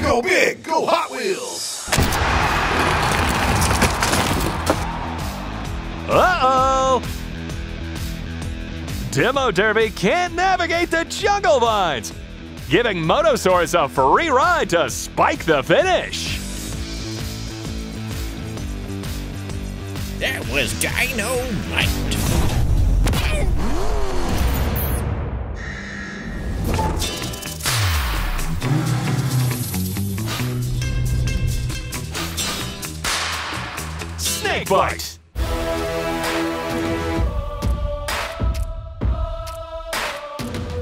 Go big, go Hot Wheels. Uh-oh. Demo Derby can't navigate the jungle vines, giving Motosaurus a free ride to spike the finish. That was Dino Mite. Snakebite!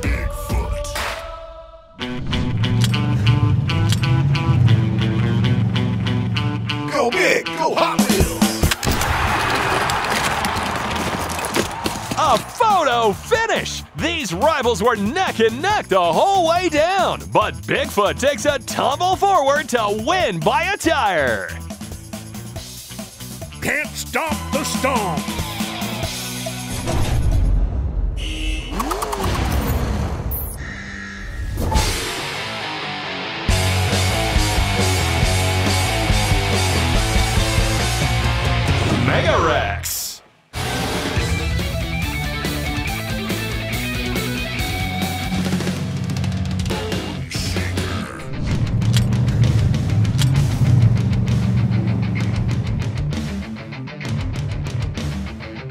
Bigfoot! Go big, go Hot Wheels! A photo finish! These rivals were neck and neck the whole way down, but Bigfoot takes a tumble forward to win by a tire. Can't stop the storm. Mega Rex.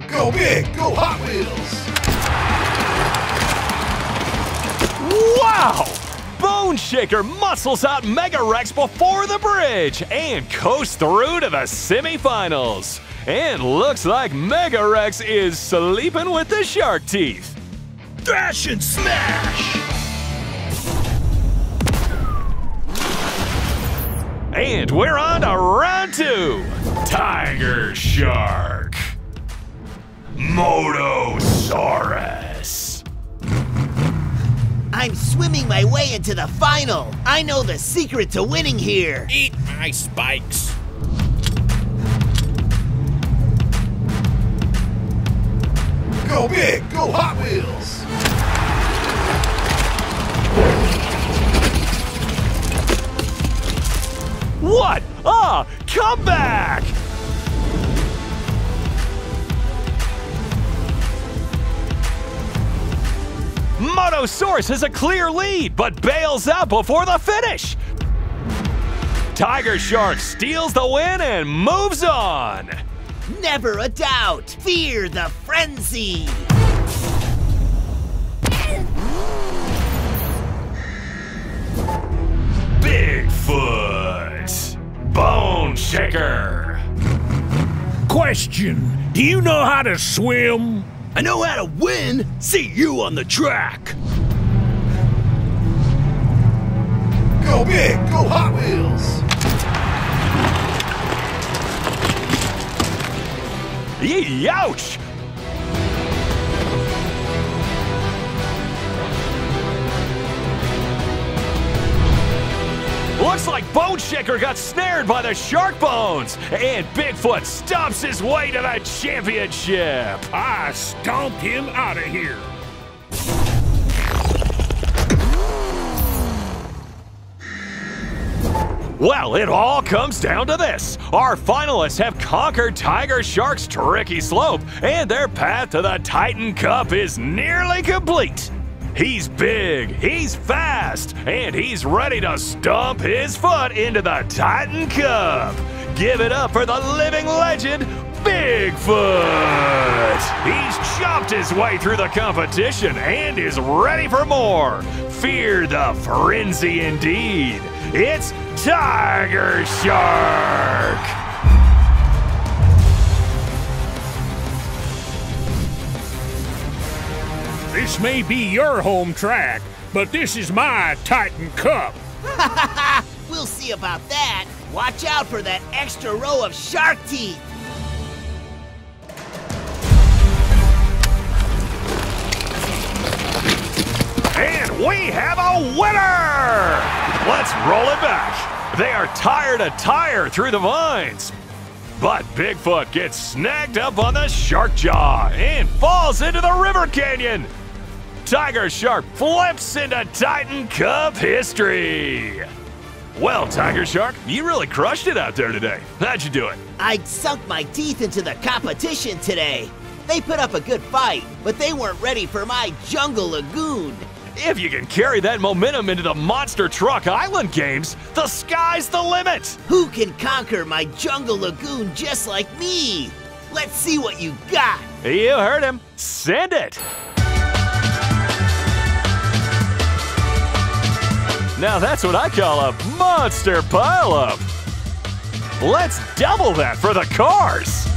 Go big, go Hot Wheels! Wow! Bone Shaker muscles out Mega Rex before the bridge and coasts through to the semifinals. And looks like Mega Rex is sleeping with the shark teeth. Dash and smash! And we're on to round two. Tiger Shark. Motosaurus. I'm swimming my way into the final. I know the secret to winning here. Eat my spikes. Go big, go Hot Wheels. What a comeback! Motosaurus has a clear lead, but bails out before the finish. Tiger Shark steals the win and moves on. Never a doubt. Fear the frenzy. Bigfoot. Bone Shaker. Question, do you know how to swim? I know how to win! See you on the track! Go big, go Hot Wheels! Yee, ouch! Looks like Bone Shaker got snared by the shark bones, and Bigfoot stomps his way to the championship. I stomp him out of here. Well, it all comes down to this. Our finalists have conquered Tiger Shark's tricky slope, and their path to the Titan Cup is nearly complete. He's big, he's fast, and he's ready to stomp his foot into the Titan Cup. Give it up for the living legend, Bigfoot! He's chopped his way through the competition and is ready for more. Fear the frenzy indeed. It's Tiger Shark! This may be your home track, but this is my Titan Cup. We'll see about that. Watch out for that extra row of shark teeth. And we have a winner! Let's roll it back. They are tire to tire through the vines. But Bigfoot gets snagged up on the shark jaw and falls into the river canyon. Tiger Shark flips into Titan Cup history! Well, Tiger Shark, you really crushed it out there today. How'd you do it? I sunk my teeth into the competition today. They put up a good fight, but they weren't ready for my jungle lagoon. If you can carry that momentum into the Monster Truck Island Games, the sky's the limit! Who can conquer my jungle lagoon just like me? Let's see what you got! You heard him. Send it! Now that's what I call a monster pileup. Let's double that for the cars.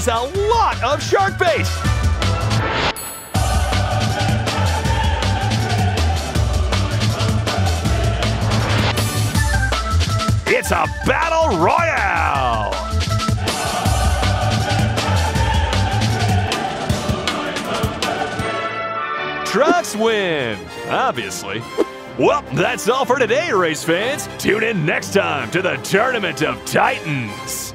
is a lot of shark bait. It's a battle royale. Trucks win, obviously. Well, that's all for today, race fans. Tune in next time to the Tournament of Titans.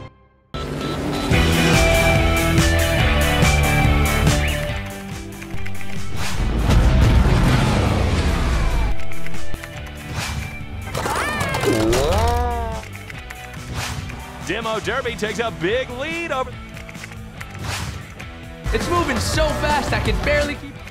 Demo Derby takes a big lead over. It's moving so fast I can barely keep.